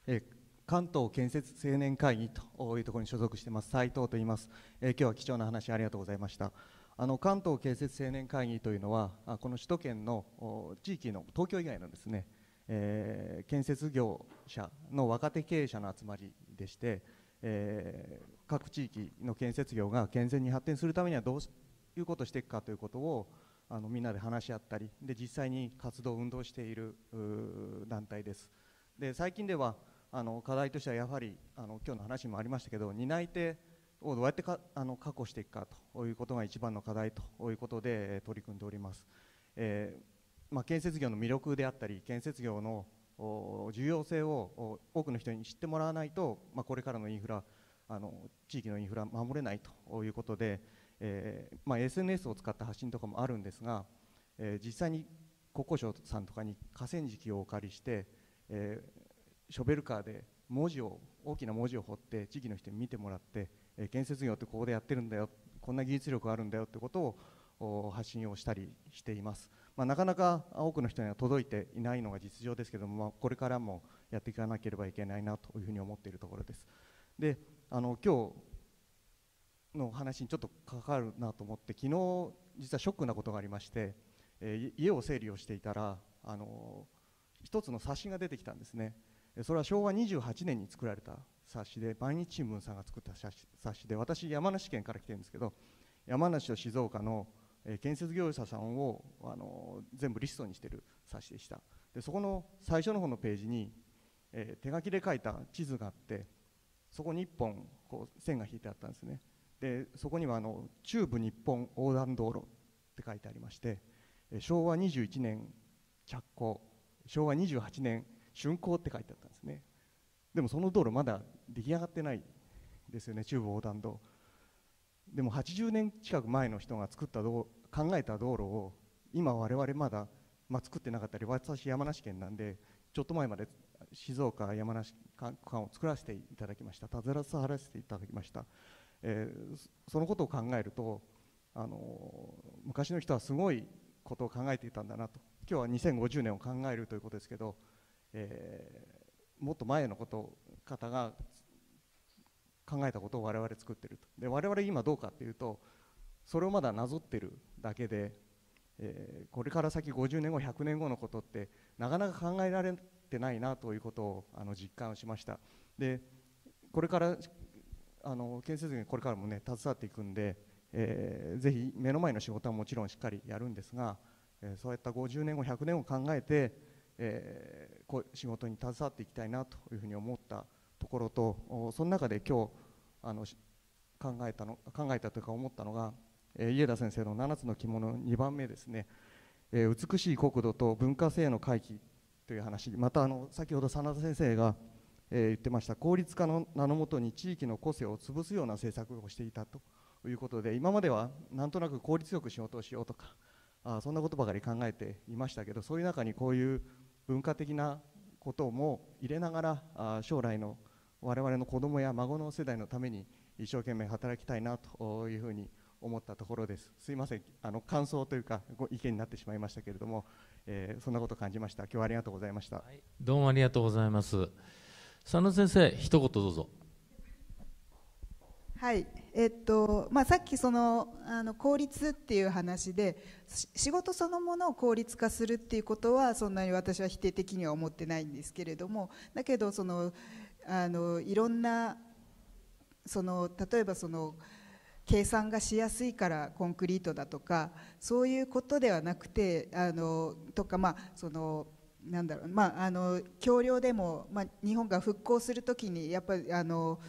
えー関東建設青年会議というところに所属しています斉藤と言います。えー、今日は貴重な話ありがとうございました。あの関東建設青年会議というのは、この首都圏の地域の東京以外のですね、えー、建設業者の若手経営者の集まりでして、えー、各地域の建設業が健全に発展するためにはどういうことをしていくかということをあのみんなで話し合ったりで、実際に活動運動している団体です。で、最近ではあの課題としてはやはりあの今日の話にもありましたけど、担い手をどうやってかあの確保していくかということが一番の課題ということで取り組んでおります。えーまあ、建設業の魅力であったり建設業の重要性を多くの人に知ってもらわないと、まあ、これからのインフラあの地域のインフラ守れないということで、えーまあ、エスエヌエス を使った発信とかもあるんですが、えー、実際に国交省さんとかに河川敷をお借りして、えーショベルカーで文字を大きな文字を彫って地域の人に見てもらって、えー、建設業ってここでやってるんだよ、こんな技術力があるんだよってことを発信をしたりしています。まあ、なかなか多くの人には届いていないのが実情ですけども、まあ、これからもやっていかなければいけないなというふうに思っているところです。で、あの今日の話にちょっと関わるなと思って、昨日実はショックなことがありまして、えー、家を整理をしていたら、あの一つの冊子が出てきたんですね。それはしょうわにじゅうはちねんに作られた冊子で、毎日新聞さんが作った冊子で、私山梨県から来てるんですけど、山梨と静岡の建設業者さんをあの全部リストにしている冊子でした。で、そこの最初の方のページに、えー、手書きで書いた地図があって、そこにいっぽんこう線が引いてあったんですね。で、そこにはあの中部日本横断道路って書いてありまして、しょうわにじゅういちねん着工、しょうわにじゅうはちねん竣工って書いてあったんですね。でもその道路まだ出来上がってないですよね、中部横断道。でもはちじゅうねん近く前の人が作った道考えた道路を今我々まだ、まあ、作ってなかったり、私山梨県なんでちょっと前まで静岡山梨間を作らせていただきました、携わらせていただきました。えー、そのことを考えると、あのー、昔の人はすごいことを考えていたんだなと。今日はにせんごじゅうねんを考えるということですけど、えー、もっと前のこと方が考えたことを我々作っていると。で、我々今どうかっていうと、それをまだなぞってるだけで、えー、これから先ごじゅうねんごひゃくねんごのことってなかなか考えられてないなということをあの実感しました。で、これからあの建設業にこれからもね携わっていくんで、えー、ぜひ目の前の仕事はもちろんしっかりやるんですが、えー、そういったごじゅうねんごひゃくねんを考えて、えー、こう仕事に携わっていきたいなというふうに思ったところと、その中で今日あの考えたの考えたというか思ったのが、えー、家田先生のななつの着物にばんめですね。えー、美しい国土と文化性の回帰という話、またあの先ほど真田先生が、えー、言ってました効率化の名のもとに地域の個性を潰すような政策をしていたということで、今まではなんとなく効率よく仕事をしようとか、あそんなことばかり考えていましたけど、そういう中にこういう文化的なことも入れながら、あ将来の我々の子どもや孫の世代のために一生懸命働きたいなというふうに思ったところです。すいません、あの感想というかご意見になってしまいましたけれども、えー、そんなことを感じました。今日はありがとうございました。はい、どうもありがとうございます。佐野先生、一言どうぞ。はい、えっとまあ、さっきそのあの効率っていう話で、仕事そのものを効率化するっていうことはそんなに私は否定的には思ってないんですけれども、だけどそのあのいろんなその例えばその計算がしやすいからコンクリートだとかそういうことではなくて、あのとかまあそのなんだろう、まああの橋梁でも、まあ、日本が復興するときにやっぱりあの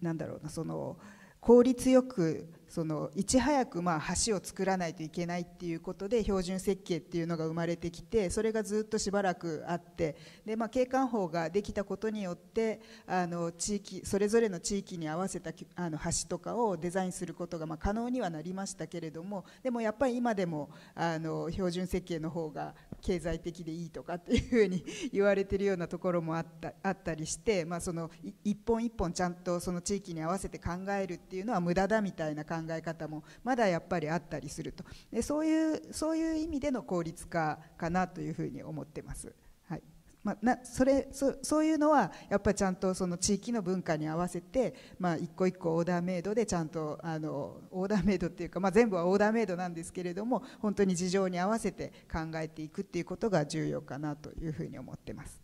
なんだろうな、その効率よくそのいち早くまあ橋を作らないといけないっていうことで標準設計っていうのが生まれてきて、それがずっとしばらくあって、で、まあ、景観法ができたことによってあの地域それぞれの地域に合わせたあの橋とかをデザインすることがまあ可能にはなりましたけれども、でもやっぱり今でもあの標準設計の方が経済的でいいとかっていうふうに言われてるようなところもあった、あったりして、まあ、その一本一本ちゃんとその地域に合わせて考えるっていうのは無駄だみたいな考え方もまだやっぱりあったりすると、でそういう、そういう意味での効率化かなというふうに思ってます。はい。まあ、なそれそ、そういうのはやっぱりちゃんとその地域の文化に合わせて、まあ、一個一個オーダーメイドでちゃんとあのオーダーメイドっていうか、まあ、全部はオーダーメイドなんですけれども、本当に事情に合わせて考えていくっていうことが重要かなというふうに思ってます。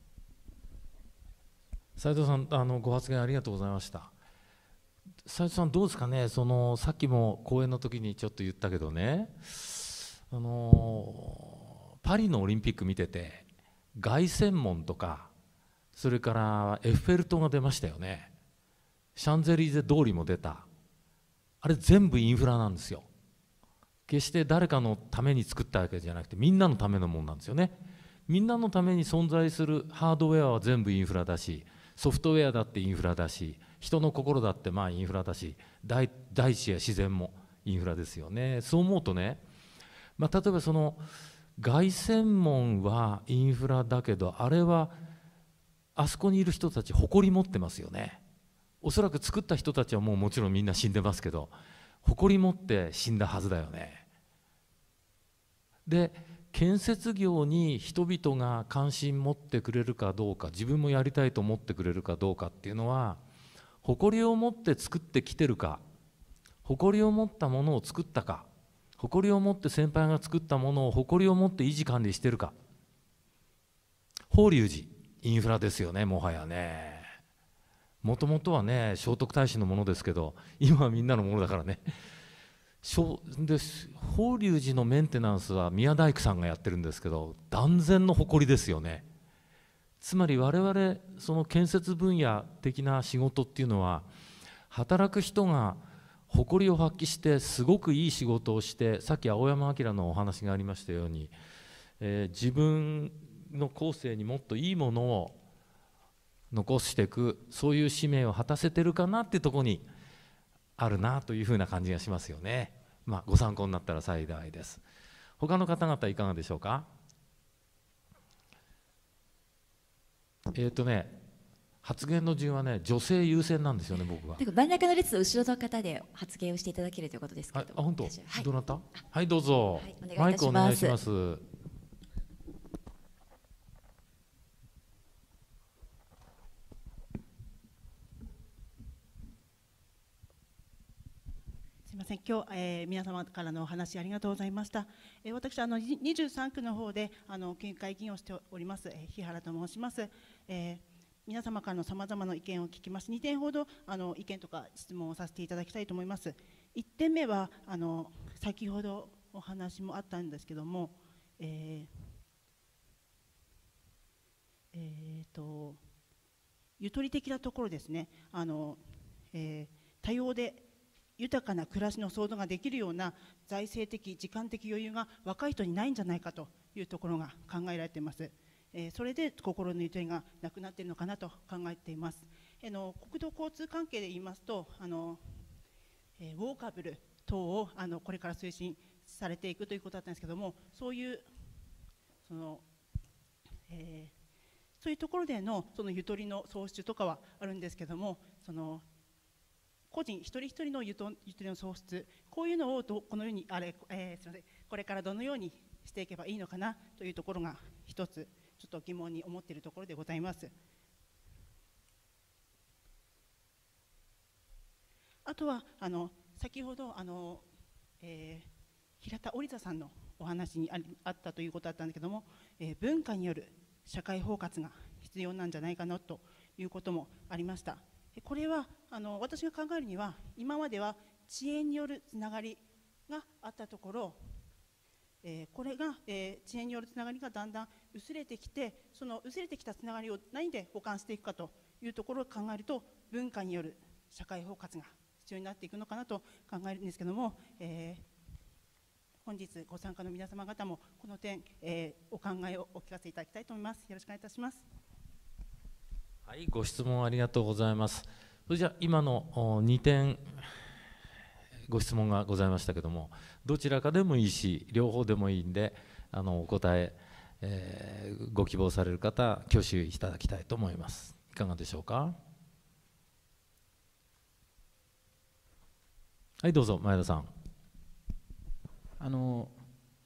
斉藤さん、あのご発言ありがとうございました。斉藤さん、どうですかね、そのさっきも講演の時にちょっと言ったけどね、あのパリのオリンピック見てて凱旋門とか、それからエッフェル塔が出ましたよね。シャンゼリーゼ通りも出た。あれ全部インフラなんですよ。決して誰かのために作ったわけじゃなくて、みんなのためのものなんですよね。みんなのために存在するハードウェアは全部インフラだし、ソフトウェアだってインフラだし、人の心だってまあインフラだし、 大, 大地や自然もインフラですよね。そう思うとね、まあ、例えばその凱旋門はインフラだけど、あれはあそこにいる人たち誇り持ってますよね。おそらく作った人たちはもうもちろんみんな死んでますけど、誇り持って死んだはずだよね。で、建設業に人々が関心持ってくれるかどうか、自分もやりたいと思ってくれるかどうかっていうのは、誇りを持って作ってきてるか、誇りを持ったものを作ったか、誇りを持って先輩が作ったものを誇りを持って維持管理してるか。法隆寺、インフラですよね、もはやね。もともとはね、聖徳太子のものですけど、今はみんなのものだからね。で、法隆寺のメンテナンスは宮大工さんがやってるんですけど、断然の誇りですよね。つまり我々、その建設分野的な仕事っていうのは、働く人が誇りを発揮してすごくいい仕事をして、さっき青山明のお話がありましたように、えー、自分の後世にもっといいものを残していく、そういう使命を果たせてるかなってとこにあるなというふうな感じがしますよね。まあ、ご参考になったら幸いです。他の方々いかがでしょうか。えっとね発言の順はね、女性優先なんですよね、僕は。真ん中の列の後ろの方で発言をしていただけるということですけれども。あ、本当。はい、どなた。はい、どうぞ。はい、マイクお願いします。すみません、今日、えー、皆様からのお話ありがとうございました。えー、私、あのにじゅうさんくの方で、あの県会議員をしております、えー、日原と申します。えー皆様からのさまざまな意見を聞きます。にてんほどあの意見とか質問をさせていただきたいと思います。いってんめはあの先ほどお話もあったんですけども、えーえー、とゆとり的なところですね。あの、えー、多様で豊かな暮らしの創造ができるような財政的、時間的余裕が若い人にないんじゃないかというところが考えられています。えー、それで心のゆとりがなくなっているのかなと考えています。えー、の国土交通関係で言いますと、あの、えー、ウォーカブル等をあのこれから推進されていくということだったんですけども、そういうその、えー、そういうところでのそのゆとりの創出とかはあるんですけども、その個人一人一人のゆと、ゆとりの創出、こういうのをどこのようにあれ、えー、すみません、これからどのようにしていけばいいのかなというところが一つ、ちょっと疑問に思っているところでございます。あとはあの先ほどあの、えー、平田織田さんのお話に あ, あったということだったんだけども、えー、文化による社会包括が必要なんじゃないかなということもありました。これはあの私が考えるには、今までは遅延によるつながりがあったところ、えー、これが、えー、遅延によるつながりがだんだん薄れてきて、その薄れてきたつながりを何で補完していくかというところを考えると、文化による社会包括が必要になっていくのかなと考えるんですけども、えー本日ご参加の皆様方もこの点、えー、お考えをお聞かせいただきたいと思います。よろしくお願いいたします。はい、ご質問ありがとうございます。それじゃあ今のにてんご質問がございましたけども、どちらかでもいいし両方でもいいんで、あのお答え、えー、ご希望される方挙手いただきたいと思います。いかがでしょうか。はい、どうぞ前田さん。あの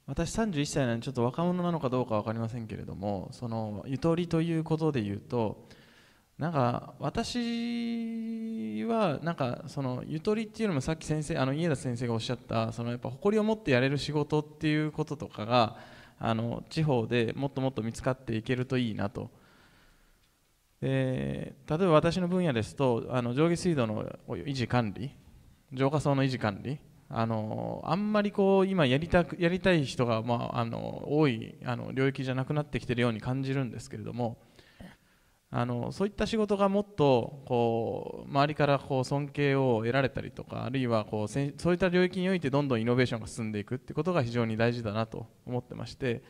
私さんじゅういっさいなんでちょっと若者なのかどうか分かりませんけれども、そのゆとりということでいうと、なんか私はなんかそのゆとりっていうのも、さっき先生あの家田先生がおっしゃったそのやっぱ誇りを持ってやれる仕事っていうこととかが、あの地方でもっともっと見つかっていけるといいなと。で例えば私の分野ですと、あの上下水道の維持管理、浄化槽の維持管理、あのあんまりこう今やりたくやりたい人が、まあ、あの多いあの領域じゃなくなってきているように感じるんですけれども、あのそういった仕事がもっとこう周りからこう尊敬を得られたりとか、あるいはこうそういった領域においてどんどんイノベーションが進んでいくってことが非常に大事だなと思ってまして、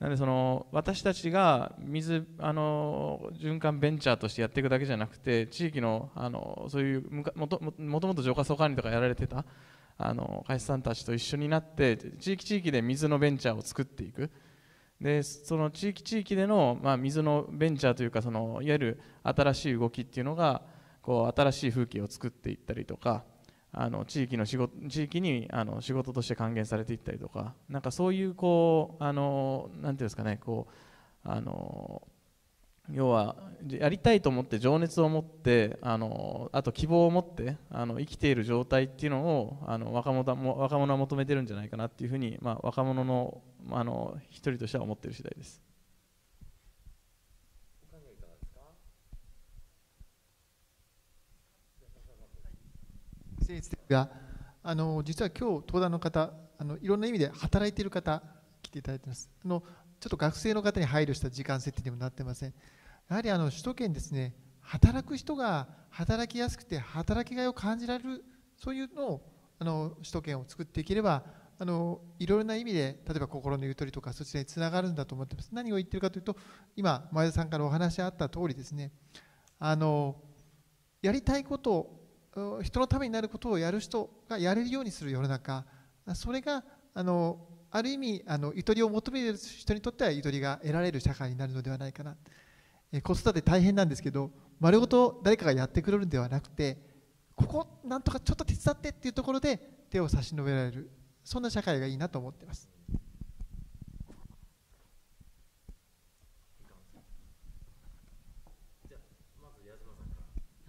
なのでその私たちが水あの循環ベンチャーとしてやっていくだけじゃなくて、地域の、あのそういうもともと浄化槽管理とかやられてたあの会社さんたちと一緒になって地域地域で水のベンチャーを作っていく。でその地域地域での、まあ、水のベンチャーというか、そのいわゆる新しい動きっていうのがこう新しい風景を作っていったりとか、あの地域の仕事地域にあの仕事として還元されていったりとか、なんかそういうこうあのなんていうんですかね、こうあの要はやりたいと思って情熱を持って あのあと希望を持ってあの生きている状態っていうのをあの若者も若者は求めてるんじゃないかなっていうふうに、まあ、若者の、あの一人としては思っている次第です。失礼ですが、あの実は今日登壇の方、あのいろんな意味で働いている方来ていただいています。あのちょっと学生の方に配慮した時間設定にもなってません。やはりあの首都圏ですね、働く人が働きやすくて働きがいを感じられる、そういうのをあの首都圏を作っていければ、あのいろいろな意味で例えば心のゆとりとかそちらにつながるんだと思っています。何を言ってるかというと、今前田さんからお話あった通りですね、あのやりたいことを人のためになることをやる人がやれるようにする世の中、それがあのある意味あのゆとりを求める人にとってはゆとりが得られる社会になるのではないかな。え子育て大変なんですけど、丸ごと誰かがやってくれるんではなくて、ここなんとかちょっと手伝ってっていうところで手を差し伸べられる、そんな社会がいいなと思っています。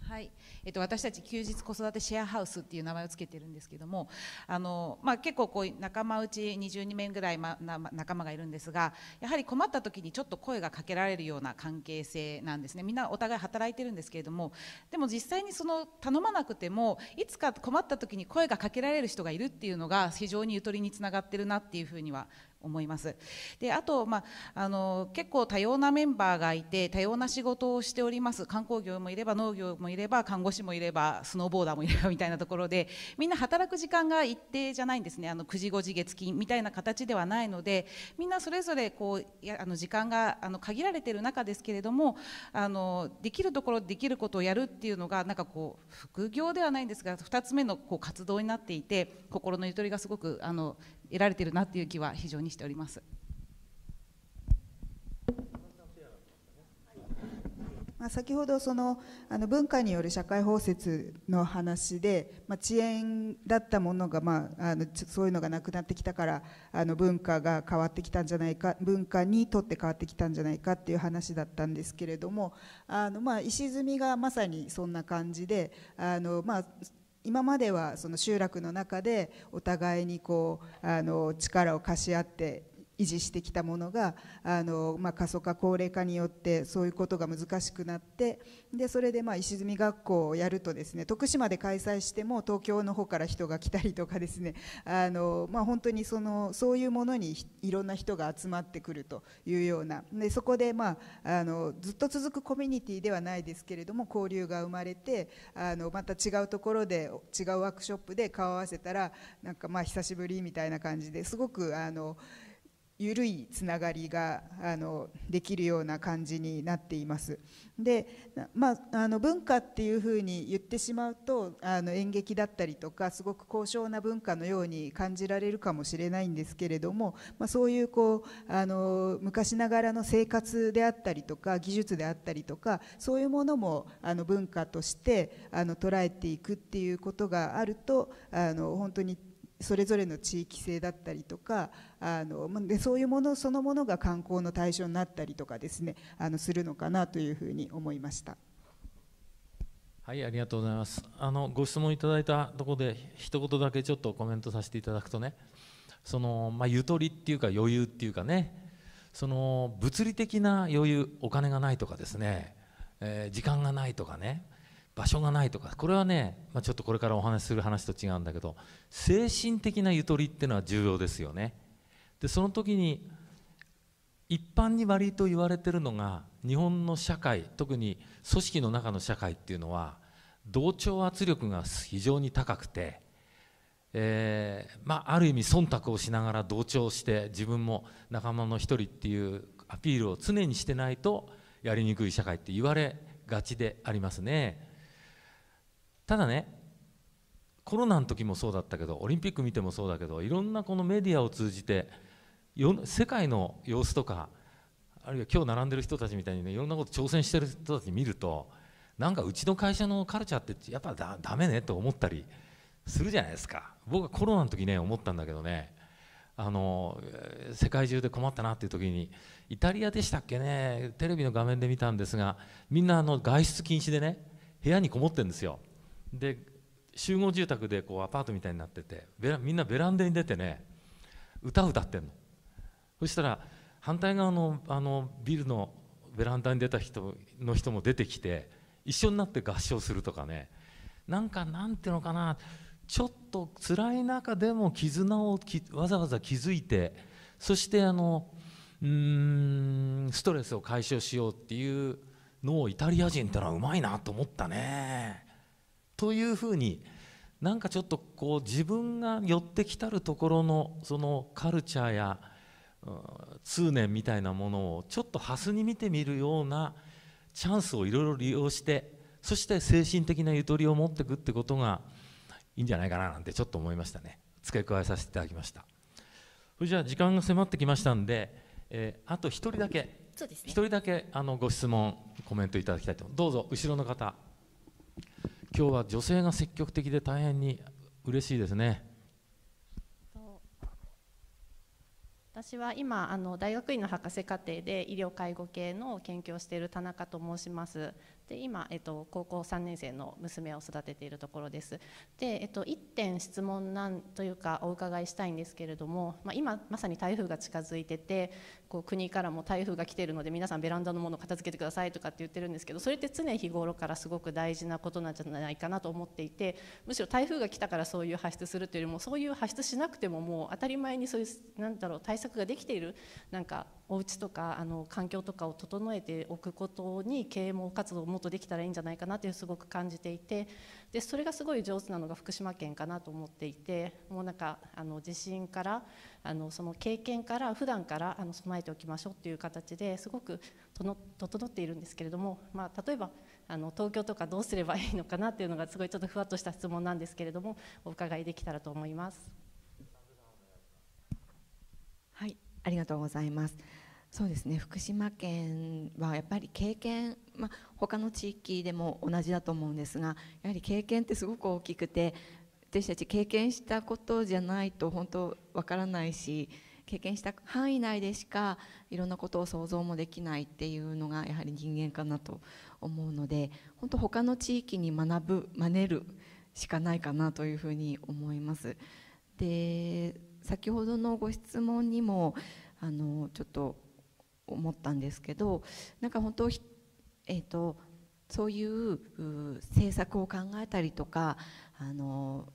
はい、えっと、私たち休日子育てシェアハウスっていう名前をつけてるんですけども、あの、まあ、結構こう仲間うちにじゅうにめいぐらい、ま、な仲間がいるんですが、やはり困った時にちょっと声がかけられるような関係性なんですね。みんなお互い働いてるんですけれども、でも実際にその頼まなくてもいつか困った時に声がかけられる人がいるっていうのが非常にゆとりにつながってるなっていうふうには思います。であと、まあ、あの結構多様なメンバーがいて多様な仕事をしております。観光業もいれば農業もいれば看護師もいればスノーボーダーもいればみたいなところで、みんな働く時間が一定じゃないんですね。あのくじごじ月金みたいな形ではないので、みんなそれぞれこうやあの時間があの限られている中ですけれども、あのできるところでできることをやるっていうのがなんかこう副業ではないんですがふたつめのこう活動になっていて、心のゆとりがすごくあの得られているなという気は非常にしております。まあ、先ほどそのあの文化による社会包摂の話で、まあ、遅延だったものが、まあ、あのそういうのがなくなってきたから、あの文化が変わってきたんじゃないか、文化にとって変わってきたんじゃないかっていう話だったんですけれども、あの、まあ、石積みがまさにそんな感じで、あの、まあ今まではその集落の中でお互いにこうあの力を貸し合って維持してきたものがあの、まあ、過疎化高齢化によってそういうことが難しくなって、でそれでまあ石積学校をやるとですね、徳島で開催しても東京の方から人が来たりとかですね、あの、まあ、本当にそのそういうものにいろんな人が集まってくるというような、でそこで、まあ、あのずっと続くコミュニティではないですけれども交流が生まれて、あのまた違うところで違うワークショップで顔を合わせたらなんかまあ久しぶりみたいな感じですごくあの緩いつながりがあのできるような感じになっています。で、まあ、あの文化っていうふうに言ってしまうとあの演劇だったりとかすごく高尚な文化のように感じられるかもしれないんですけれども、まあ、そういうこうあの昔ながらの生活であったりとか技術であったりとかそういうものもあの文化としてあの捉えていくっていうことがあるとあの本当にそれぞれの地域性だったりとかあのでそういうものそのものが観光の対象になったりとかですねあのするのかなというふうに思いました。はい、ありがとうございます。あのご質問いただいたところで一言だけちょっとコメントさせていただくとね、その、まあ、ゆとりっていうか余裕っていうかね、その物理的な余裕、お金がないとかですね、えー、時間がないとかね、場所がないとか、これはね、まあ、ちょっとこれからお話しする話と違うんだけど、精神的なゆとりっていうのは重要ですよね。でその時に一般に割と言われてるのが、日本の社会、特に組織の中の社会っていうのは同調圧力が非常に高くて、えーまあ、ある意味忖度をしながら同調して自分も仲間の一人っていうアピールを常にしてないとやりにくい社会って言われがちでありますね。ただね、コロナの時もそうだったけど、オリンピック見てもそうだけど、いろんなこのメディアを通じてよ世界の様子とか、あるいは今日並んでる人たちみたいにね、いろんなこと挑戦してる人たち見ると、なんかうちの会社のカルチャーってやっぱだダメねと思ったりするじゃないですか。僕はコロナの時ね思ったんだけどね、あの世界中で困ったなっていう時に、イタリアでしたっけね、テレビの画面で見たんですが、みんなあの外出禁止でね部屋にこもってるんですよ。で集合住宅でこうアパートみたいになってて、ベラみんなベランダに出てね歌を歌ってんの。そしたら反対側のあのビルのベランダに出た人の人も出てきて一緒になって合唱するとかね、なんかなんていうのかな、ちょっと辛い中でも絆をきわざわざ築いて、そしてあのうーんストレスを解消しようっていうのをイタリア人ってのはうまいなと思ったね。というふうに、なんかちょっとこう自分が寄ってきたるところのそのカルチャーや通念みたいなものをちょっとハスに見てみるようなチャンスをいろいろ利用して、そして精神的なゆとりを持っていくってことがいいんじゃないかななんてちょっと思いましたね。付け加えさせていただきました。それじゃあ時間が迫ってきましたんで、えー、あと一人だけ、そうですね、一人だけあのご質問コメントいただきたいと思います。どうぞ後ろの方。今日は女性が積極的で大変に嬉しいですね。私は今あの大学院の博士課程で医療介護系の研究をしている田中と申します。で今、えっと、高校さんねん生の娘を育てているところです。で、えっと、いってん質問なんというかお伺いしたいんですけれども、まあ、今まさに台風が近づいてて、こう国からも台風が来ているので皆さんベランダのものを片付けてくださいとかって言ってるんですけど、それって常日頃からすごく大事なことなんじゃないかなと思っていて、むしろ台風が来たからそういう発出するというよりも、そういう発出しなくてももう当たり前にそういうなんだろう対策ができている、なんかお家とかあの環境とかを整えておくことに啓蒙活動をもっとできたらいいんじゃないかなというすごく感じていて、でそれがすごい上手なのが福島県かなと思っていて、もうなんかあの地震からあのその経験から普段からあの備えておきましょうという形ですごく整っているんですけれども、まあ、例えばあの東京とかどうすればいいのかなというのがすごいちょっとふわっとした質問なんですけれども、お伺いできたらと思います。はい、ありがとうございます。そうですね、福島県はやっぱり経験、まあ、他の地域でも同じだと思うんですが、やはり経験ってすごく大きくて、私たち経験したことじゃないと本当わからないし、経験した範囲内でしかいろんなことを想像もできないっていうのがやはり人間かなと思うので、本当他の地域に学ぶ、真似るしかないかなというふうに思います。で、先ほどのご質問にもあのちょっと思ったんですけど、なんか本当、えーと、そういう政策を考えたりとか、あの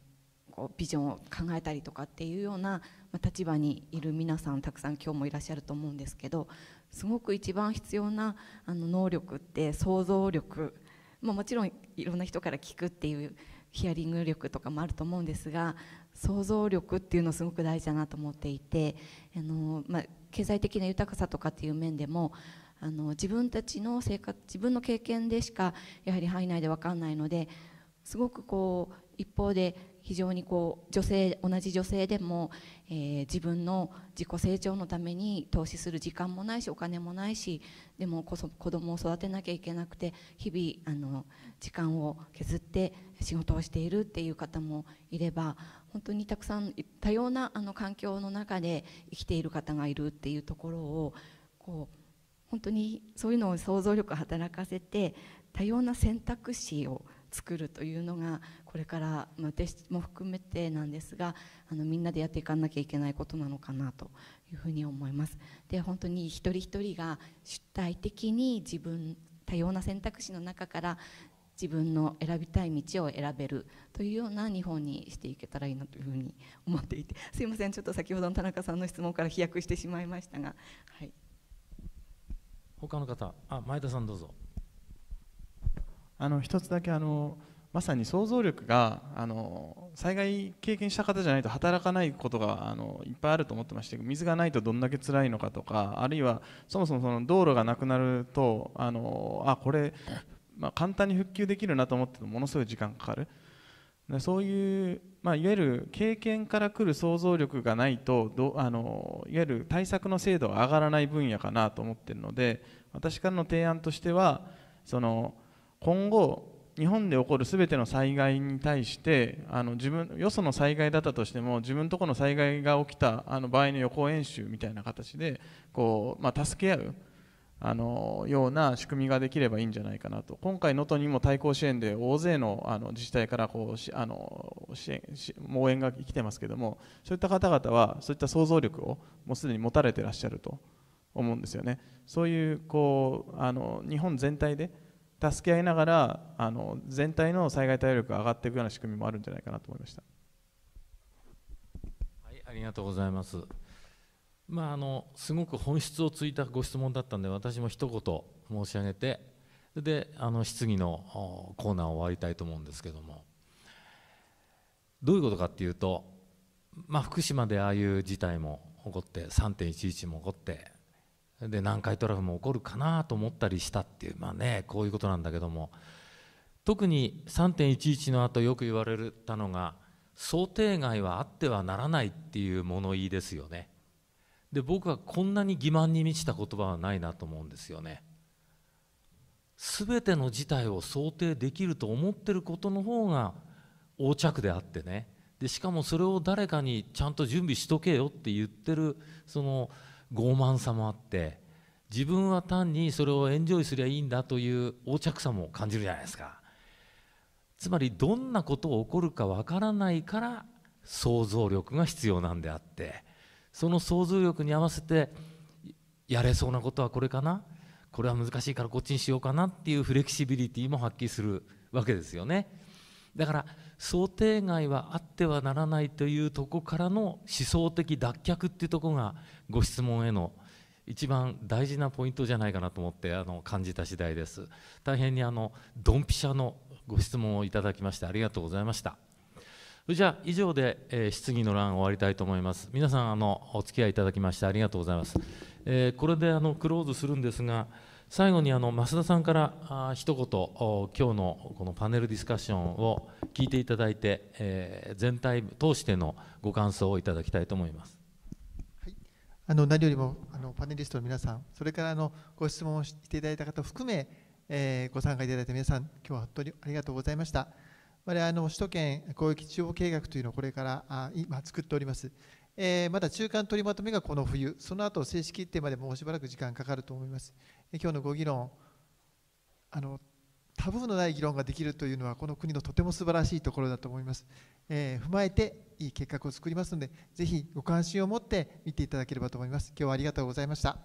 こうビジョンを考えたりとかっていうような立場にいる皆さん、たくさん今日もいらっしゃると思うんですけど、すごく一番必要なあの能力って想像力、まあ、もちろんいろんな人から聞くっていうヒアリング力とかもあると思うんですが、想像力っていうのすごく大事だなと思っていて、あの、まあ、経済的な豊かさとかっていう面でも、あの自分たちの生活、自分の経験でしかやはり範囲内で分かんないので、すごくこう一方で非常にこう女性、同じ女性でも、えー、自分の自己成長のために投資する時間もないしお金もないし、でもこそ子供を育てなきゃいけなくて日々あの時間を削って仕事をしているっていう方もいれば、本当にたくさん多様なあの環境の中で生きている方がいるっていうところを、こう本当にそういうのを想像力を働かせて多様な選択肢を作るというのが、これから私も含めてなんですが、あのみんなでやっていかなきゃいけないことなのかなというふうに思います。で、本当に一人一人が主体的に自分、多様な選択肢の中から自分の選びたい道を選べるというような日本にしていけたらいいなというふうに思っていて、すいません、ちょっと先ほどの田中さんの質問から飛躍してしまいましたが、はい、他の方、あ、前田さんどうぞ。あの一つだけ、あのまさに想像力があの災害経験した方じゃないと働かないことがあのいっぱいあると思ってまして、水がないとどんだけ辛いのかとか、あるいはそもそもその道路がなくなると、あのあこれ、まあ、簡単に復旧できるなと思ってもものすごい時間かかる。そういう、まあ、いわゆる経験からくる想像力がないと、どあのいわゆる対策の精度が上がらない分野かなと思っているので、私からの提案としては、その今後日本で起こるすべての災害に対して、あの自分よその災害だったとしても自分のところの災害が起きたあの場合の予行演習みたいな形でこう、まあ、助け合うあのような仕組みができればいいんじゃないかなと。今回能登にも対抗支援で大勢 の, あの自治体からこうしあの支援応援が来てますけども、そういった方々はそういった想像力をもうすでに持たれていらっしゃると思うんですよね。そういうこうあの日本全体で助け合いながらあの全体の災害対応力が上がっていくような仕組みもあるんじゃないかなと思いました。はい、ありがとうございます。まああのすごく本質をついたご質問だったので、私も一言申し上げて、であの質疑のコーナーを終わりたいと思うんですけども、どういうことかっていうと、まあ、福島でああいう事態も起こって さんてんいちいち も起こって。で南海トラフも起こるかなと思ったりしたっていう、まあね、こういうことなんだけども、特に さんてんいちいち の後よく言われたのが、想定外はあってはならないっていう物言いですよね。で僕はこんなに欺瞞に満ちた言葉はないなと思うんですよね。全ての事態を想定できると思ってることの方が横着であってね、でしかもそれを誰かにちゃんと準備しとけよって言ってるその傲慢さもあって、自分は単にそれをエンジョイすりゃいいんだという横着さも感じるじゃないですか。つまりどんなことが起こるかわからないから想像力が必要なんであって、その想像力に合わせてやれそうなことはこれかな、これは難しいからこっちにしようかなっていうフレキシビリティも発揮するわけですよね。だから想定外はあってはならないというところからの思想的脱却っていうところがご質問への一番大事なポイントじゃないかなと思ってあの感じた次第です。大変にあのドンピシャのご質問をいただきましてありがとうございました。それじゃあ以上で、えー、質疑の欄を終わりたいと思います。皆さんあのお付き合いいただきましてありがとうございます。えー、これであのクローズするんですが、最後にあの増田さんからあ一言、今日のこのパネルディスカッションを聞いていただいて、えー、全体通してのご感想をいただきたいと思います。はい、あの何よりもあのパネリストの皆さん、それからあのご質問をしていただいた方を含め、えー、ご参加いただいた皆さん、今日は本当にありがとうございました。我々あの首都圏広域地方計画というのをこれからあ今作っております。えー、まだ中間取りまとめがこの冬、その後正式決定までもうしばらく時間かかると思います。今日のご議論、あのタブーのない議論ができるというのはこの国のとても素晴らしいところだと思います、えー、踏まえていい結果を作りますので、ぜひご関心を持って見ていただければと思います。今日はありがとうございました。